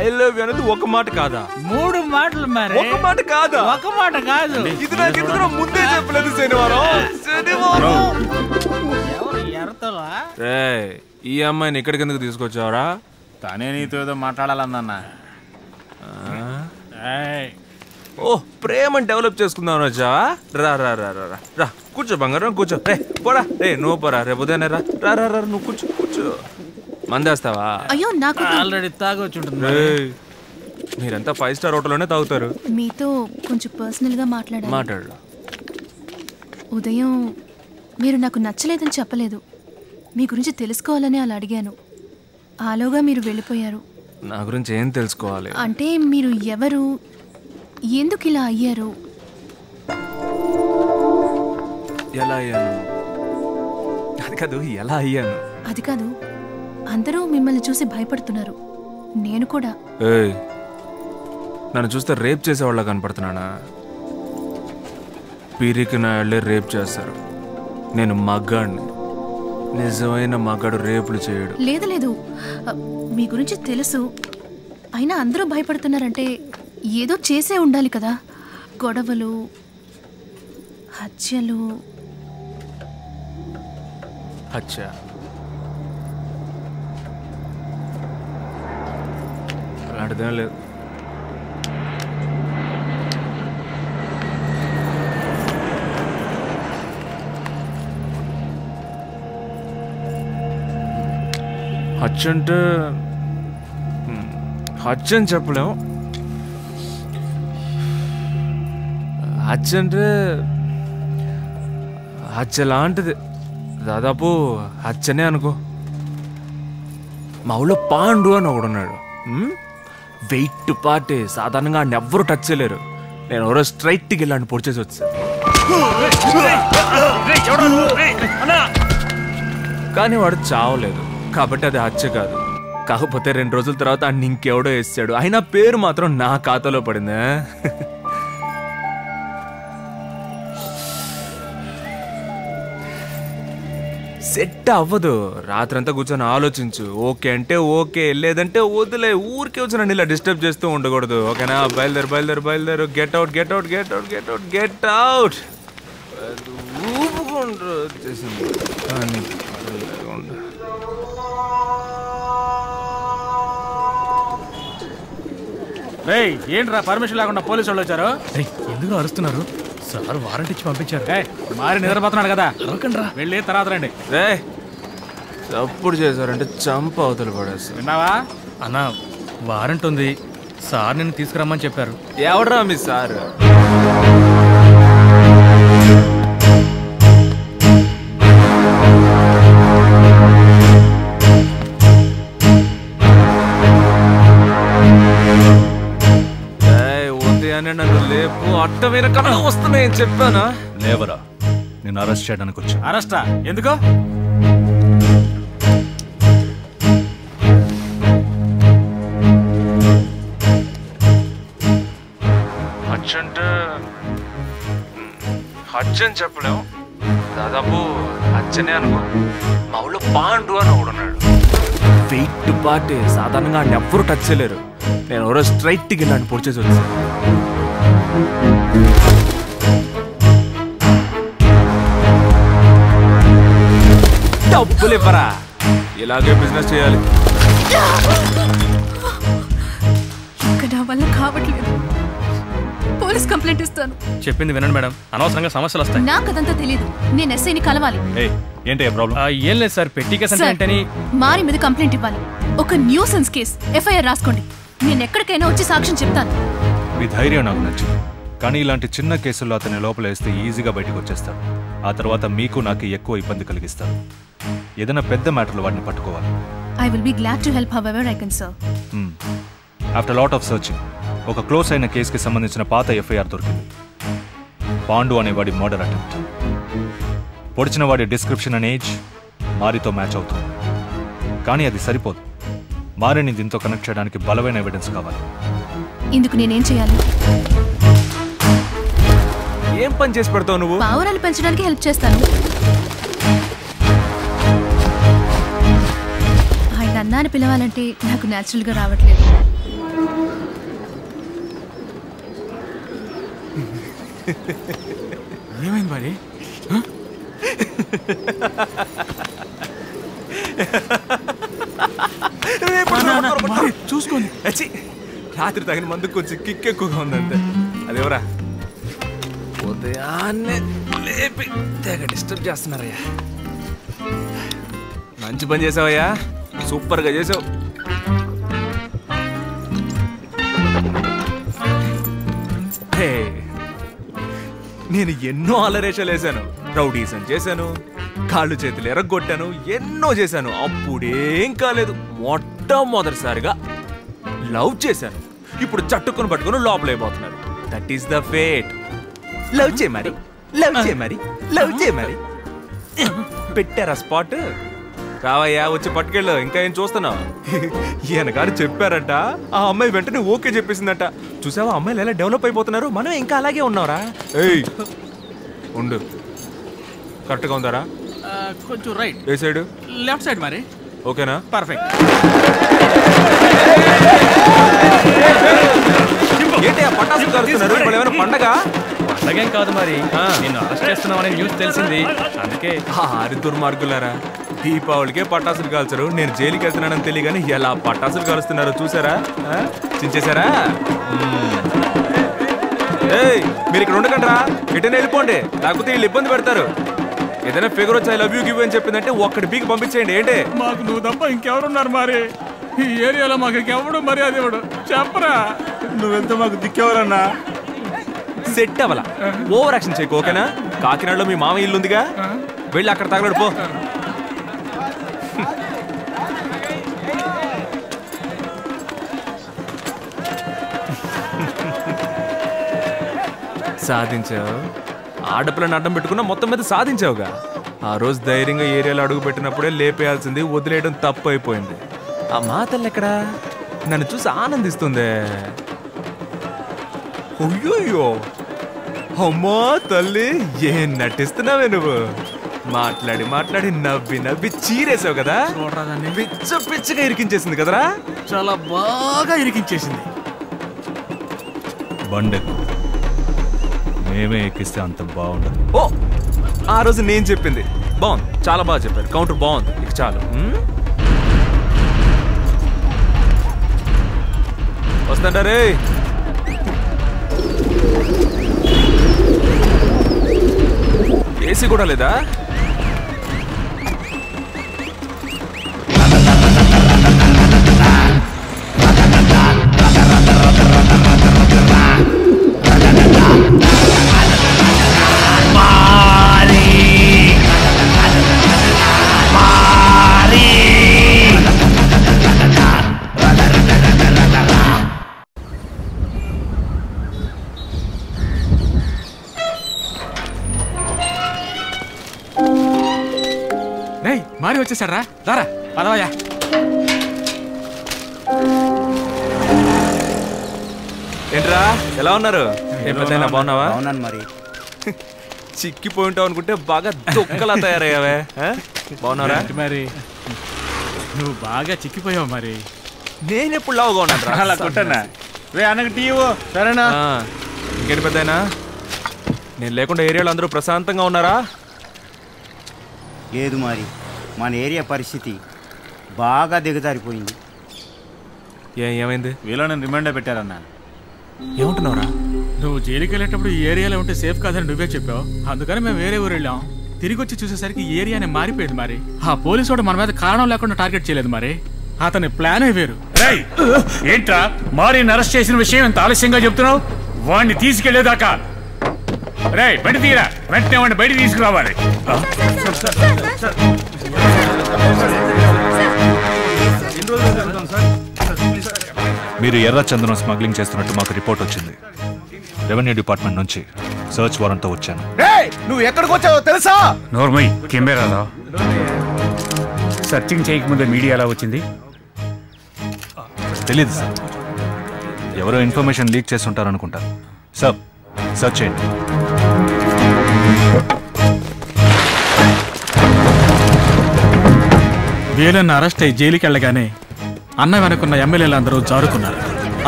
ఐ లవ్ యు అనేది ఒక మాట కాదా మూడు మాటలు మరి ఒక మాట కాదా ఒక మాట కాదు ఇది నాకు ఎందుకు ముందే చెప్పలేదు శనివారం శనివారం ఈ అమ్మాయిని ఇక్కడికి ఎందుకు తీసుకొచ్చావరా తనే నీతో ఏదో మాట్లాడాలన్న ఓ ప్రేమను డెవలప్ చేసుకుందాం వచ్చావా రా రా రా రా రా కూర్చో బంగారం కూర్చో రే పోరా రే నువ్వు పోరా రేపు ఉదయాన్నే రా రా రా రా నువ్వు కూర్చో కూర్చో మందేస్తావా అయ్యో నాకు ఆల్రెడీ తాగొచ్చుంటుంది మీరంతా ఫైవ్ స్టార్ హోటల్లోనే తాగుతారు. మీతో కొంచెం పర్సనల్ గా మాట్లాడాలి. మాట్లాడరా. ఉదయం మీరు నాకు నచ్చలేదని చెప్పలేదు. మీ గురించి తెలుసుకోవాలని అలా అడిగాను. ఆలోగా మీరు వెళ్ళిపోయారు. నా గురించి ఏం తెలుసుకోవాలి అంటే మీరు ఎవరు, ఎందుకు ఇలా అయ్యారు, ఎలా అయ్యాను అది కాదు ఎలా అయ్యాను అది కాదు. అందరూ మిమ్మల్ని చూసి భయపడుతున్నారు, నేను కూడా. ఏయ్, నన్ను చూస్తే రేప్ చేసేవాళ్ళ కనపడుతున్నానా? పీరికి నా వాళ్ళే రేప్ చేస్తారు. నేను మగ్గాడిని. నిజమైన మగాడు రేపులు చేయడు. లేదు లేదు, మీ గురించి తెలుసు. అయినా అందరూ భయపడుతున్నారంటే ఏదో చేసే ఉండాలి కదా. గొడవలు, హత్యలు. హత్య అలాంటిదేం లేదు. హచ్ అంటే హచ్ అని చెప్పలేము. హచ్ అంటే హచ్ లాంటిది, దాదాపు హచ్ అనే అనుకో. మా ఊళ్ళో పాండు అని ఒకడున్నాడు. వెయిట్ పార్టీ సాధారణంగా ఆయన ఎవ్వరూ టచ్ చేయలేరు. నేను ఎవరో స్ట్రైట్కి వెళ్ళాను, పొడి చేసి వచ్చాను. కానీ వాడు చావలేదు కాబట్టి అది హత్య కాదు. కాకపోతే రెండు రోజుల తర్వాత ఆయన ఇంకెవడో వేసాడు. అయినా పేరు మాత్రం నా ఖాతాలో పడింది. సెట్ అవ్వదు. రాత్రంతా కూర్చొని ఆలోచించు. ఓకే అంటే ఓకే, లేదంటే వదిలే. ఊరికే వచ్చి నన్ను ఇలా డిస్టర్బ్ చేస్తూ ఉండకూడదు, ఓకేనా? బయలుదేరు బయలుదేరు బయలుదేరు. Get out get out get out get out get out. ఊపుకుండ్రు వచ్చేసింది. ఏంట్రా పర్మిషన్ లేకుండా పోలీసు వాళ్ళు వచ్చారు? ఎందుకు అరుస్తున్నారు? సార్ వారెంట్ ఇచ్చి పంపించారు. మారి నిద్రపోతున్నాడు కదా, అరవకండ్రా. వెళ్ళి తర్వాత రండి. రే తప్పుడు చేశారంటే చంప అవతలు పడేస్తారు, విన్నావా? అన్నా వారెంట్ ఉంది, సార్ నిన్ను తీసుకురమ్మని చెప్పారు. ఎవడ్రా మీ సార్? అట్టమైన కథలు వస్తున్నాయని చెప్పానా? లేవరా, నేను అరెస్ట్ చేయడానికి వచ్చా. అరెస్టా? ఎందుకో? హజ్ అంటే హజ్ అని చెప్పలేము, దాదాపు హజ్ అనే అనుకో. మా ఊళ్ళో పాండు అని ఒకడున్నాడు. వెయిట్ పార్టీ సాధారణంగా ఆయన ఎవ్వరూ టచ్ చేయలేరు. నేను ఎవరో స్ట్రైట్కి వెళ్ళాను, పొడి చేసి వచ్చాను. డబ్బులు ఇవ్వరా? ఇలాగే బిజినెస్ చేయాలి. ఇంకా నా వల్ల కావట్లేదు, పోలీస్ కంప్లైంట్ ఇస్తాను. చెప్పింది వినండి మేడం, అనవసరంగా సమస్యలు వస్తాయి. నాకు అదంతా తెలియదు, నేను ఎస్ఐని కలవాలి. ఏం లేదు సార్, పెట్టి కేసు అంటే మారి మీద కంప్లైంట్ ఇవ్వాలి. ఒక న్యూసెన్స్ కేసు ఎఫ్ఐఆర్ రాసుకోండి. నేను ఎక్కడికైనా వచ్చి సాక్ష్యం చెప్తాను. మీ ధైర్యం నాకు నచ్చింది, కానీ ఇలాంటి చిన్న కేసుల్లో అతన్ని లోపలేస్తే ఈజీగా బయటకు వచ్చేస్తాడు. ఆ తర్వాత మీకు నాకు ఎక్కువ ఇబ్బంది కలిగిస్తాడు. ఏదైనా పెద్ద మ్యాటర్లో వాడిని పట్టుకోవాలి. I will be glad to help however I can sir. After lot of searching ఒక క్లోజ్ అయిన కేసుకి సంబంధించిన పాత ఎఫ్ఐఆర్ దొరికింది. పాండు అనేవాడి మర్డర్ అటెంప్ట్. పొడిచిన వాడి డిస్క్రిప్షన్ అండ్ ఏజ్ మారితో మ్యాచ్ అవుతుంది, కానీ అది సరిపోదు. మారిని దీంతో కనెక్ట్ చేయడానికి బలమైన ఎవిడెన్స్ కావాలి. ఇందుకు నేనేం చేయాలి? ఏం పని చేసి పెడతావు నువ్వు? పావురాలు పెంచడానికి హెల్ప్ చేస్తాను. ఆయన అన్నాన్ని పిలవాలంటే నాకు న్యాచురల్గా రావట్లేదు. ఏమైంది మరి? చూసుకోండి, రాత్రి తగిన మందుకు కొంచెం కిక్ ఎక్కువగా ఉందంటే అదేవరా ఉదయాన్నే లేపి తెగ డిస్టర్బ్ చేస్తున్నారయ్యా. మంచి పని చేసావయ్యా, సూపర్గా చేసావు. నేను ఎన్నో అలరేషలేసాను, రౌడీసం చేశాను, కాళ్ళు చేతులు ఎరగొట్టాను, ఎన్నో చేశాను. అప్పుడేం కాలేదు. మొట్టమొదటిసారిగా లవ్ చేశాను. ఇప్పుడు చట్టుకుని పట్టుకుని లోపలైపోతున్నారు. That is the fate. Love చే మరి, లవ్ చే మరి, లవ్ చే మరి. పెట్టారా స్పాట్? కావయ్యా వచ్చి పట్టుకెళ్ళు. ఇంకా ఏం చూస్తున్నావు? ఈయన గారు చెప్పారట, ఆ అమ్మాయి వెంటనే ఓకే చెప్పేసిందట. చూసావా అమ్మాయిలు ఎలా డెవలప్ అయిపోతున్నారు, మనం ఇంకా అలాగే ఉన్నావురా. ఏయ్ ఉండు, కరెక్ట్గా ఉందారా? కొంచెం రైట్. ఏ సైడ్? లెఫ్ట్ సైడ్ మరి. ఓకేనా? పర్ఫెక్ట్. ఏంటి పటాసులు కలుస్తున్నారు? ఇప్పుడు ఏమైనా పండగ? పండగేం కాదు మరి, నేను అరెస్ట్ చేస్తున్నామనే న్యూస్ తెలిసింది అందుకే. ఆరు దుర్మార్గులారా, దీపావళికే పటాసులు కాల్చరు. నేను జైలుకి వెళ్తున్నానని తెలియగానే ఎలా పటాసులు కాలుస్తున్నారో చూసారా? చించేశారా? ఏయ్ మీరు ఇక్కడ ఉండకండి రా, ఎటైనా వెళ్ళిపోండి, లేకపోతే వీళ్ళు ఇబ్బంది పెడతారు. ఏదైనా ఫిగర్ వచ్చి ఐ లవ్ యూ గివ్ అని చెప్పిందంటే ఒక్కడి బీకి పంపించేయండి. ఏంటి మాకు నువ్వు తప్ప ఇంకెవరున్నారు మరి ఈ ఏరియాలో? మాకు ఇంకెవడు మర్యాద ఇవ్వడు. చెప్పరా నువ్వెంత మాకు దిక్కేవారన్నా? సెట్ అవ్వాల, ఓవర్ యాక్షన్ చేయకు. ఓకేనా? కాకినాడలో మీ మామ ఇల్లు ఉందిగా, వెళ్ళి అక్కడ తగలడు పో. సాధించావు. ఆడపిల్లని అడ్డం పెట్టుకున్నా మొత్తం మీద సాధించావుగా. ఆ రోజు ధైర్యంగా ఏరియాలో అడుగు పెట్టినప్పుడే లేపేయాల్సింది, వదిలేయడం తప్పు అయిపోయింది. ఆ మాతల్ని ఎక్కడా నన్ను చూసి ఆనందిస్తుందే. అయ్యోయ్యో అమ్మా తల్లి, ఏం నటిస్తున్నావే నువ్వు. మాట్లాడి మాట్లాడి నవ్వి నవ్వి చీరేసావు కదా, పిచ్చ పిచ్చగా ఇరికించేసింది కదరా. చాలా బాగా ఇరికించేసింది. బండకు మేమే ఎక్కిస్తే అంత బాగుండదు. ఓ ఆ రోజు నేను చెప్పింది బాగుంది, చాలా బాగా చెప్పారు. కౌంటర్ బాగుంది, ఇక చాలు. వస్తాంటారే. ఏసీ కూడా లేదా? మారి వచ్చేసారా? దారా పదవయ్యా. ఏంట్రా ఎలా ఉన్నారు? ఎప్పుడైనా బాగున్నావా? అవునాను మరి. చిక్కిపోయి ఉంటావు అనుకుంటే బాగా దొక్కలా తయారయ్యావే. బాగున్నారా మరి? నువ్వు బాగా చిక్కిపోయావు మరి. నేనెప్పుడు లావుగా ఉన్నాను అలా కొట్టనా? రే అన్నకు టీవో సరేనా? ఇంకేంటి పెద్దయినా, నేను లేకుండా ఏరియాలో అందరూ ప్రశాంతంగా ఉన్నారా? లేదు మరి, మన ఏరియా పరిస్థితి బాగా దిగజారిపోయింది. ఏమైంది? వీళ్ళని రిమాండ్ పెట్టారన్నా. ఏమంటున్నావురా? నువ్వు జైలుకి వెళ్ళేటప్పుడు ఈ ఏరియాలో ఉంటే సేఫ్ కాదని నువ్వే చెప్పావు, అందుకని మేము వేరే ఊరు వెళ్ళాం. తిరిగి వచ్చి చూసేసరికి ఏరియానే మారిపోయింది మరి. ఆ పోలీసు వాడు మన మీద కారణం లేకుండా టార్గెట్ చేయలేదు మరి, అతని ప్లానే వేరు. ఏంట్రా మారిని అరెస్ట్ చేసిన విషయం ఎంత ఆలస్యంగా చెప్తున్నావు? వాడిని తీసుకెళ్లేదాకా రే బయట తీరా, వెంటనే వాడిని బయట తీసుకురావాలి. మీరు ఎర్ర చందనం స్మగ్లింగ్ చేస్తున్నట్టు మాకు రిపోర్ట్ వచ్చింది. రెవెన్యూ డిపార్ట్మెంట్ నుంచి సర్చ్ వారెంట్ తో వచ్చాను. నువ్వు ఎక్కడికి వచ్చావో తెలుసా? నోర్మై కెమెరాలో సర్చింగ్ చేయకముందే మీడియా ఎలా వచ్చింది? తెలీదు సార్, ఎవరో ఇన్ఫర్మేషన్ లీక్ చేసి ఉంటారనుకుంటా. సార్ సర్చ్ చేయండి. వీళ్ళని అరెస్ట్ అయ్యి జైలుకి వెళ్ళగానే అన్న వెనుకున్న ఎమ్మెల్యేలు అందరూ జారుకున్నారు.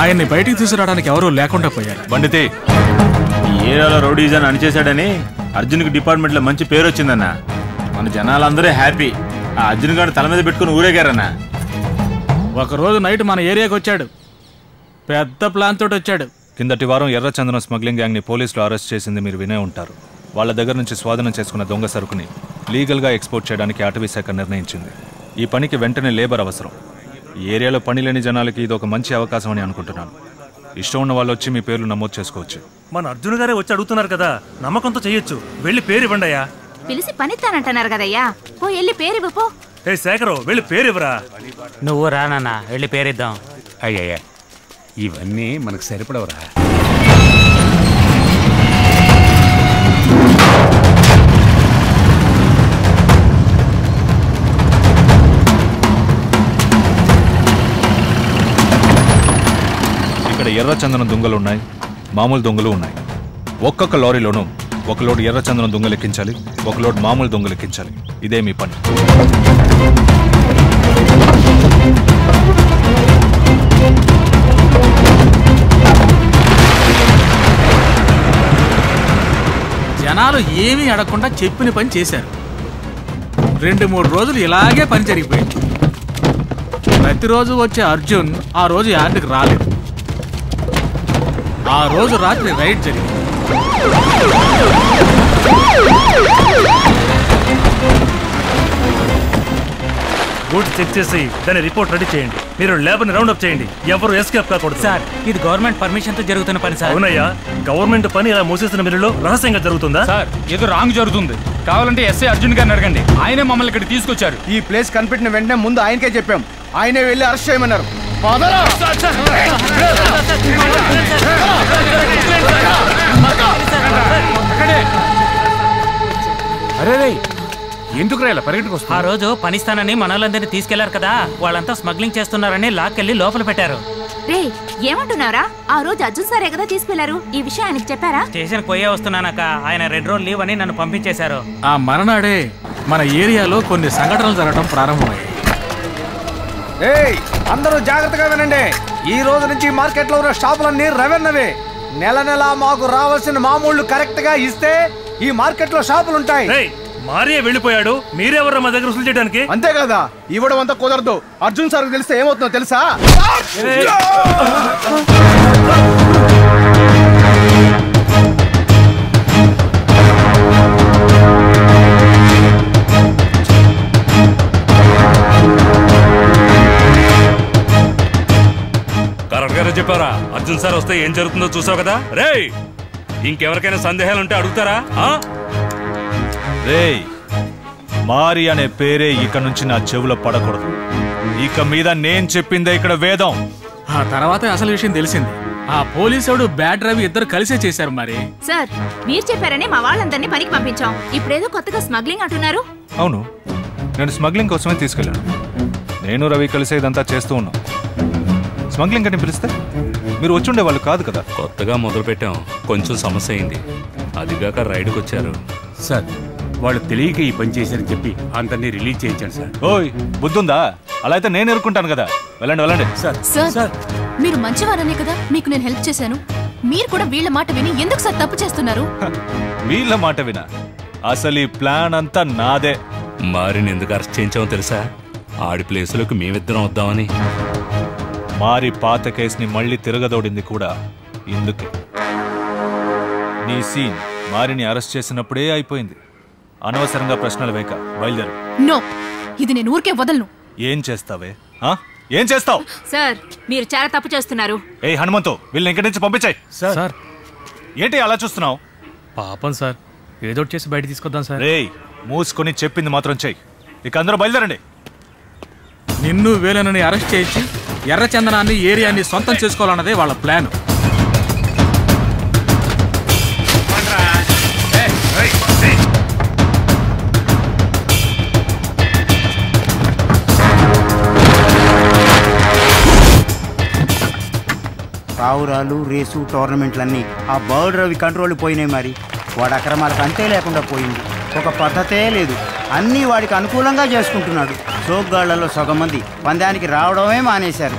ఆయన్ని బయటికి తీసుకురావడానికి ఎవరూ లేకుండా పోయారు. బండితే ఏరియాలో రౌడీజన్ అణిచేశాడని అర్జున్కి డిపార్ట్మెంట్లో మంచి పేరు వచ్చిందన్న. మన జనాలందరూ హ్యాపీ. ఆ అర్జున్ గారు తల మీద పెట్టుకుని ఊరేగారన్న. ఒకరోజు నైట్ మన ఏరియాకి వచ్చాడు, పెద్ద ప్లాన్ తోటి వచ్చాడు. కిందటి వారం ఎర్రచందనం స్మగ్లింగ్ గ్యాంగ్ని పోలీసులు అరెస్ట్ చేసింది మీరు వినే ఉంటారు. వాళ్ళ దగ్గర నుంచి స్వాధీనం చేసుకున్న దొంగ సరుకుని లీగల్గా ఎక్స్పోర్ట్ చేయడానికి అటవీ శాఖ నిర్ణయించింది. ఈ పనికి వెంటనే లేబర్ అవసరం. ఈ ఏరియాలో పని లేని జనాలకి ఇది ఒక మంచి అవకాశం అని అనుకుంటున్నాను. इष्टम वाले वी पेर् नमोद चेसुकोवच्चु मन अर्जुन गारे वच्ची अडुगुतुन्नारु कदा नम्मकंतो चेयोच्चु वेल्ली पेरु इव्वंडय्या पिलिसि पनि तानंटन्नारु कदय्या पो एल्ली पेरु इव्वपो ए शेखरो वेल्ली पेरु इव्वरा नुव्वु रा नाना वेल्ली पेरु इद्दां अय्यय्य इवन्नी मनकु सरिपडवरा ఎర్ర చందనం దుంగలు ఉన్నాయి మామూలు దుంగలు ఉన్నాయి ఒక్కొక్క లారీలోను ఒక లోడ్ ఎర్ర చందనం దుంగలు ఎక్కించాలి ఒక లోడ్ మామూలు దుంగలు ఎక్కించాలి ఇదే మీ పని జనాలు ఏమీ అడగకుండా చెప్పిన పని చేశారు రెండు మూడు రోజులు ఇలాగే పని జరిగిపోయింది ప్రతిరోజు వచ్చే అర్జున్ ఆ రోజు యార్డుకి రాలేదు आ रोज रात्रि राइड जरिए गुड चेक చేసి దాని రిపోర్ట్ రెడీ చేయండి మీరు ల్యాబ్ ని రౌండ్ అప్ చేయండి ఎవరు ఎస్కేప్ కాకూడదు సార్ ఇది గవర్నమెంట్ పర్మిషన్ తో జరుగుతున్న పని సార్ అవునయ్య గవర్నమెంట్ పని ఇలా మోసేసిన మిల్లులో రహస్యంగా జరుగుతుందా సార్ ఏదో రాంగ్ జరుగుతుంది కావాలంటే ఎస్ఐ అర్జున్ గారిని అడగండి ఆయనే మమ్మల్ని ఇక్కడికి తీసుకొచ్చారు ఈ ప్లేస్ కనిపెట్టిన వెంటనే ముందు ఆయనకే చెప్పాం ఆయనే వెళ్ళి అరెస్ట్ చేయమన్నారు పాదరా అరే రే ఎందుకు రా ఇలా పరిగెట్టుకు వస్తా ఆ రోజు పనిస్తానని మనలందరిని తీసుకెళ్లారు కదా వాళ్ళంతా స్మగ్లింగ్ చేస్తున్నారని లాక్కెళ్ళి లోపల పెట్టారు రే ఏమంటున్నారా ఆ రోజు అర్జున్ సార్ ఎక్కడ తీసుకెళ్లారు ఈ విషయం ఆయనకి చెప్పారా స్టేషన్ పోయే వస్తున్నానక ఆయన రెడ్ రోల్ లీవ్ అని నన్ను పంపించేశారు ఆ మరణాడే మన ఏరియాలో కొన్ని సంఘటనలు జరగడం ప్రారంభమయ్యాయి ఏయ్ అందరూ జాగృతగా వినండి ఈ రోజు నుంచి మార్కెట్లో ఉన్న షాపులన్నీ రెవెన్యూవే నెల నెల మాకు రావాల్సిన మామూళ్ళు కరెక్ట్ గా ఇస్తే ఈ మార్కెట్లో షాపులు ఉంటాయి ఏయ్ మారియే వెళ్ళిపోయాడు మీరెవరు మా దగ్గర వసూలు చేయడానికి అంతే కదా ఇవ్వడం అంత కుదరదు అర్జున్ సార్కి తెలిస్తే ఏమవుతుందో తెలుసా చెప్పారా అర్జున్ సార్ వస్తే ఏం జరుగుతుందో చూసావు కదా రేయ్ ఇంకెవరికైనా సందేహాలు ఉంటే అడుగుతారా రేయ్ మారి అనే పేరే ఇక నుంచి నా చెవులో పడకూడదు ఇక మీద నేను చెప్పిందే ఇక్కడ వేదం ఆ తర్వాత అసలు విషయం తెలిసింది ఆ పోలీసుడు బ్యాడ్ రవి ఇద్దరు కలిసే చేశారు మరి సార్ మీరు చెప్పారనే మా వాళ్ళందర్నీ పనికి పంపించాం ఇప్పుడేదో కొత్తగా స్మగ్లింగ్ అంటున్నారు అవును నేను స్మగ్లింగ్ కోసమే తీసుకెళ్ళాను నేను రవి కలిసే ఇదంతా చేస్తూ ఉన్నాం స్మగ్లింగ్ అని పిలిస్తే మీరు వచ్చుండేవాళ్ళు కాదు కదా కొత్తగా మొదలుపెట్టాం కొంచెం సమస్య అయింది అదిగాక రైడ్కి వచ్చారు సార్ వాళ్ళు తెలియక ఈ పని చేశారని చెప్పి అంతని రిలీజ్ చేయించండి సార్ ఓయ్ బుద్ధుందా అలా అయితే నేను ఎరుకుంటాను కదా వెళ్ళండి వెళ్ళండి సార్ సార్ మీరు మంచివారనే కదా మీకు నేను హెల్ప్ చేశాను మీరు కూడా వీళ్ళ మాట విని ఎందుకు సార్ తప్పు చేస్తున్నారు వీళ్ళ మాట వినా అసలు ఈ ప్లాన్ అంతా నాదే మారిని ఎందుకు అరెస్ట్ చేయించామో తెలుసా ఆడి ప్లేసులోకి మేమిద్దరం వద్దామని మారి పాత కేసుని మళ్ళీ తిరగదోడింది కూడా ఇందుకే నీ సీన్ మారిని అరెస్ట్ చేసినప్పుడే అయిపోయింది అనవసరంగా ప్రశ్నలు వేయక బయలుదేరు నో ఇది నేను ఊరికే వదలను ఏం చేస్తావే ఆ ఏం చేస్తావ్ సార్ మీరు చాలా తప్పు చేస్తున్నారు ఏ హనుమంతో వీళ్ళని ఇక్కడి నుంచి పంపించేయ్ సార్ ఏంటి అలా చూస్తున్నావ్ పాపం సార్ ఏదోటి చేసి బయట తీసుకొద్దాం సార్ రేయ్ మూసుకొని చెప్పింది మాత్రం చెయ్యి ఇక అందరూ బయలుదేరండి నిన్ను వీళ్ళని అరెస్ట్ చేసి ఎర్ర చందనాన్ని ఏరియాని సొంతం చేసుకోవాలన్నదే వాళ్ళ ప్లాన్ పావురాలు రేసు టోర్నమెంట్లన్నీ ఆ బర్డ్ రవి కంట్రోల్ పోయినాయి మరి వాడి అక్రమాలకు అంతే లేకుండా పోయింది ఒక పద్ధతే లేదు అన్నీ వాడికి అనుకూలంగా చేసుకుంటున్నాడు సోగ్గాళ్లలో సగం మంది పందానికి రావడమే మానేశారు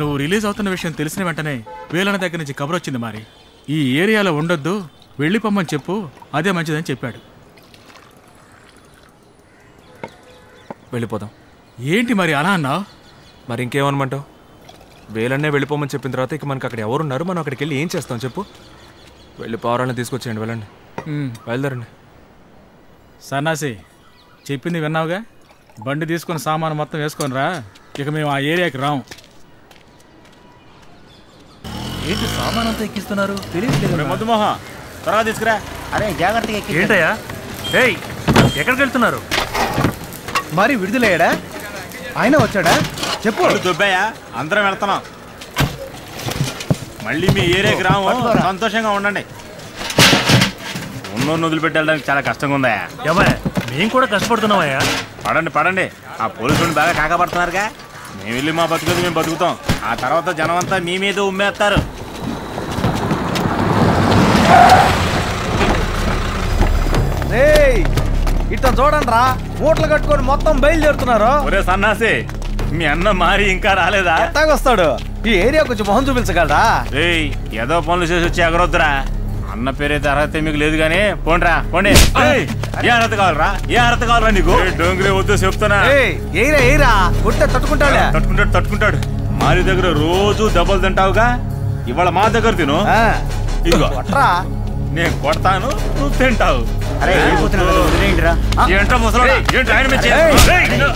నువ్వు రిలీజ్ అవుతున్న విషయం తెలిసిన వెంటనే వేలన దగ్గర నుంచి కబురు వచ్చింది మారి ఈ ఏరియాలో ఉండొద్దు వెళ్ళిపోమ్మని చెప్పు అదే మంచిదని చెప్పాడు వెళ్ళిపోదాం ఏంటి మరి అలా అన్నా మరి ఇంకేమనమంటావు వేలన్నే వెళ్ళిపోమని చెప్పిన తర్వాత ఇక మనకు అక్కడ ఎవరున్నారు మనం అక్కడికి వెళ్ళి ఏం చేస్తాం చెప్పు వెళ్ళి పావురాలను తీసుకొచ్చేయండి వెళ్ళండి బయలుదేరండి. సన్నాసి చెప్పింది విన్నావుగా, బండి తీసుకుని సామాను మొత్తం వేసుకొని రా, ఇక మేము ఆ ఏరియాకి రాము. ఏంటి సామాన్ అంతా ఎక్కిస్తున్నారు తెలియదు. మధుమోహ త్వరగా తీసుకురా. అరే జాగ్రత్తగా ఎక్కి. ఏంటయ్యా ఏయ్ ఎక్కడికి వెళ్తున్నారు? మరి విడుదలయ్యాడా ఆయన? వచ్చాడా చెప్పు. దుబ్బయ్యా అందరం వెళ్తున్నాం, మళ్ళీ మీ ఏరియాకి రాము, సంతోషంగా ఉండండి. ఉన్నోరు వదిలిపెట్టి వెళ్ళడానికి చాలా కష్టంగా ఉందా? ఎవరే మేము కూడా కష్టపడుతున్నామయ్యా. పడండి పడండి, ఆ పోలీసులు బాగా కాకపడుతున్నారుగా. మేము వెళ్ళి మా బతుకుది మేము బతుకుతాం, ఆ తర్వాత జనం అంతా మీ మీద ఉమ్మేస్తారు. ఇట్లా చూడండి రా, ఓట్లు కట్టుకొని మొత్తం బయలుదేరుతున్నారు. ఒరే సన్నాసి, మీ అన్న మారి ఇంకా రాలేదా? ఎట్టాగొస్తాడు? ఈ ఏరియా కొంచెం మొహం చూపించగలరా? ఏయ్ ఏదో పనులు చేసి వచ్చి ఎగరొద్దురా. అన్న పేరైతే అర్హత మీకు లేదు కానీ పోండ్రా పోండి. ఏ అర్హత కావాలరా? ఏ అర్హత కావాలరా నీకు? డోంగ్రీ వద్దు చెప్తానా? కొట్టే తట్టుకుంటాడు తట్టుకుంటాడు తట్టుకుంటాడు మారి దగ్గర రోజు డబ్బులు తింటావుగా, ఇవాళ మా దగ్గర తిను. ఇదిగో నేను కొడతాను, నువ్వు తింటావు. ఏంట్రా ముసలి ఏంటి ఆయన?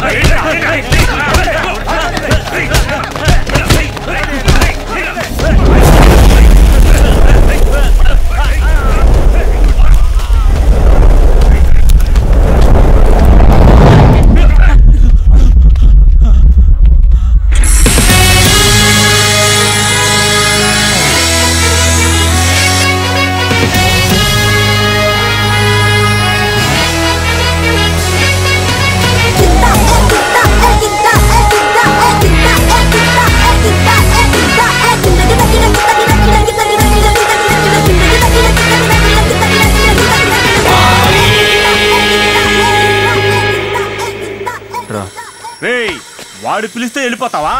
వాడు పిలిస్తే వెళ్ళిపోతావా?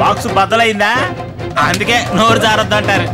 బాక్స్ బద్దలైందా, అందుకే నోరు జారొద్దు అంటారు.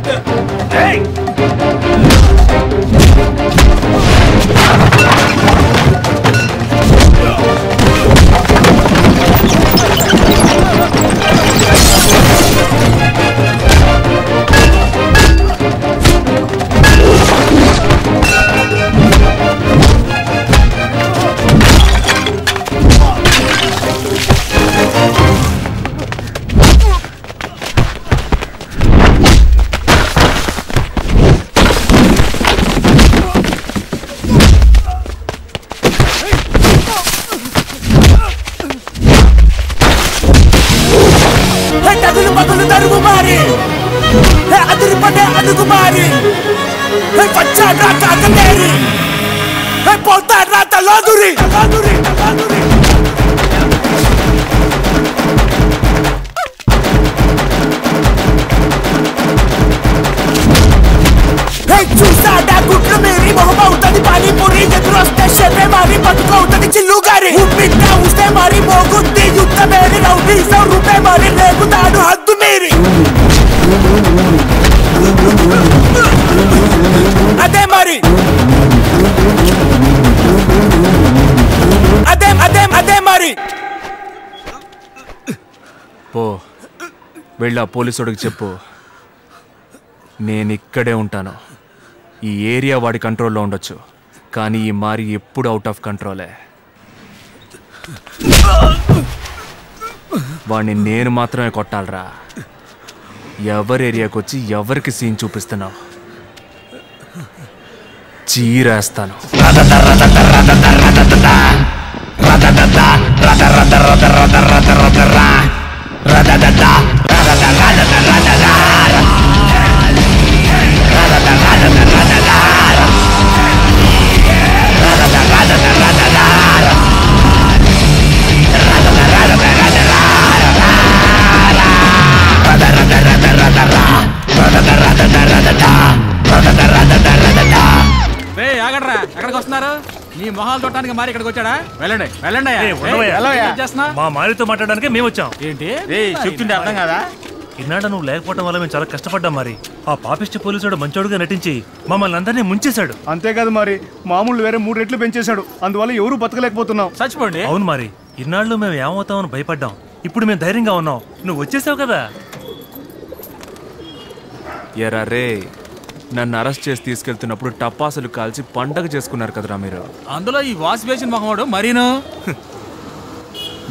వెళ్ళా పోలీసుడికి చెప్పు, నేను ఇక్కడే ఉంటాను. ఈ ఏరియా వాడి కంట్రోల్లో ఉండొచ్చు, కానీ ఈ మారి ఎప్పుడు అవుట్ ఆఫ్ కంట్రోలే. వాణ్ణి నేను మాత్రమే కొట్టాలరా. ఎవర్ ఏరియాకి వచ్చి ఎవరికి సీన్ చూపిస్తున్నావు? చీరేస్తాను. ఇన్నాడా నువ్వు లేకపోవడం వల్ల మేము చాలా కష్టపడ్డాం మరి. ఆ పాపిష్టి పోలీసుడు మంచోడుగా నటించి మమ్మల్ని అందరినీ ముంచేశాడు. అంతేకాదు మరి, మామూలు వేరే మూడు రెట్లు పెంచేశాడు. అందువల్ల ఎవరు బతకలేకపోతున్నాం, చచ్చిపోండి. అవును మరి, ఇన్నాళ్ళు మేము ఏమవుతామని భయపడ్డాం. ఇప్పుడు మేము ధైర్యంగా ఉన్నాం, నువ్వు వచ్చేసావు కదా. ఎరా రే, నన్ను అరెస్ట్ చేసి తీసుకెళ్తున్నప్పుడు టపాసులు కాల్చి పండగ చేసుకున్నారు కదరా మీరు. అందులో ఈ వాష్ బేసిన్ మహమ్మడు మరీను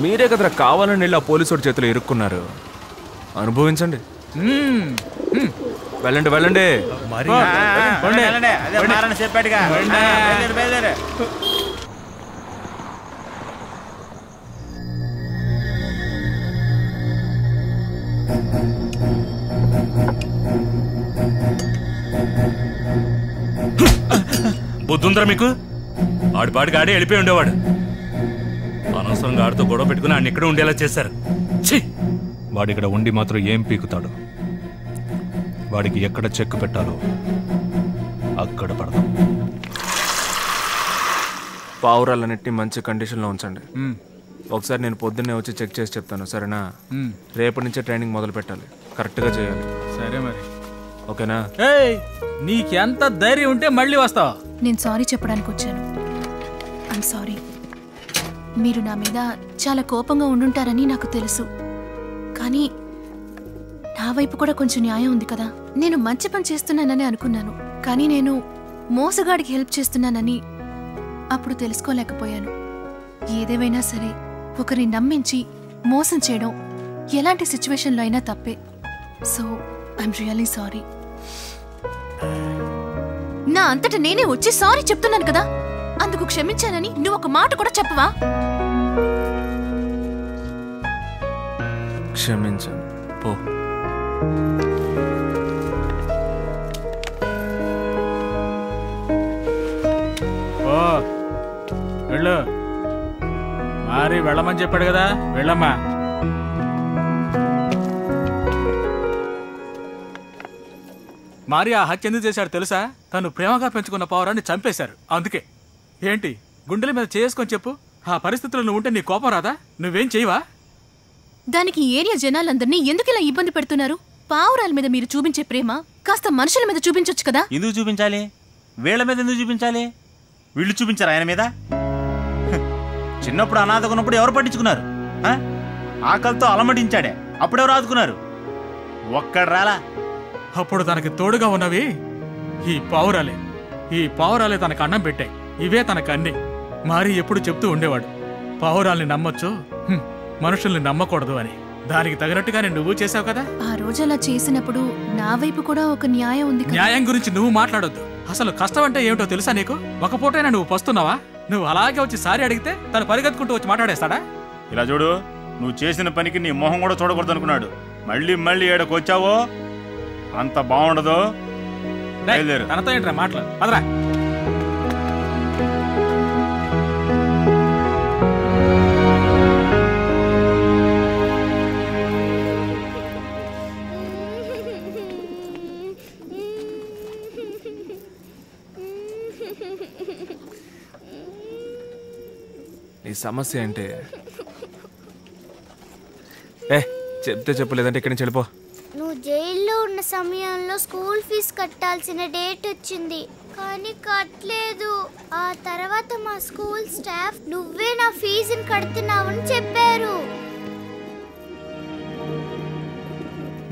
మీరే కదరా కావాలని వెళ్ళి ఆ పోలీసుడి చేతిలో ఇరుక్కున్నారు. అనుభవించండి. వెళ్ళండి వెళ్ళండి. బుద్ధుందరా మీకు? ఆడి పాటికి ఆడే వెళ్ళిపోయి ఉండేవాడు. అనవసరంగా ఆడితో గొడవ పెట్టుకుని ఆయన ఇక్కడ ఉండేలా చేశారు. ఛీ, వాడి ఇక్కడ ఉండి మాత్రం ఏం పీకుతాడు? వాడికి ఎక్కడ చెక్కు పెట్టాలో అక్కడ పడదాం. పావురాలన్నింటినీ మంచి కండిషన్లో ఉంచండి. ఒకసారి నేను పొద్దున్నే వచ్చి చెక్ చేసి చెప్తాను, సరేనా? రేపటి నుంచే ట్రైనింగ్ మొదలు పెట్టాలి, కరెక్ట్గా చేయాలి. సరే మరి, ఓకేనా? నీకెంత ధైర్యం ఉంటే మళ్ళీ వస్తావా? నేను సారీ చెప్పడానికి వచ్చాను. I'm sorry. మీరు నా మీద చాలా కోపంగా ఉండుంటారని నాకు తెలుసు, కానీ నా వైపు కూడా కొంచెం న్యాయం ఉంది కదా. నేను మంచి పని చేస్తున్నానని అనుకున్నాను, కానీ నేను మోసగాడికి హెల్ప్ చేస్తున్నానని అప్పుడు తెలుసుకోలేకపోయాను. ఏదేమైనా సరే ఒకరిని నమ్మించి మోసం చేయడం ఎలాంటి సిచ్యువేషన్లో అయినా తప్పే. So I'm really sorry. నా అంతటా నేనే వచ్చి సారీ చెప్తున్నాను కదా, అందుకు క్షమించానని నువ్వు ఒక మాట కూడా చెప్పవా? క్షమించాను పో. వెళ్ళు. మారి వెళ్ళమని చెప్పాడు కదా, వెళ్ళమ్మా. మారి ఆ హత్య ఎందుకు చేశాడు తెలుసా? తను ప్రేమగా పెంచుకున్న పావురాన్ని చంపేశారు అందుకే. ఏంటి గుండెల మీద చేసుకొని చెప్పు, ఆ పరిస్థితుల్లో నువ్వు ఉంటే నీ కోపం రాదా? నువ్వేం చేయవా? దానికి ఏరియా జనాలందరినీ ఎందుకు ఇలా ఇబ్బంది పెడుతున్నారు? పావురాల మీద మీరు చూపించే ప్రేమ కాస్త మనుషుల మీద చూపించొచ్చు కదా. ఎందుకు చూపించాలి? వీళ్ళ మీద ఎందుకు చూపించాలి? వీళ్ళు చూపించారు ఆయన మీద. చిన్నప్పుడు అనాథగా ఉన్నప్పుడు ఎవరు పట్టించుకున్నారు? ఆకలితో అలమటించాడే, అప్పుడెవరు ఆదుకున్నారు? ఒక్కడు రాలా. అప్పుడు తనకి తోడుగా ఉన్నవి ఈ పావురాలే. ఈ పావురాలే తనకు అన్నం పెట్టాయి, ఇవే తనకు అన్నీ. మారి ఎప్పుడు చెప్తూ ఉండేవాడు, పావురాల్ని నమ్మొచ్చు, మనుషుల్ని నమ్మకూడదు అని. దానికి తగినట్టుగానే నువ్వు చేసావు కదా. ఆ రోజు అలా చేసినప్పుడు నా వైపు కూడా ఒక న్యాయం ఉంది. న్యాయం గురించి నువ్వు మాట్లాడొద్దు. అసలు కష్టం అంటే ఏమిటో తెలుసా నీకు? ఒక పూటైనా నువ్వు పస్తున్నావా? నువ్వు అలాగే వచ్చి సారీ అడిగితే తను పరిగెత్తుకుంటూ వచ్చి మాట్లాడేస్తాడా? ఇలా చూడు, నువ్వు చేసిన పనికి నీ మొహం కూడా చూడకూడదు అనుకున్నాడు. మళ్ళీ మళ్ళీ ఏడకు వచ్చావో అంత బాగుండదు. తనతో ఏంట్రా మాట్లాడు, అదరా. నీ సమస్య అంటే ఏ చెప్తే చెప్పలేదంటే ఇక్కడి నుంచి వెళ్ళిపో. నువ్వు జైల్లో ఉన్న సమయంలో స్కూల్ ఫీజు కట్టాల్సిన డేట్ వచ్చింది, కానీ కట్టలేదు. ఆ తర్వాత మా స్కూల్ స్టాఫ్ నువ్వే నా ఫీజుని కడుతున్నావని చెప్పారు.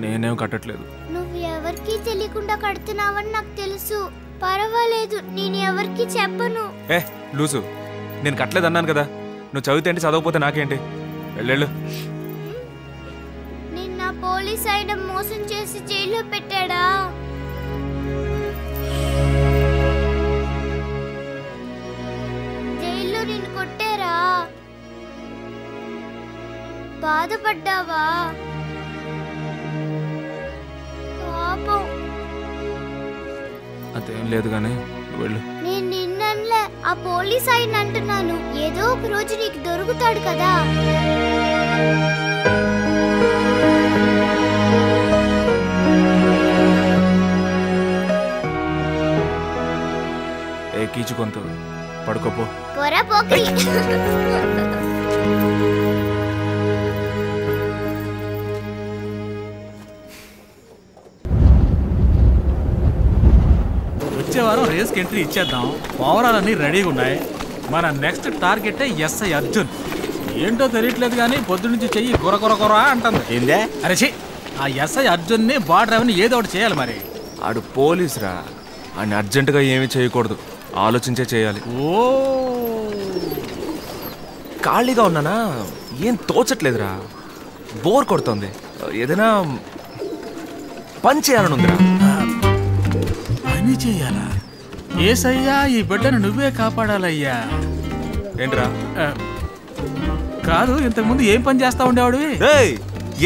నేనేం కట్టట్లేదు. నువ్వు ఎవరికీ తెలియకుండా కడుతున్నావని నాకు తెలుసు. పర్వాలేదు, నేను ఎవరికి చెప్పను. ఏ లూసు, నేను కట్టలేదు అన్నాను కదా. నువ్వు చదివితే ఏంటి, చదవకపోతే నాకేంటి? వెళ్ళు. పోలీస్ ఆయన మోసం చేసి జైల్లో పెట్టాడా? జైల్లో నిన్ను కొట్టారా? బాధపడ్డావా? పాపం. అదేం లేదు గానీ వెళ్ళు. నేను నిన్ననలే ఆ పోలీస్ ఆయన అంటున్నాను. ఏదో ఒక రోజు నీకు దొరుకుతాడు కదా. कीचुकोंतो पड़को पो पोरा पोकरी వచ్చే వారం రేస్ కి ఎంట్రీ ఇచ్చేద్దాం. ఓవరాల్ అన్ని రెడీగా ఉన్నాయి. మన నెక్స్ట్ టార్గెట్ ఎస్ఐ అర్జున్. ఏంటో తెలియట్లేదు కానీ పొద్దు నుంచి చెయ్యి కొర కొర కొర అంటుంది. ఏందే అరే ఛీ, ఆ ఎస్ఐ అర్జున్ని బార్డర్ అవని ఏదో ఒకటి చేయాలి. మరి ఆడు పోలీస్ రా, ఆయన అర్జెంటుగా ఏమీ చేయకూడదు, ఆలోచించే చేయాలి. ఓ ఖాళీగా ఉన్నానా, ఏం తోచట్లేదురా, బోర్ కొడుతుంది, ఏదైనా పని చేయాలని ఉందిరా. పని చేయాలా? ఏసయ్యా ఈ బిడ్డను నువ్వే కాపాడాలయ్యా. ఏంట్రా? కాదు, ఇంతకుముందు ఏం పని చేస్తా ఉండేవాడివి?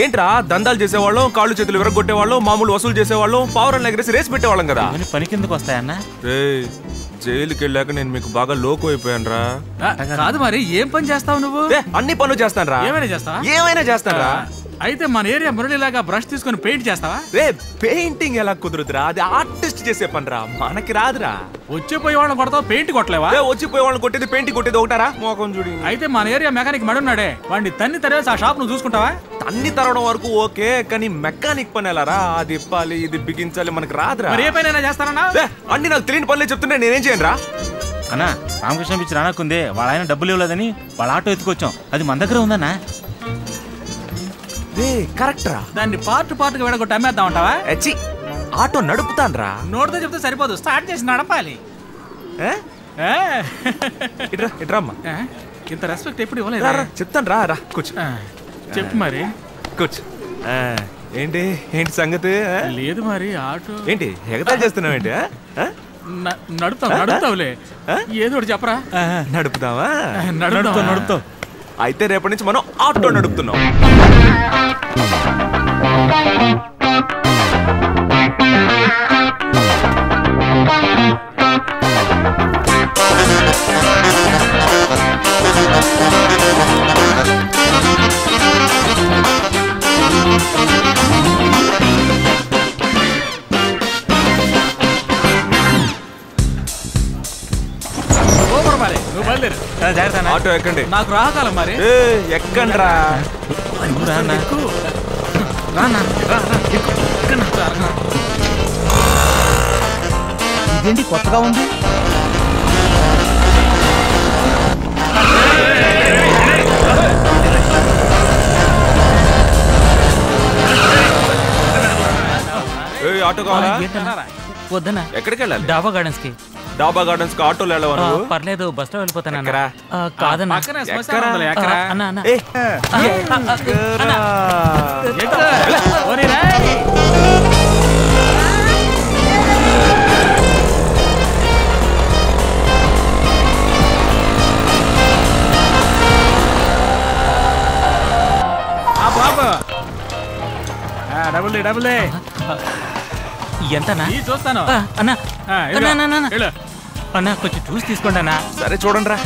ఏంట్రా దందాలు చేసేవాళ్ళం, కాళ్ళు చేతులు విరగొట్టేవాళ్ళం, మామూలు వసూలు చేసేవాళ్ళం, పావురాలు ఎగరేసి రేసి పెట్టేవాళ్ళం కదా. పని కిందకు వస్తాయన్నా. జైలుకి వెళ్ళాక నేను మీకు బాగా లోకు అయిపోయాను రా. కాదు మరి ఏం పని చేస్తావు నువ్వు? అన్ని పనులు చేస్తాను రా. ఏమైనా చేస్తావా? ఏమైనా చేస్తాను. అయితే మన ఏరియా మురళిలాగా బ్రష్ తీసుకుని పెయింట్ చేస్తావా? రే పెయింటింగ్ ఎలా కుదురుతురా, అది ఆర్టిస్ట్ చేసే పని రా, మనకి రాదురా. వచ్చిపోయే వాళ్ళని కొడతావు, పెయింట్ కొట్టలేవా? వచ్చిపోయే వాళ్ళని కొట్టేది పెయింట్ కొట్టేది ఒకటారా? మోకం చూడి. అయితే మన ఏరియా మెకానిక్ మడున్నాడే, వాడిని తన్ని తరవేసి ఆ షాప్ నువ్వు చూసుకుంటావా? తన్ని తరవడం వరకు ఓకే, కానీ మెకానిక్ పని ఎలా రా? అది ఇప్పాలి, ఇది బిగించాలి, మనకి రాదురా. ఏ పైన చేస్తానన్నా? అన్ని నాకు తెలియని పనులే చెప్తుంటే నేనేం చేయను రా. అన్నా రామకృష్ణ పిచ్చి రానక్కుందే, వాళ్ళ ఆయన డబ్బులు ఇవ్వలేదని వాళ్ళ ఆటో ఎత్తుకొచ్చాం, అది మన దగ్గర ఉందన్నా. దాన్ని పార్ట్ పార్ట్ గా విడగొట్టి అమ్మేద్దాం అంటావా? ఆటో నడుపుతాను రా. నోటితో చెప్తే సరిపోదు, స్టార్ట్ చేసి నడపాలి. ఇంత రెస్పెక్ట్ ఎప్పుడు ఇవ్వలేదు. చెప్తాను రా రా కూర్చో. చెప్పు మరి. కూర్చో. ఏంటి ఏంటి సంగతి? లేదు మరి ఆటో ఏంటి ఎగతాలు చేస్తున్నావు? ఏంటి నడుపుతావు? నడుపుతావులే, ఏదో ఒకటి చెప్పరా. నడుపుతావా? నడుపుతావు నడుపుతావు. అయితే రేపటి నుంచి మనం ఆటో నడుపుతున్నాం. ఆటో ఎక్కండి. నాకు రాకాల మరి. ఎక్కండి రా. ఇదేంటి కొత్తగా ఉంది? ఆటో కావాలా? వద్దన. ఎక్కడికి వెళ్ళాలి? డాబా గార్డెన్స్ కి. డాబా గార్డెన్స్ కి ఆటోలో వెళ్ళవా? పర్లేదు, బస్ స్టాప్ వెళ్ళిపోతాను. కాదన్నా బాబు డబుల్ డబుల్ ఎంతనా? చూస్తాను అన్నా. అన్నా కొంచెం చూసి తీసుకోండి అన్నా. సరే చూడండి రా.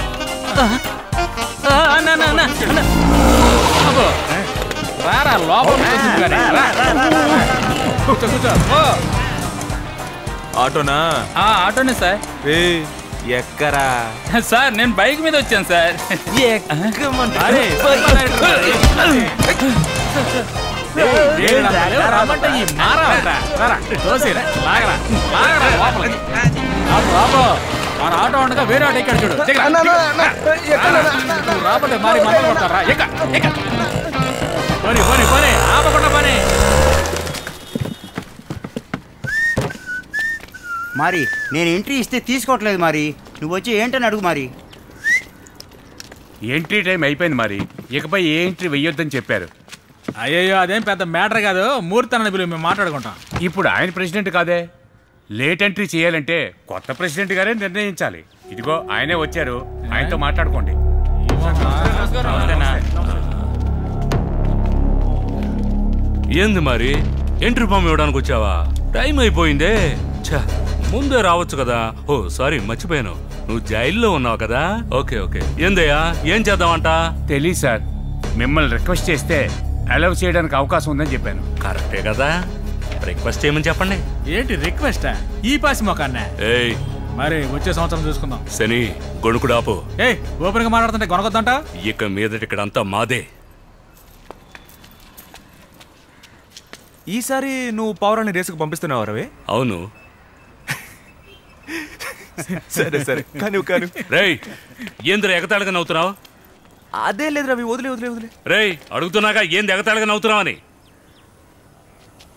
ఆటోనా? ఆటోనే సార్. ఎక్కరా? సార్ నేను బైక్ మీద వచ్చాను సార్. ఆటో ఉండగా వేరే ఆటో ఇక్కడ చూడు. రాబట్టే మారి మాట్లాడతారా? పోనీ పోనీ పోనీ ఆపకుండా పోనీ. మరి నేను ఎంట్రీ ఇస్తే తీసుకోవట్లేదు. మరి నువ్వు వచ్చి ఏంటని అడుగు. మరి ఎంట్రీ టైం అయిపోయింది. మరి ఇకపై ఏ ఎంట్రీ వెయ్యొద్దని చెప్పారు. అయ్యయ్యో అదేం పెద్ద మ్యాటర్ కాదు మూర్తనని బిలు మేము మాట్లాడుకుంటాం ఇప్పుడు ఆయన ప్రెసిడెంట్ కాదే లేట్ ఎంట్రీ చేయాలంటే కొత్త ప్రెసిడెంట్ గారే నిర్ణయించాలి ఇదిగో ఆయనే వచ్చారు ఆయనతో మాట్లాడుకోండి ఏంది మరి ఎంట్రీ ఫామ్ ఇవ్వడానికి వచ్చావా టైం అయిపోయిందే ఛా ముందే రావచ్చు కదా ఓ సారీ మర్చిపోయాను నువ్వు జైల్లో ఉన్నావు కదా ఓకే ఓకే ఏందయ్యా ఏం చేద్దామంట తెలియదు సార్ మిమ్మల్ని రిక్వెస్ట్ చేస్తే అలౌ చేయడానికి అవకాశం ఉందని చెప్పాను కరెక్టే కదా రిక్వెస్ట్ చేయమని చెప్పండి ఏంటి రిక్వెస్టా ఈ పాస్ మొకన్నా ఏయ్ మరి వచ్చే సంవత్సరం చూసుకుందాం శని గొణుకుడాపు ఏయ్ ఓపెన్ గా మాట్లాడుతుంటే గొణకొద్దంట ఇక మీదట ఇక్కడ అంతా మాదే ఈసారి నువ్వు పౌరాన్ని రేసుకు పంపిస్తున్నావు రవి అవును సరే సరే కాను కాను రేయ్ ఏంద్ర ఎగతాళిగా నవ్వుతున్నావు అదే లేదు రవి వదిలే వదిలే వదిలే రేయ్ అడుగుతున్నాగా ఏంది ఎగతాళిగా నవ్వుతున్నావు అని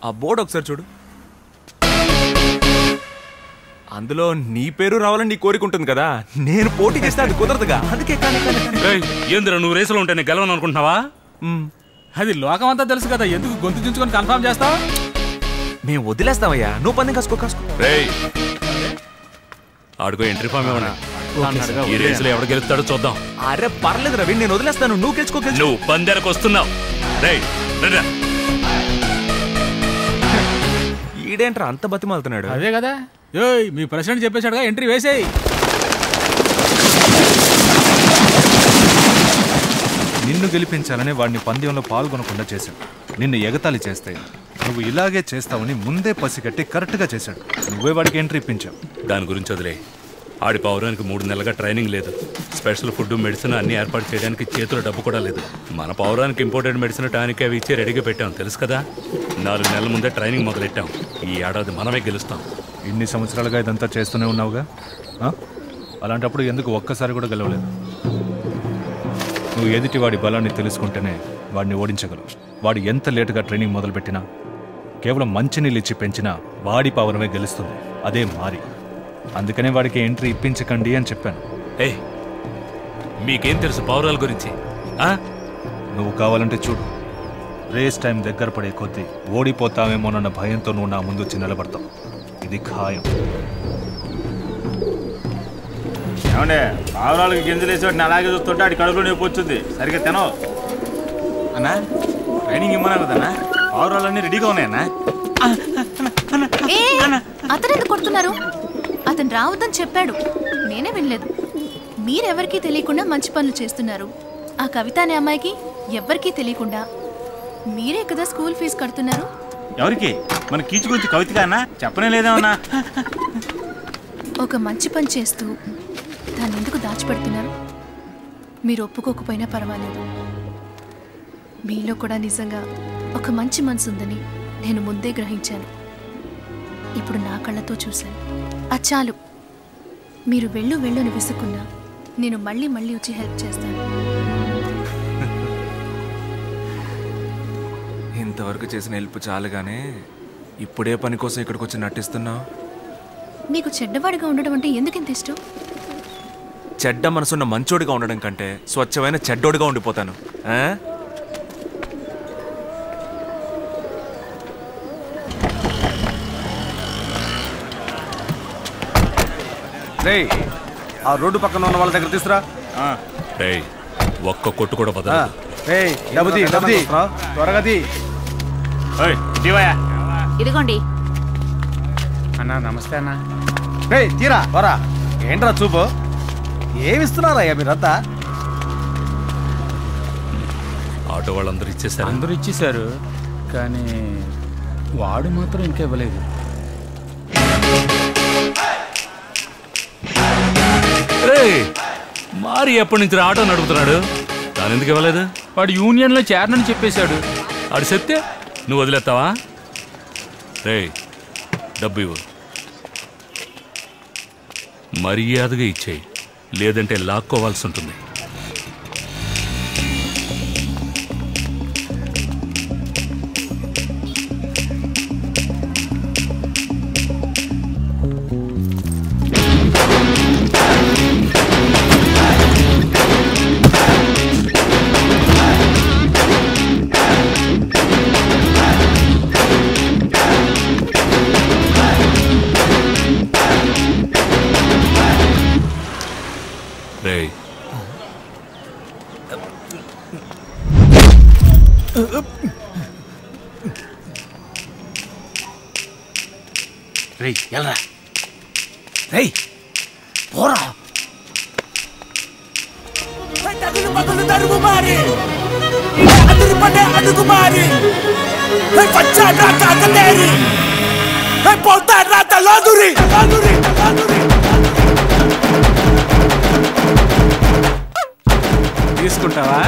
ఆ బోర్డు ఒకసారి చూడు అందులో నీ పేరు రావాలని నీ కోరిక ఉంటుంది కదా నేను పోటీ చేస్తే అది కుదరదుగా అందుకే కాను కాను రేయ్ ఏంద్ర నువ్వు రేసులో ఉంటే నేను గెలవను అనుకుంటున్నావా అది లోకం అంతా తెలుసు కదా ఎందుకు గొంతు దించుకొని కన్ఫర్మ్ చేస్తావు మేము వదిలేస్తామయ్యా నువ్వు పందెం కాసుకో కాసుకో రేయ్ ఆడుకో ఎంట్రీ ఫామ్ ఏమన్నా ఈ రేసులో ఎవరు గెలుస్తాడో చూద్దాం అరే పర్లేదు రవి నేను వదిలేస్తాను నువ్వు గెలుచుకో నువ్వు పందెంకి వస్తున్నావు రేయ్ రండి ఈడేంట్రా అంత బతిమాలుతున్నాడు అదే కదా ఏయ్ మీ ప్రెసిడెంట్ చెప్పేశాడుగా ఎంట్రీ వేసేయి నిన్ను గెలిపించాలని వాడిని పందెంలో పాల్గొనకుండా చేశాడు నిన్ను ఎగతాళి చేస్తే నువ్వు ఇలాగే చేస్తావని ముందే పసిగట్టి కరెక్ట్గా చేశాడు నువ్వే వాడికి ఎంట్రీ ఇప్పించావు దాని గురించి వదిలే ఆడి పౌరానికి మూడు నెలలుగా ట్రైనింగ్ లేదు స్పెషల్ ఫుడ్ మెడిసిన్ అన్ని ఏర్పాటు చేయడానికి చేతులు డబ్బు కూడా లేదు మన పౌరానికి ఇంపార్టెంట్ మెడిసిన్ టానిక్ అవి ఇచ్చి రెడీగా పెట్టాం తెలుసు కదా నాలుగు నెలల ముందే ట్రైనింగ్ మొదలెట్టాం ఈ ఏడాది మనమే గెలుస్తాం ఇన్ని సంవత్సరాలుగా ఇదంతా చేస్తూనే ఉన్నావుగా అలాంటప్పుడు ఎందుకు ఒక్కసారి కూడా గెలవలేదు నువ్వు ఎదుటి వాడి బలాన్ని తెలుసుకుంటేనే వాడిని ఓడించగలవు వాడు ఎంత లేటుగా ట్రైనింగ్ మొదలుపెట్టినా కేవలం మంచినీళ్ళు ఇచ్చి పెంచినా వాడి పవరమే గెలుస్తుంది అదే మారి అందుకనే వాడికి ఎంట్రీ ఇప్పించకండి అని చెప్పాను ఏ మీకేం తెలుసు పౌరాల గురించి నువ్వు కావాలంటే చూడు రేస్ టైం దగ్గర పడే కొద్దీ ఓడిపోతామేమోనన్న భయంతో నువ్వు నా ముందు వచ్చి నిలబడతావు ఇది ఖాయం ఏమండే పావురాలకి గింజలు వేసి వాటిని అలాగే చూస్తుంటే అటు కడుపులో నొప్పి వచ్చింది సరిగ్గా తినో అన్నా ట్రైనింగ్ ఇమ్మన్నా కదన్నా పావురాలన్నీ రెడీగా ఉన్నాయన్నా అతను ఎందుకు కొడుతున్నారు అతను రావద్దని చెప్పాడు నేనే వినలేదు మీరెవరికీ తెలియకుండా మంచి పనులు చేస్తున్నారు ఆ కవిత అనే అమ్మాయికి ఎవరికీ తెలియకుండా మీరే కదా స్కూల్ ఫీజు కడుతున్నారు ఎవరికి మన కీచు గురించి కవితగా అన్నా చెప్పనే లేదేమన్నా ఒక మంచి పని చేస్తూ దాన్ని ఎందుకు దాచిపెడుతున్నారు మీరు ఒప్పుకోకపోయినా పర్వాలేదు మీలో కూడా నిజంగా ఒక మంచి మనసు ఉందని నేను ముందే గ్రహించాను ఇప్పుడు నా కళ్ళతో చూశాను అది చాలు మీరు వెళ్ళు వెళ్ళు అని విసుకున్నా నేను మళ్ళీ మళ్ళీ వచ్చి హెల్ప్ చేస్తాను ఇంతవరకు చేసిన హెల్ప్ చాలుగానే ఇప్పుడే పని కోసం ఇక్కడికి వచ్చి నటిస్తున్నావు నీకు చెడ్డవాడిగా ఉండడం అంటే ఎందుకింత ఇష్టం చెడ్డ మనసున్న మంచోడిగా ఉండడం కంటే స్వచ్ఛమైన చెడ్డోడిగా ఉండిపోతాను ఆ రోడ్డు పక్కన ఉన్న వాళ్ళ దగ్గర తీసురా ఒక్క కొట్టు కూడా ఇదిగోండి అన్నా నమస్తే అన్నా తీరా వరా ఏంట్రా చూపు ఏమిస్తున్నారయ్యా మీరంతా ఆటో వాళ్ళందరూ ఇచ్చేసారు అందరూ ఇచ్చేసారు కానీ వాడు మాత్రం ఇంకా ఇవ్వలేదు మారి ఎప్పటి నుంచి ఆటో నడుపుతున్నాడు దాని ఎందుకు ఇవ్వలేదు వాడు యూనియన్లో చేరనని చెప్పేశాడు వాడు చెప్తే నువ్వు వదిలేస్తావా రే డబ్బు ఇవ్వు మర్యాదగా ఇచ్చేయి లేదంటే లాక్కోవాల్సి ఉంటుంది day. Hey, yalla. Hey, bora. Aduh padahal daru Maari. Aduh padahal aduh Maari. Hey, pacar rata kenderi. Hey, poltar rata laduri, laduri, laduri. తీసుకుంటావా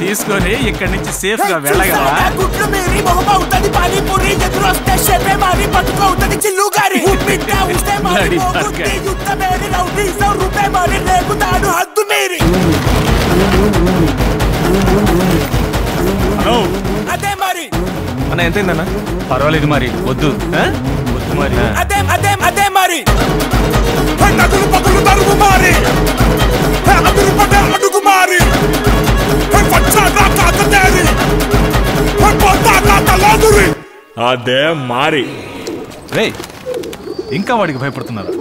తీసుకొని ఇక్కడి నుంచి సేఫ్ గా వెళ్ళగలవా గుడ్లు మేరీ మొహమా ఉంటది పానీ పూరి ఎదురొస్తే షేపే మారి పట్టుకో ఉంటది చిల్లుగారి ఉప్పిట్టా ఉస్తే మారి మోగుట్టి యుద్ధ మేరీ రౌడీ సౌ రూపే మారి లేకుతాడు హద్దు మేరీ హలో అదే మారి అన్న ఎంతైందన్న పర్వాలేదు మారి వద్దు ఆ వద్దు మారి అదే అదే అదే మారి పట్టుకు పట్టుకు దరువు మారి అదే మారి రే ఇంకా వాడికి భయపడుతున్నారు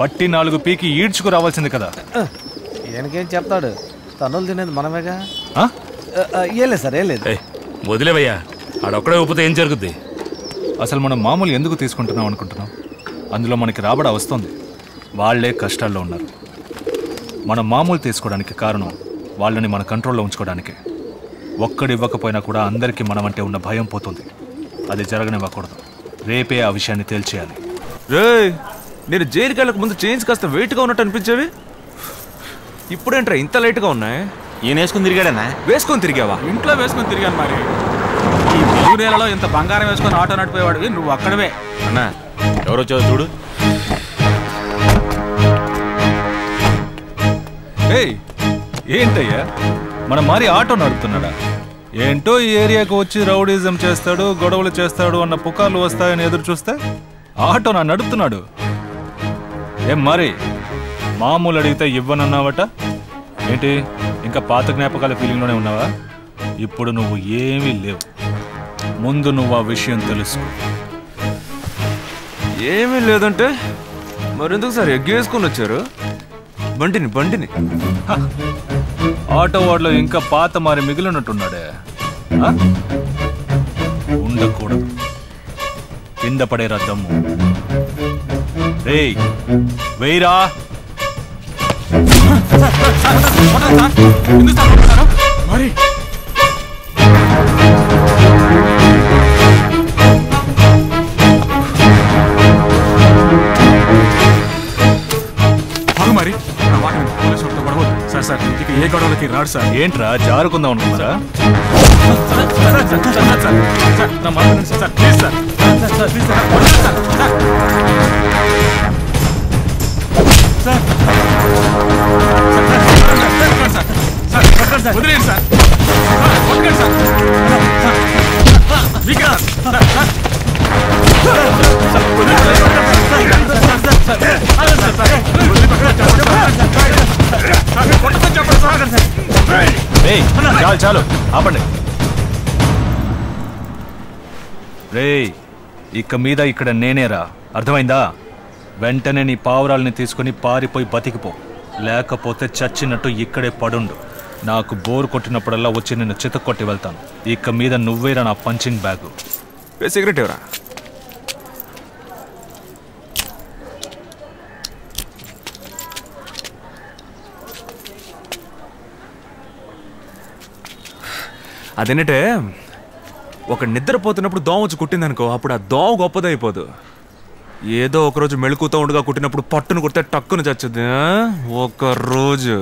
పట్టి నాలుగు పీకి ఈడ్చుకు రావాల్సింది కదా ఏనకేం చెప్తాడు తనులు తినేది మనమేగా ఏలే సార్ ఏలేదు వదిలేవయ్యా ఆడొక్కడే ఊపితే ఏం జరుగుద్ది అసలు మనం మామూలు ఎందుకు తీసుకుంటున్నాం అనుకుంటున్నాం అందులో మనకి రాబడి వస్తుంది వాళ్లే కష్టాల్లో ఉన్నారు మనం మామూలు తీసుకోవడానికి కారణం వాళ్ళని మన కంట్రోల్లో ఉంచుకోవడానికే ఒక్కడివ్వకపోయినా కూడా అందరికీ మనమంటే ఉన్న భయం పోతుంది అది జరగనివ్వకూడదు రేపే ఆ విషయాన్ని తేల్చేయాలి రే నేను జైలుకెళ్ళక ముందు చేంజ్ కాస్త వెయిట్గా ఉన్నట్టు అనిపించేవి ఇప్పుడేంట్రా ఇంత లైట్గా ఉన్నాయి ఈయన వేసుకుని తిరిగాడనా వేసుకొని తిరిగావా ఇంట్లో వేసుకొని తిరిగాను మరి ఈ తెలుగు నేలలో ఇంత బంగారం వేసుకొని ఆటో నడిపోయేవాడివి నువ్వు అక్కడవే అన్నా ఎవరో చూడు ఏంటయ్యా మన మారి ఆటో నడుపుతున్నాడా ఏంటో ఈ ఏరియాకు వచ్చి రౌడీజం చేస్తాడు గొడవలు చేస్తాడు అన్న పుకార్లు వస్తాయని ఎదురు చూస్తే ఆటో నా నడుపుతున్నాడు ఏం మారి మామూలు అడిగితే ఇవ్వనన్నావట ఏంటి ఇంకా పాత జ్ఞాపకాల ఫీలింగ్లోనే ఉన్నావా ఇప్పుడు నువ్వు ఏమీ లేవు ముందు నువ్వు ఆ విషయం తెలుసుకో ఏమీ లేదంటే మరెందుకు సార్ ఎగ్గు వేసుకొని వచ్చారు బండిని బండిని ఆటో వాడిలో ఇంకా పాత మారి మిగిలినట్టున్నాడే ఉండకూడదు కింద పడేరా దమ్ము రేయ్ వేరా మరి ఏ గొడవలకి రాడు సార్ ఏంట్రా జారుకుందాం అనుకున్నారా చాలు చాలు ఆపండి రే ఇక మీద ఇక్కడ నేనేరా అర్థమైందా వెంటనే నీ పావురాల్ని తీసుకుని పారిపోయి బతికిపో లేకపోతే చచ్చినట్టు ఇక్కడే పడుండు నాకు బోర్ కొట్టినప్పుడల్లా వచ్చి నిన్ను చితక్కొట్టి వెళ్తాను ఇక మీద నువ్వేరా నా పంచింగ్ బ్యాగు సిగరెట్ ఎవరా అదేంటే ఒక నిద్రపోతున్నప్పుడు దోమ వచ్చి కుట్టిందనుకో అప్పుడు ఆ దోమ గొప్పదైపోదు ఏదో ఒకరోజు మెళుకుతూ ఉండగా కుట్టినప్పుడు పట్టును కుడితే టక్కును చచ్చుద్ది ఒకరోజు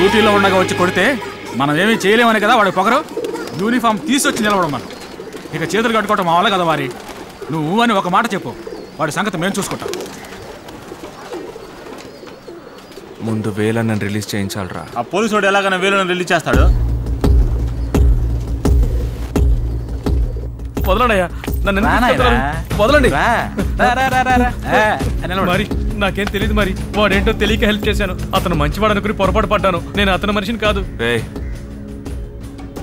డ్యూటీలో ఉండగా వచ్చి కొడితే మనం ఏమీ చేయలేమని కదా వాడు పొగరు యూనిఫామ్ తీసుకొచ్చి నిలవడం మనం ఇక చేతులు కట్టుకోవటం మా వాళ్ళ కదా మరి నువ్వు అని ఒక మాట చెప్పు వాడి సంగతి మేము చూసుకుంటాం ముందు వేలన్న రిలీజ్ చేయించాలరా ఆ పోలీసు వాడు ఎలాగైనా వేలన్న రిలీజ్ చేస్తాడు వదలండి అయ్యా నన్ను వదలండి నాకేం తెలియదు మరి వాడేంటో తెలియక హెల్ప్ చేశాను అతను మంచివాడు అనుకుని పొరపాటు పడ్డాను నేను అతను మనిషిని కాదు ఏయ్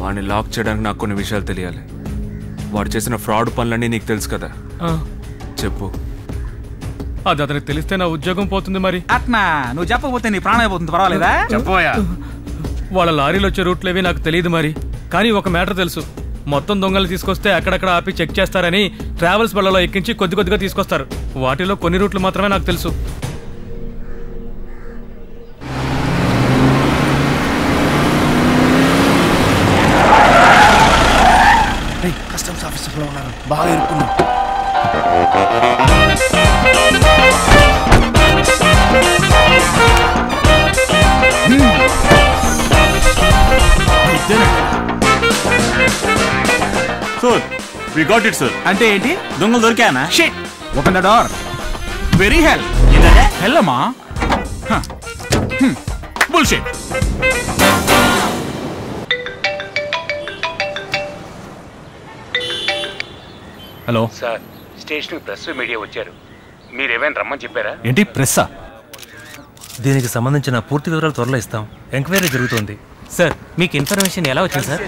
వాణ్ణి లాక్ చేయడానికి నాకు కొన్ని విషయాలు తెలియాలి వాడు చేసిన ఫ్రాడ్ పనులన్నీ నీకు తెలుసు కదా చెప్పు అది అతనికి తెలిస్తే నా ఉద్యోగం పోతుంది మరి ఆత్మ నువ్వు చెప్పకపోతే నీ ప్రాణమే పోతుంది పర్వాలేదా చెప్పోయా వాళ్ళ లారీలో వచ్చే రూట్లేవి నాకు తెలియదు మరి కానీ ఒక మ్యాటర్ తెలుసు మొత్తం దొంగలు తీసుకొస్తే అక్కడక్కడ ఆపి చెక్ చేస్తారని ట్రావెల్స్ బళ్ళలో ఎక్కించి కొద్ది కొద్దిగా తీసుకొస్తారు వాటిలో కొన్ని రూట్లు మాత్రమే నాకు తెలుసు కస్టమ్స్ ఆఫీసర్లో ఉన్నారు బాగా ఇరుక్కున్నాం Sir, we got it, sir. అంటే ఏంటి దొంగలు దొరికానా shit open the door very hell ఏంటంటే హెల్ అమ్మా bullshit hello sir station press media వచ్చారు మీరు ఏమైనా రమ్మని చెప్పారా ఏంటి ప్రెస్సా దీనికి సంబంధించిన పూర్తి వివరాలు త్వరలో ఇస్తాం ఎంక్వైరీ జరుగుతోంది సార్ మీకు ఇన్ఫర్మేషన్ ఎలా వచ్చింది సార్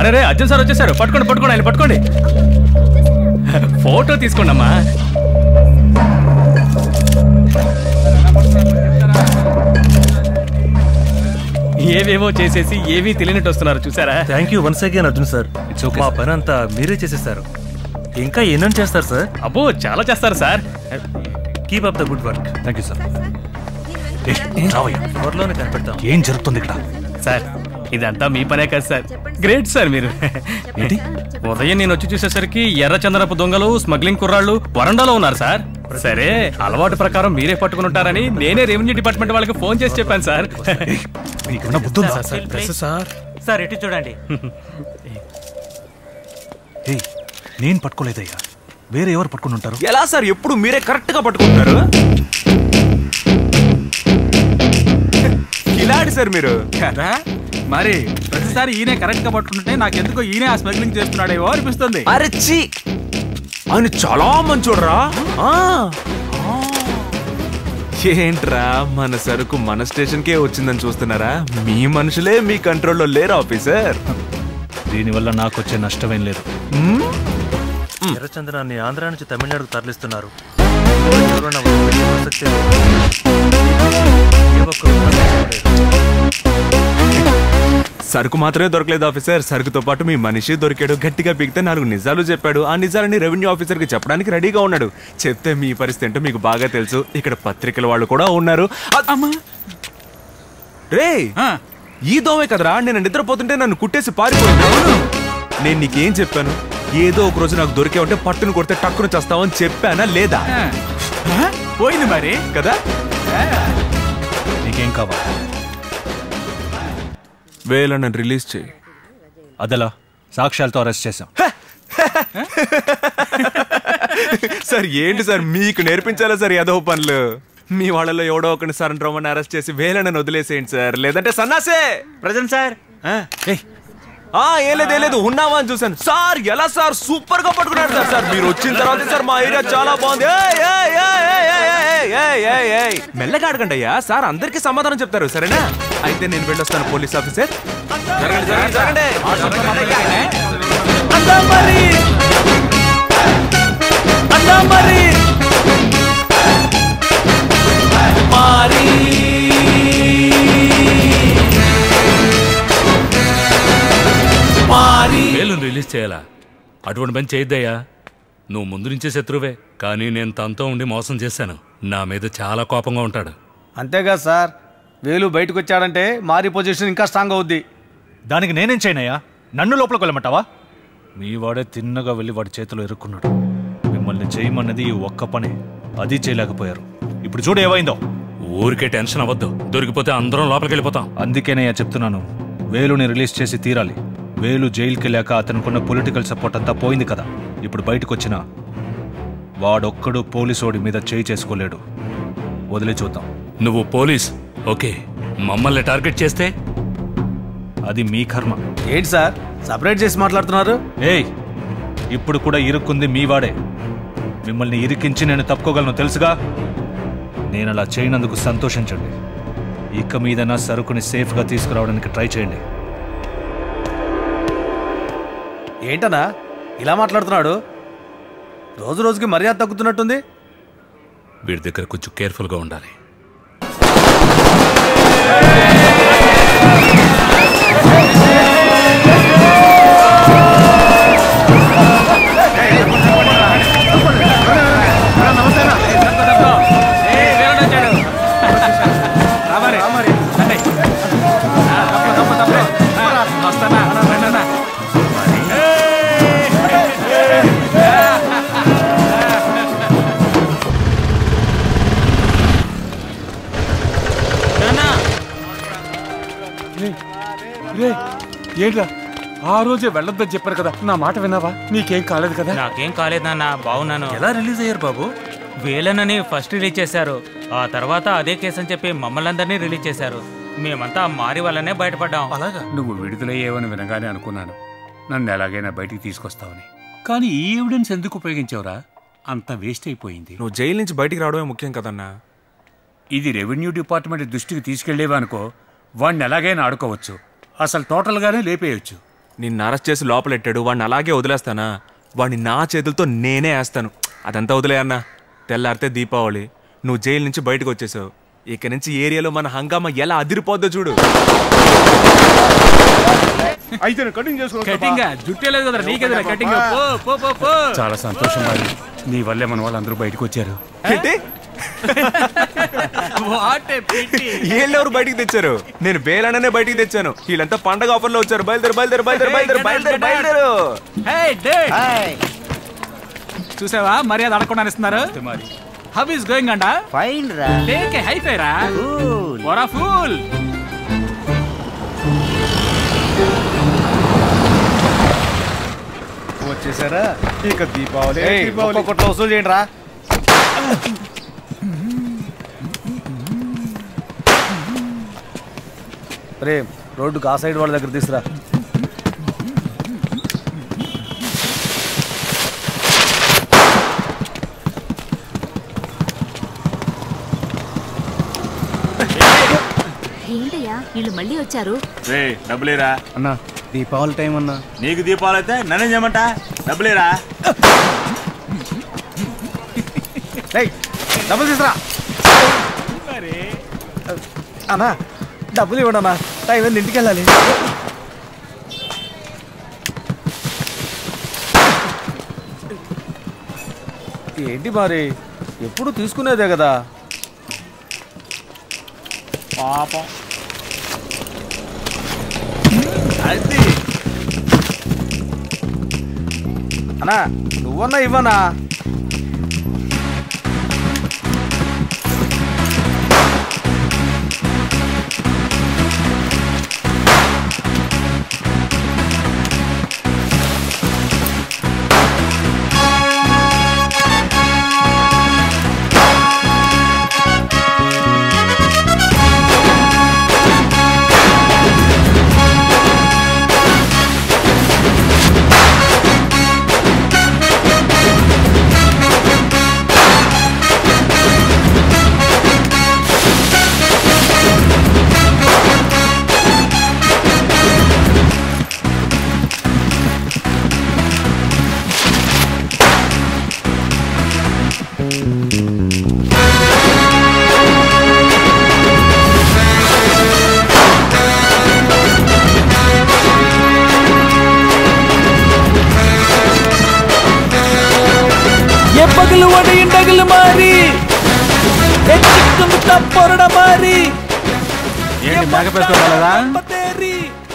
అరే రే అర్జున్ సార్ వచ్చేసారు పట్టుకోండి పట్టుకోండి ఆయన పట్టుకోండి ఫోటో తీసుకోండి అమ్మా ఏవేవో చేసేసి ఏవీ తెలియనట్టు వస్తున్నారు చూసారా thank you once again Arjun sir మా పని అంతా మీరే చేసేసారు ఇంకా ఏమేం చేస్తారు సార్ అబ్బో చాలా చేస్తారు sir keep up the good work thank you sir త్వరలోనే కనిపెడతాం ఏం జరుగుతుంది ఇక్కడ సార్ ఇదంతా మీ పనే కదా సార్ గ్రేట్ సార్ మీరు ఉదయం నేను వచ్చి చూసేసరికి ఎర్రచందనపు దొంగలు స్మగ్లింగ్ కుర్రాళ్ళు వరండాలో ఉన్నారు సార్ సరే అలవాటు ప్రకారం మీరే పట్టుకుని ఉంటారని నేనే రెవెన్యూ డిపార్ట్మెంట్ వాళ్ళకి ఫోన్ చేసి చెప్పాను సార్ సార్ ఎటు చూడండి నేను పట్టుకోలేదయ్యా వేరే ఎవరు పట్టుకుని ఉంటారు ఎలా సార్ ఎప్పుడు మీరే కరెక్ట్ గా పట్టుకుంటున్నారు కిలాడి సార్ మీరు కదా మరి ప్రతిసారి ఈయనే కరెక్ట్ గా పట్టుకుంటుంటే నాకెందుకో ఈయనే ఆ స్మగ్లింగ్ చేస్తున్నాడేవో అనిపిస్తుంది అరే ఛీ ఆయన చాలా మంచోడరా ఏంట్రా మన సరుకు మన స్టేషన్కే వచ్చిందని చూస్తున్నారా మీ మనుషులే మీ కంట్రోల్లో లేరు ఆఫీసర్ దీనివల్ల నాకు వచ్చే నష్టమేం లేదు ఎర్రచంద్రాన్ని ఆంధ్ర నుంచి తమిళనాడుకు తరలిస్తున్నారు సరుకు మాత్రమే దొరకలేదు ఆఫీసర్ సరుకుతో పాటు మీ మనిషి దొరికాడు గట్టిగా పీకితే నాలుగు నిజాలు చెప్పాడు ఆ నిజాలని రెవెన్యూ ఆఫీసర్కి చెప్పడానికి రెడీగా ఉన్నాడు చెప్తే మీ పరిస్థితి ఏంటో మీకు బాగా తెలుసు ఇక్కడ పత్రికల వాళ్ళు కూడా ఉన్నారు రే ఈ దోమే కదరా నేను నిద్రపోతుంటే నన్ను కుట్టేసి పారిపోయాను నేను నీకేం చెప్పాను ఏదో ఒక రోజు నాకు దొరికే ఉంటే పట్టును కొడితే టక్కును చేస్తావని చెప్పానా లేదా పోయింది మరి కదా నీకేం కావాలి వేళ నన్ను రిలీజ్ చేయి అదలా సాక్ష్యాలతో అరెస్ట్ చేశాం సార్ ఏంటి సార్ మీకు నేర్పించాలా సార్ ఏదో పనులు మీ వాళ్ళలో ఎవడో ఒకరిని సరెండర్ రమ్మని అరెస్ట్ చేసి వేళ నన్ను వదిలేసేయండి సార్ లేదంటే సన్నాసే ప్రజెంట్ సార్ ఏం లేదు ఏం లేదు ఉన్నావా అని చూసాను సార్ ఎలా సార్ సూపర్ గా పట్టుకున్నాడు సార్ సార్ మీరు వచ్చిన తర్వాత సార్ మా ఏరియా చాలా బాగుంది మెల్లగా అడగండి అయ్యా సార్ అందరికీ సమాధానం చెప్తారు సరేనా అయితే నేను వెళ్ళొస్తాను పోలీస్ ఆఫీసర్ వేలును రిలీజ్ చేయాలా అటువంటి పని చేయద్దయ్యా నువ్వు ముందు నుంచే శత్రువే కానీ నేను తనతో ఉండి మోసం చేశాను నా మీద చాలా కోపంగా ఉంటాడు అంతేగా సార్ వేలు బయటకు వచ్చాడంటే మారి పొజిషన్ ఇంకా స్ట్రాంగ్ అవుద్ది దానికి నేనేం చేయనయ్యా నన్ను లోపలికి వెళ్ళమంటావా మీ వాడే తిన్నగా వెళ్ళి వాడి చేతిలో ఇరుక్కున్నాడు మిమ్మల్ని చేయమన్నది ఈ ఒక్క పని అది చేయలేకపోయారు ఇప్పుడు చూడు ఏమైందో ఊరికే టెన్షన్ అవ్వద్దు దొరికిపోతే అందరం లోపలికి వెళ్ళిపోతాం అందుకేనయ్యా చెప్తున్నాను వేలుని రిలీజ్ చేసి తీరాలి వేలు జైలుకి వెళ్ళాక అతనుకున్న పొలిటికల్ సపోర్ట్ అంతా పోయింది కదా ఇప్పుడు బయటకు వచ్చినా వాడొక్కడు పోలీసోడి మీద చేయి చేసుకోలేడు వదిలే చూద్దాం నువ్వు పోలీస్ ఓకే మమ్మల్ని టార్గెట్ చేస్తే అది మీ కర్మ ఏంటి సార్ సెపరేట్ చేసి మాట్లాడుతున్నారు ఏయ్ ఇప్పుడు కూడా ఇరుక్కుంది మీ వాడే మిమ్మల్ని ఇరికించి నేను తప్పుకోగలను తెలుసుగా నేను అలా చేయనందుకు సంతోషించండి ఇక మీద నా సరుకుని సేఫ్ గా తీసుకురావడానికి ట్రై చేయండి ఏంటనా ఇలా మాట్లాడుతున్నాడు రోజు రోజుకి మర్యాద తగ్గుతున్నట్టుంది వీడి దగ్గర కొంచెం కేర్ఫుల్ గా ఉండాలి ఆ రోజే వెళ్ళొద్దని చెప్పారు కదా నా మాట విన్నావా నీకేం కాలేదు కదా నాకేం కాలేదన్నా బావున్నాను ఎలా రిలీజ్ అయ్యారు బాబు వేలనని ఫస్ట్ రిలీజ్ చేశారు ఆ తర్వాత అదే కేసు అని చెప్పి మమ్మల్ని అందరినీ రిలీజ్ చేశారు మేమంతా మారి వల్లనే బయటపడ్డాం అలాగా నువ్వు విడుదలయ్యేవని వినగానే అనుకున్నాను నన్ను ఎలాగైనా బయటికి తీసుకొస్తావని కానీ ఈ ఎవిడెన్స్ ఎందుకు ఉపయోగించావురా అంత వేస్ట్ అయిపోయింది నువ్వు జైలు నుంచి బయటికి రావడమే ముఖ్యం కదన్నా ఇది రెవెన్యూ డిపార్ట్మెంట్ దృష్టికి తీసుకెళ్లేవనుకో వాడిని ఎలాగైనా ఆడుకోవచ్చు అసలు టోటల్గానే లేపేయచ్చు నిన్ను అరెస్ట్ చేసి లోపలెట్టాడు వాడిని అలాగే వదిలేస్తానా వాడిని నా చేతులతో నేనే వేస్తాను అదంతా వదిలేయన్నా తెల్లారితే దీపావళి నువ్వు జైలు నుంచి బయటకు వచ్చేసావు ఇక నుంచి ఏరియాలో మన హంగామా ఎలా అదిరిపోద్దో చూడు చాలా సంతోషం నీ వల్లే మన వాళ్ళందరూ బయటకు వచ్చారు ఏళ్ళెవరు బయటికి తెచ్చారు నేను బేలనే బయటికి తెచ్చాను వీళ్ళంతా పండగ ఆఫర్లో వచ్చారు బయలుదేరు బయలుదేరు బయలుదేరు బయలుదేరు బయలుదేరు చూసావా మర్యాద అడగకుండా ఇస్తున్నారు హౌ ఇస్ గోయింగ్ అండా ఫైన్ రా టేక్ ఏ హై ఫైరా కూల్ వాట్ అ ఫూల్ వచ్చేసారా ఇక దీపావళి దీపావళి కొట్ల వసూలు చేయండి రా ప్రేమ్ రోడ్డు ఆ సైడ్ వాళ్ళ దగ్గర తీసురా ఏంటయ్యా వీళ్ళు మళ్ళీ వచ్చారు రే డబ్బులేరా అన్నా దీపావళి టైం అన్నా నీకు దీపావళి అయితే నన్నేం చేయమంట డబ్బులేరా డబ్బులు తీసురా అన్నా డబ్బులు ఇవ్వండి టైం ఏంది ఇంటికి వెళ్ళాలి ఏంటి మరి ఎప్పుడు తీసుకునేదే కదా పాపం అది అన్నా నువ్వన్నా ఇవ్వనా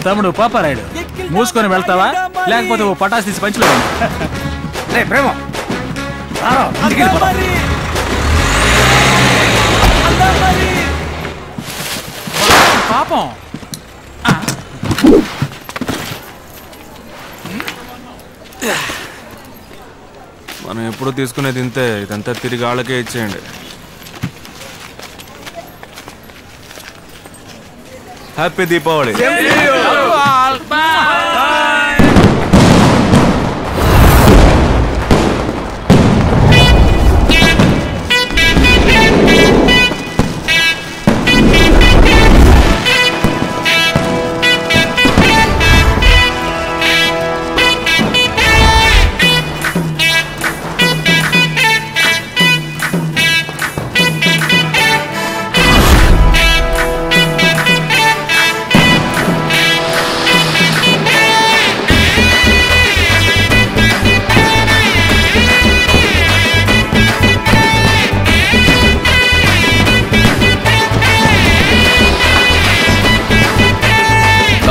తమ్ముడు పాపరాయుడు మూసుకొని వెళ్తావా లేకపోతే ఓ పటాస్ తీసి పంచులే ప్రేమ పాపం మనం ఎప్పుడు తీసుకునే తింటే ఇదంతా తిరిగి వాళ్ళకే ఇచ్చేయండి హ్యాపీ దీపావళి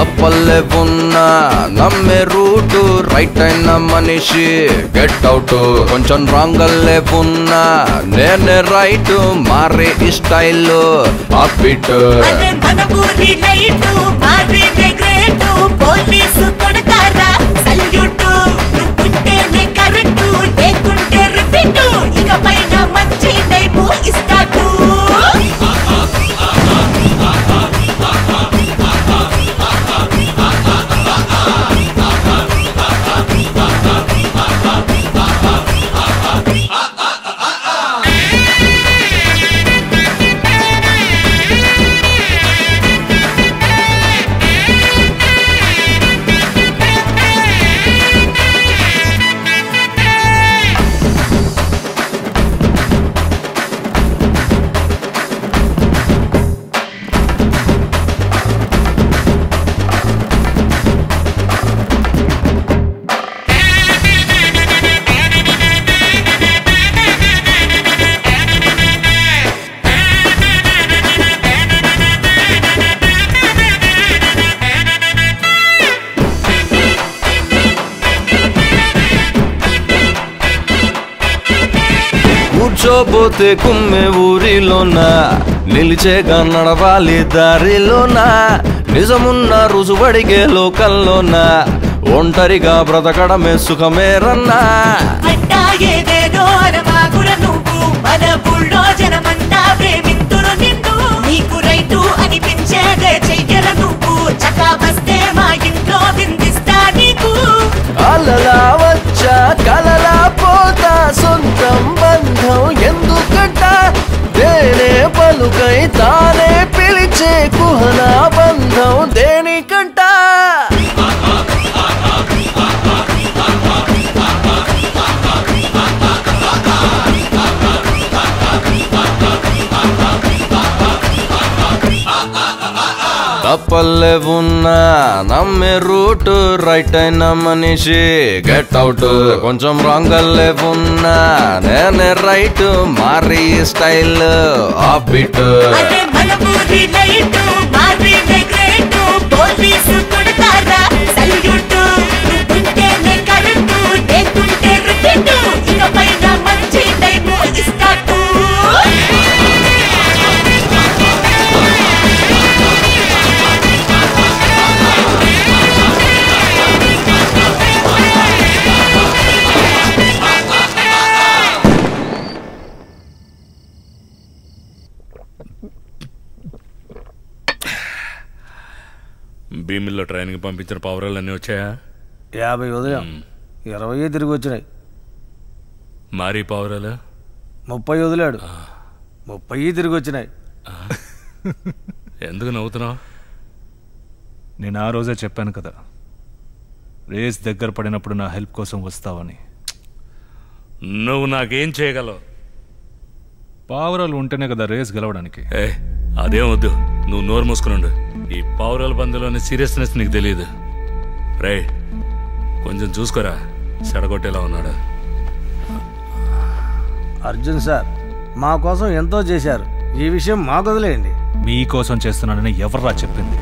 ತಪ್ಪಲ್ಲೇ ಉನ್ನ ನಮ್ಮೆ ರೂಟ್ ರೈಟ್ ಐನ ಮನಿಷಿ ಗೆಟ್ ಔಟ್ ಕೊಂಚಂ ರಾಂಗ್ ಅಲ್ಲೇ ಉನ್ನ ನೇನೆ ರೈಟ್ ಮಾರಿ ಸ್ಟೈಲ್ ಆಫ್ ಬಿಟ್ ಅರೆ ಮನಪೂರ್ತಿ ಲೈಟ್ ಮಾರಿ ಗ್ರೇಟ್ ಪೊಲೀಸ್ ಕೊಡಕಾರ ಸಲ್ಯೂಟ್ ಕುಟ್ಟೆ ನೆ ಕರೆಕ್ಟ್ ಟೇಕ್ ಕುಟ್ಟೆ ರಿಪಿಟ್ ಈಗ ಪೈನ ಮಚ್ಚಿ ನೈಬು ಇಸ್ಟಾಟು కూర్చోబోతే కుమ్మె ఊరిలోన నిలిచేగా నడవాలి దారిలోన నిజమున్న రుజువడిగే లోకల్లోన ఒంటరిగా బ్రతకడమే సుఖమేరన్నా అలలా వచ్చా కలలా పోతా సొంతం ताने पिलिचे कुहना बंधों देनी कंटा तपल्ले उन्ना नम्मे रूट रईट अयिन मनिषि गेट औट कोंचें रांग अल्ले उन्ना नेने right Maari style of beat భీమిల్లో ట్రైన్కి పంపించిన పావురాలు అన్నీ వచ్చాయా? యాభై ఉదయం ఇరవై తిరిగి వచ్చినాయి. మారీ పావురాలు ముప్పై వదిలాడు, ముప్పై తిరిగి వచ్చినాయి. ఎందుకు నవ్వుతున్నావు? నేను ఆ రోజే చెప్పాను కదా రేస్ దగ్గర పడినప్పుడు నా హెల్ప్ కోసం వస్తావని. నువ్వు నాకేం చేయగలవు? పావురాలు ఉంటేనే కదా రేస్ గెలవడానికి. అదేం వద్దు, నువ్వు నోరు మూసుకున్నాడు. ఈ పావురాల పందెంలోని సీరియస్నెస్ నీకు తెలియదు. రే కొంచెం చూసుకోరా, సెడగొట్టేలా ఉన్నాడు. అర్జున్ సార్ మా కోసం ఎంతో చేశారు, ఈ విషయం మాకు వదిలేయండి. మీకోసం చేస్తున్నానని ఎవర్రా చెప్పింది?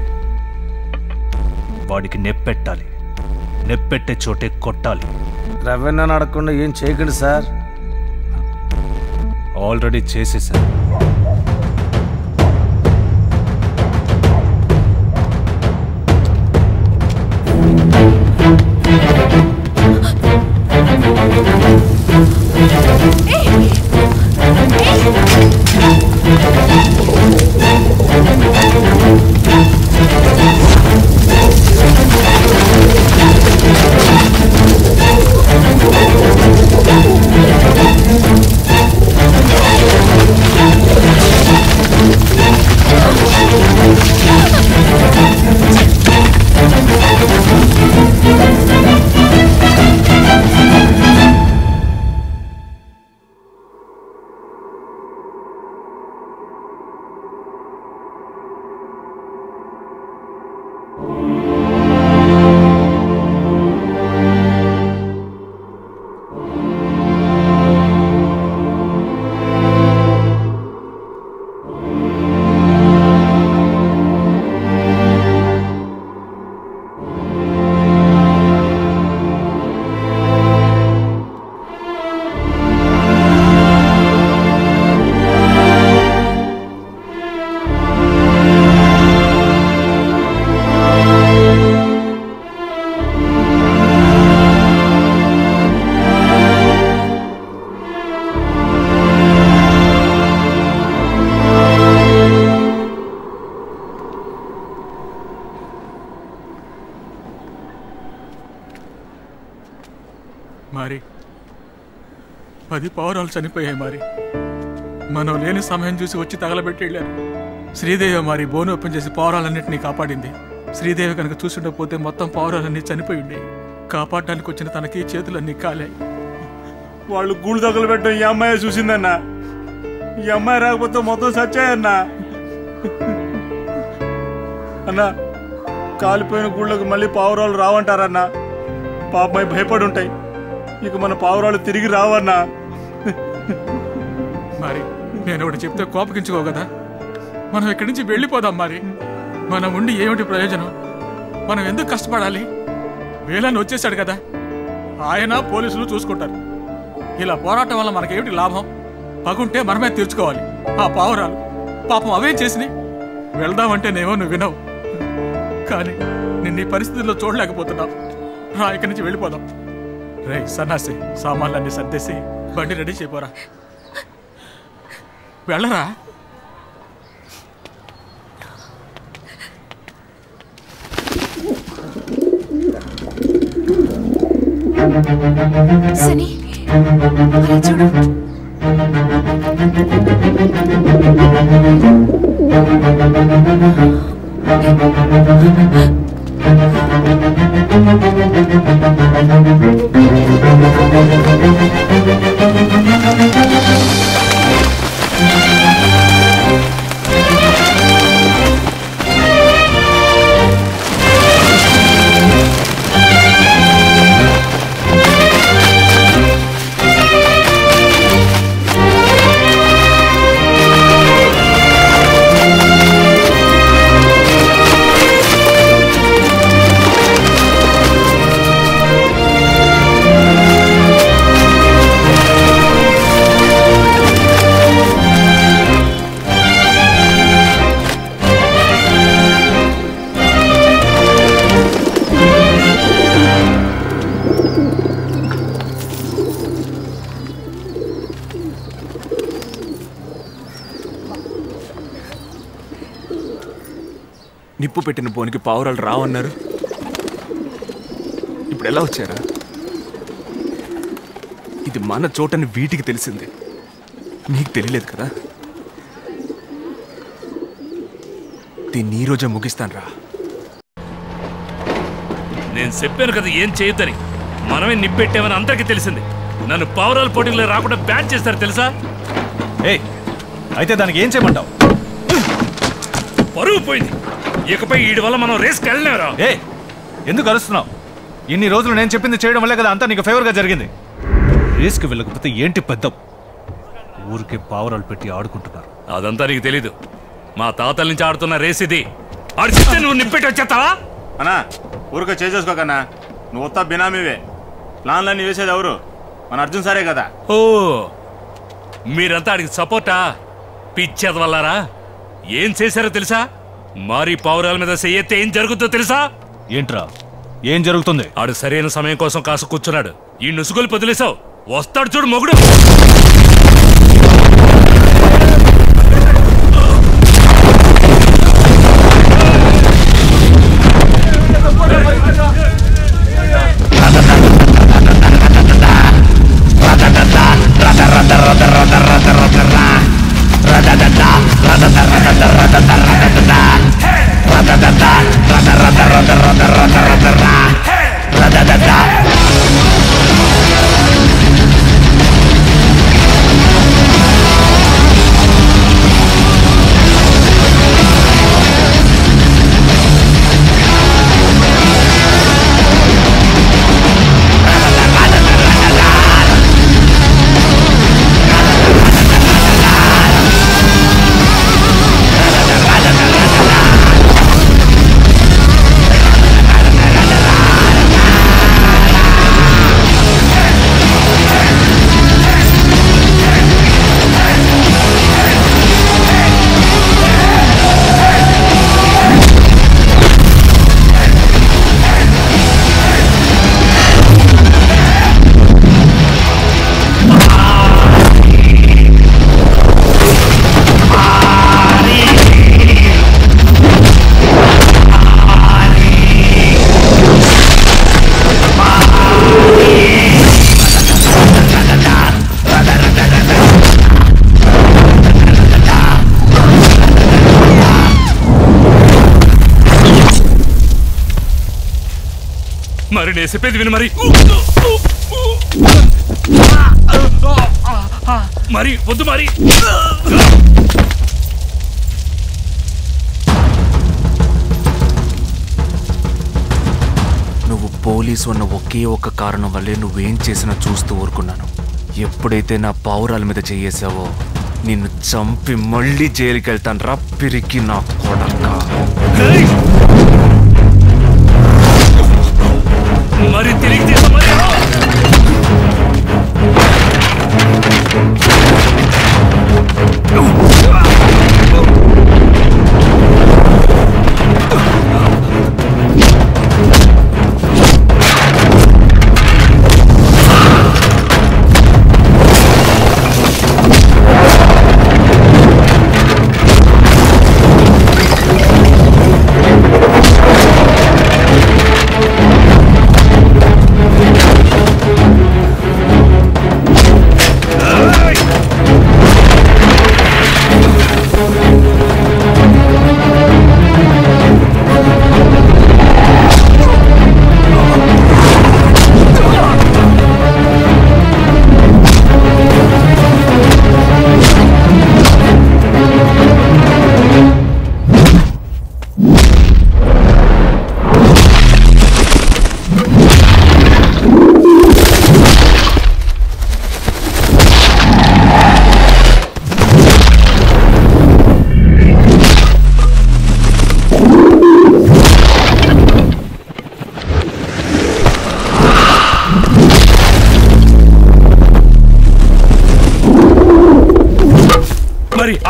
వాడికి నెప్పెట్టాలి, నెప్పెట్టే చోటే కొట్టాలి. రవెన్న అడగకుండా ఏం చేయకండి సార్, ఆల్రెడీ చేసేసారు. मारी पद पौरा चलया मारी मन लेने समय चूसी वी तगलबेटे श्रीदेवी मारी बोन ओपन चेसी पौरालन्निटिनी कापाडिंदी। श्रीदेवी कనుక చూసుండకపోతే మొత్తం పౌరాలన్నీ చనిపోయి ఉండేవి। కాపాడడానికి వచ్చిన తనకి చేతులన్నీ కాలాయి। వాళ్ళు గూళ్ళు తగలబెట్టం ఈ అమ్మాయి చూసిందన్న ఈ అమ్మాయి రాకపోతే మొత్తం సచ్చాయన్న అన్న కాలిపోయిన గూళ్ళకి మళ్ళీ పౌరాలు రావంటారన్న పాపమై భయపడి ఉంటాయి। ఇక మన పౌరాలు తిరిగి రావన్న మరి నేను ఒకటి చెప్తే కోపగించుకో కదా మనం ఇక్కడి నుంచి వెళ్ళిపోదాం మరి मन उंडी एमटी प्रयोजन मन कष्ट वेला वच्चेसाडु कदा आयना पोलीसुलु चूसुकुंटारु इला पोराटम वल्ल मनकि एमटी लाभं पगुंटे मनमे तीर्चुकोवाली। आ पावरालु पापं अवे चेसिनि वेल्दामंटेनेमो नुव्वु विनवु कानी निन्नु ई परिस्थितिलो चूडलेकपोतुन्नानु रा इक्कडि नुंचि वेल्लिपोदां। रेय్ సన్నాసి सामान्लन्नी सद्देसी बंडी रेडी चेयपोरा वेल्लरा सनी अरे छोड़ो నిప్పు పెట్టిన పోనికి పావురాలు రావన్నారు ఇప్పుడు ఎలా వచ్చారా? ఇది మన చోటని వీటికి తెలిసింది నీకు తెలియలేదు కదా దీన్ని ఈ రోజే ముగిస్తానరా। నేను చెప్పాను కదా ఏం చేయొద్దని మనమే నిప్పెట్టామని అందరికీ తెలిసింది। నన్ను పావురాలు పోటీలో రాకుండా బ్యాన్ చేస్తారు తెలుసా? ఏయ్ అయితే దానికి ఏం చేయమంటావ్? పరువు పోయింది ఇకపై వీడి వల్ల మనం రేస్ కళ్ళనేరా। ఏయ్ ఎందుకు అరుస్తున్నావ్? ఇన్ని రోజులు నేను చెప్పింది చేయడం వల్లే కదా అంతా నీకు ఫేవర్ గా జరిగింది। రేస్ కి వెళ్ళకపోతే ఏంటి పెద్దం ఊరికే పావురాలు పెట్టి ఆడుకుంటున్నారు అదంతా నీకు తెలియదు। మా తాతల నుంచి ఆడుతున్న రేస్ ఇది అర్చితే నువ్వు నిప్పెట్టి వచ్చేస్తావా? అన్నా ఊరికే చేసేసుకోకన్నా నువ్వు ఉత్త బినామీవే ప్లాన్లన్నీ వేసేది ఎవరు మన అర్జున్ సారే కదా। ఓ మీరంతా ఆడికి సపోర్టా పిచ్చేది వల్లారా ఏం చేశారో తెలుసా? మారి పావురాల మీద చేయతే ఏం జరుగుతుందో తెలుసా? ఏంట్రా ఏం జరుగుతుంది? ఆడు సరైన సమయం కోసం కాసు కూర్చున్నాడు ఈ నుసుగులు పొదిలేసావు వస్తాడు చూడు మొగుడు। మరి నేను చెప్పేది విను మరి మరి వద్దు మరి నువ్వు పోలీస్ అన్న ఒకే ఒక కారణం వల్లే నువ్వేం చేసినా చూస్తూ ఊరుకున్నాను ఎప్పుడైతే నా పావురాల మీద చేయేసావో నిన్ను చంపి మళ్ళీ జైలుకి వెళ్తాను రా పిరికి నా కొడక మరి తిరిగి తీసమరి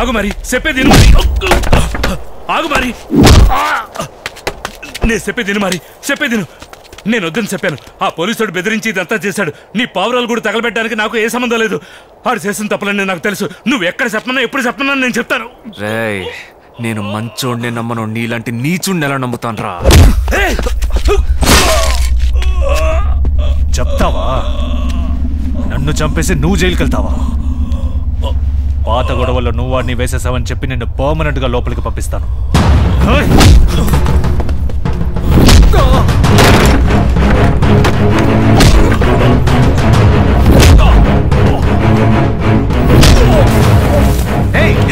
आगो मारी सेपे दिन मारी आगो मारी ने सेपे दिन मारी सेपे दिन నేను వద్దని చెప్పాను ఆ పోలీసుడు బెదిరించి ఇదంతా చేశాడు నీ పావురాలు కూడా తగలబెట్టడానికి నాకు ఏ సంబంధం లేదు ఆడు చేసిన తప్పులన్నీ నాకు తెలుసు నువ్వు ఎక్కడ చెప్పనా ఎప్పుడు చెప్పనా నేను చెప్తాను రేయ్ నేను మంచోడిని నమ్మను నీలాంటి నీచుడిని ఎలా నమ్ముతానురా చెప్తావా నన్ను చంపేసి నువ్వు జైలుకి వెళ్తావా పాత గొడవల్లో నువ్వు వాడిని వేసేసావని చెప్పి నిన్ను పర్మనెంట్గా లోపలికి పంపిస్తాను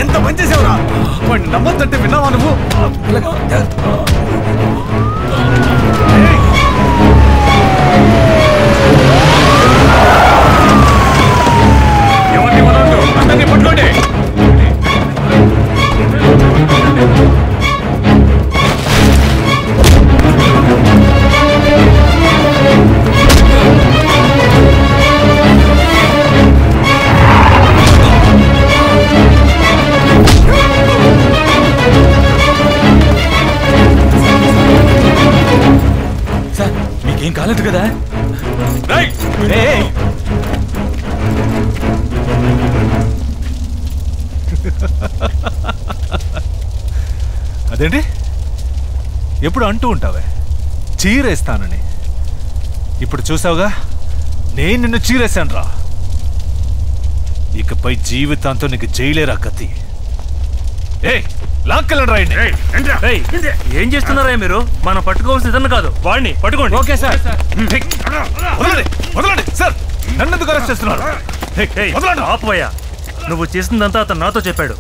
ఎంత మంచి చేశావురా వాడిని నమ్మొద్దంటే విన్నావా నువ్వు కాలేదు కదా అదేంటి ఎప్పుడు అంటూ ఉంటావే చీరేస్తానని ఇప్పుడు చూసావుగా నేను నిన్ను చీరేశాను రా ఇకపై జీవితాంతో నీకు జైలేరా కత్తి ఏయ్ ఏం చేస్తున్నారా మీరు మనం పట్టుకోవాల్సిన ఇదన్న కాదు వాడిని పట్టుకోండి ఓకే సార్ ఆపోయా నువ్వు చేసిందంతా అతను నాతో చెప్పాడు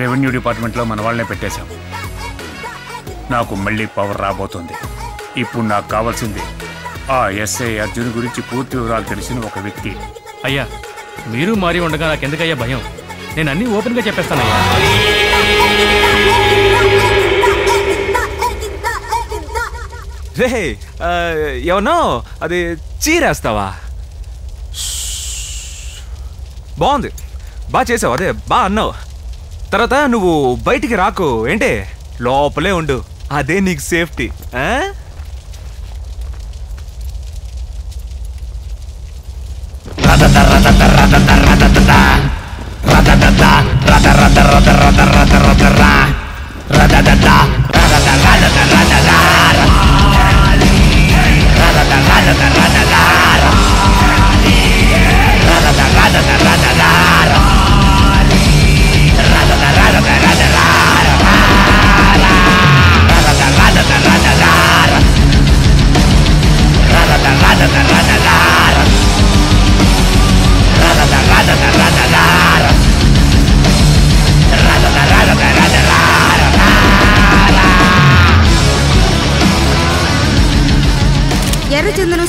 రెవెన్యూ డిపార్ట్మెంట్లో మన వాళ్ళనే పెట్టేశాం నాకు మళ్ళీ పవర్ రాబోతుంది ఇప్పుడు నాకు కావాల్సింది ఆ ఎస్ఐ అర్జున్ గురించి పూర్తి వివరాలు తెలిసిన ఒక వ్యక్తి అయ్యా మీరు మారి ఉండగా నాకెందుకయ్యా భయం నేను అన్నీ ఓపెన్గా చెప్పేస్తానయ్యా రే ఎవనో అది చీరేస్తావా బాగుంది బాగా చేసావు అదే బా అన్నావు తర్వాత నువ్వు బయటికి రాకు ఏంటే లోపలే ఉండు అదే నీకు సేఫ్టీ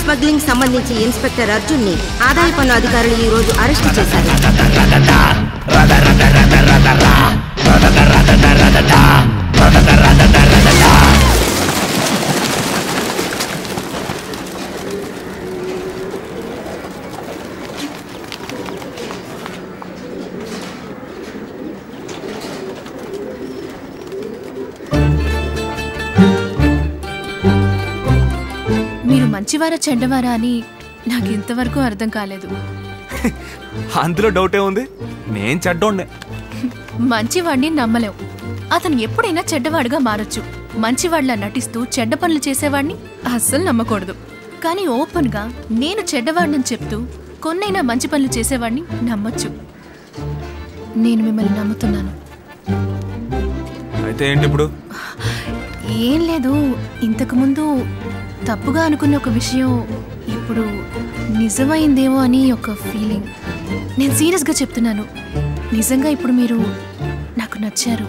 स्मग्लिंग संबंधी इंस्पेक्टर अर्जुन ने आदाय पन्नु अधिकारुलु अरेस्ट चेशारु। మంచివారా చెడ్డవారా అని నాకు ఇంతవరకు అర్థం కాలేదు। అందులో డౌట్ ఏ ఉంది, నేను చెడ్డోణ్ణే। మంచివాడిని నమ్మలేం, అతను ఎప్పుడైనా చెడ్డవాడిగా మారొచ్చు। మంచివాడిలా నటిస్తూ చెడ్డ పనులు చేసేవాడిని అస్సలు నమ్మకూడదు। కానీ ఓపెన్ గా నేను చెడ్డవాడిని చెప్తూ కొన్నైనా మంచి పనులు చేసేవాడిని నమ్మొచ్చు। నేను మిమ్మల్ని నమ్ముతున్నాను। అయితే ఏంటి ఇప్పుడు? ఏం లేదు, ఇంతకు ముందు తప్పుగా అనుకున్న ఒక విషయం ఇప్పుడు నిజమైందేమో అని ఒక ఫీలింగ్। నేను సీరియస్గా చెప్తున్నాను, నిజంగా ఇప్పుడు మీరు నాకు నచ్చారు।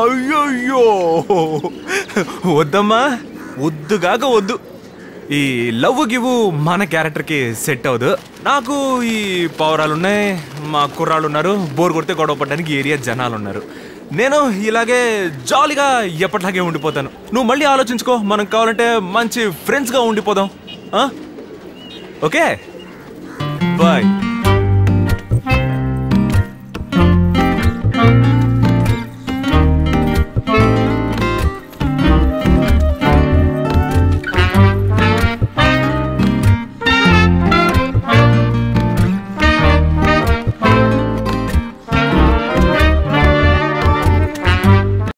అయ్యయ్యో వద్దమ్మా, వద్దుగాక వద్దు। ఈ లవ్ గివ్వు మన క్యారెక్టర్కి సెట్ అవ్వదు। నాకు ఈ పౌరాలు ఉన్నాయి, మా కుర్రాళ్ళు ఉన్నారు, బోర్ కొడితే గొడవ పడడానికి ఏరియా జనాలు ఉన్నారు। నేను ఇలాగే జాలీగా ఎప్పటిలాగే ఉండిపోతాను। నువ్వు మళ్ళీ ఆలోచించుకో, మనం కావాలంటే మంచి ఫ్రెండ్స్గా ఉండిపోదాం, ఓకే?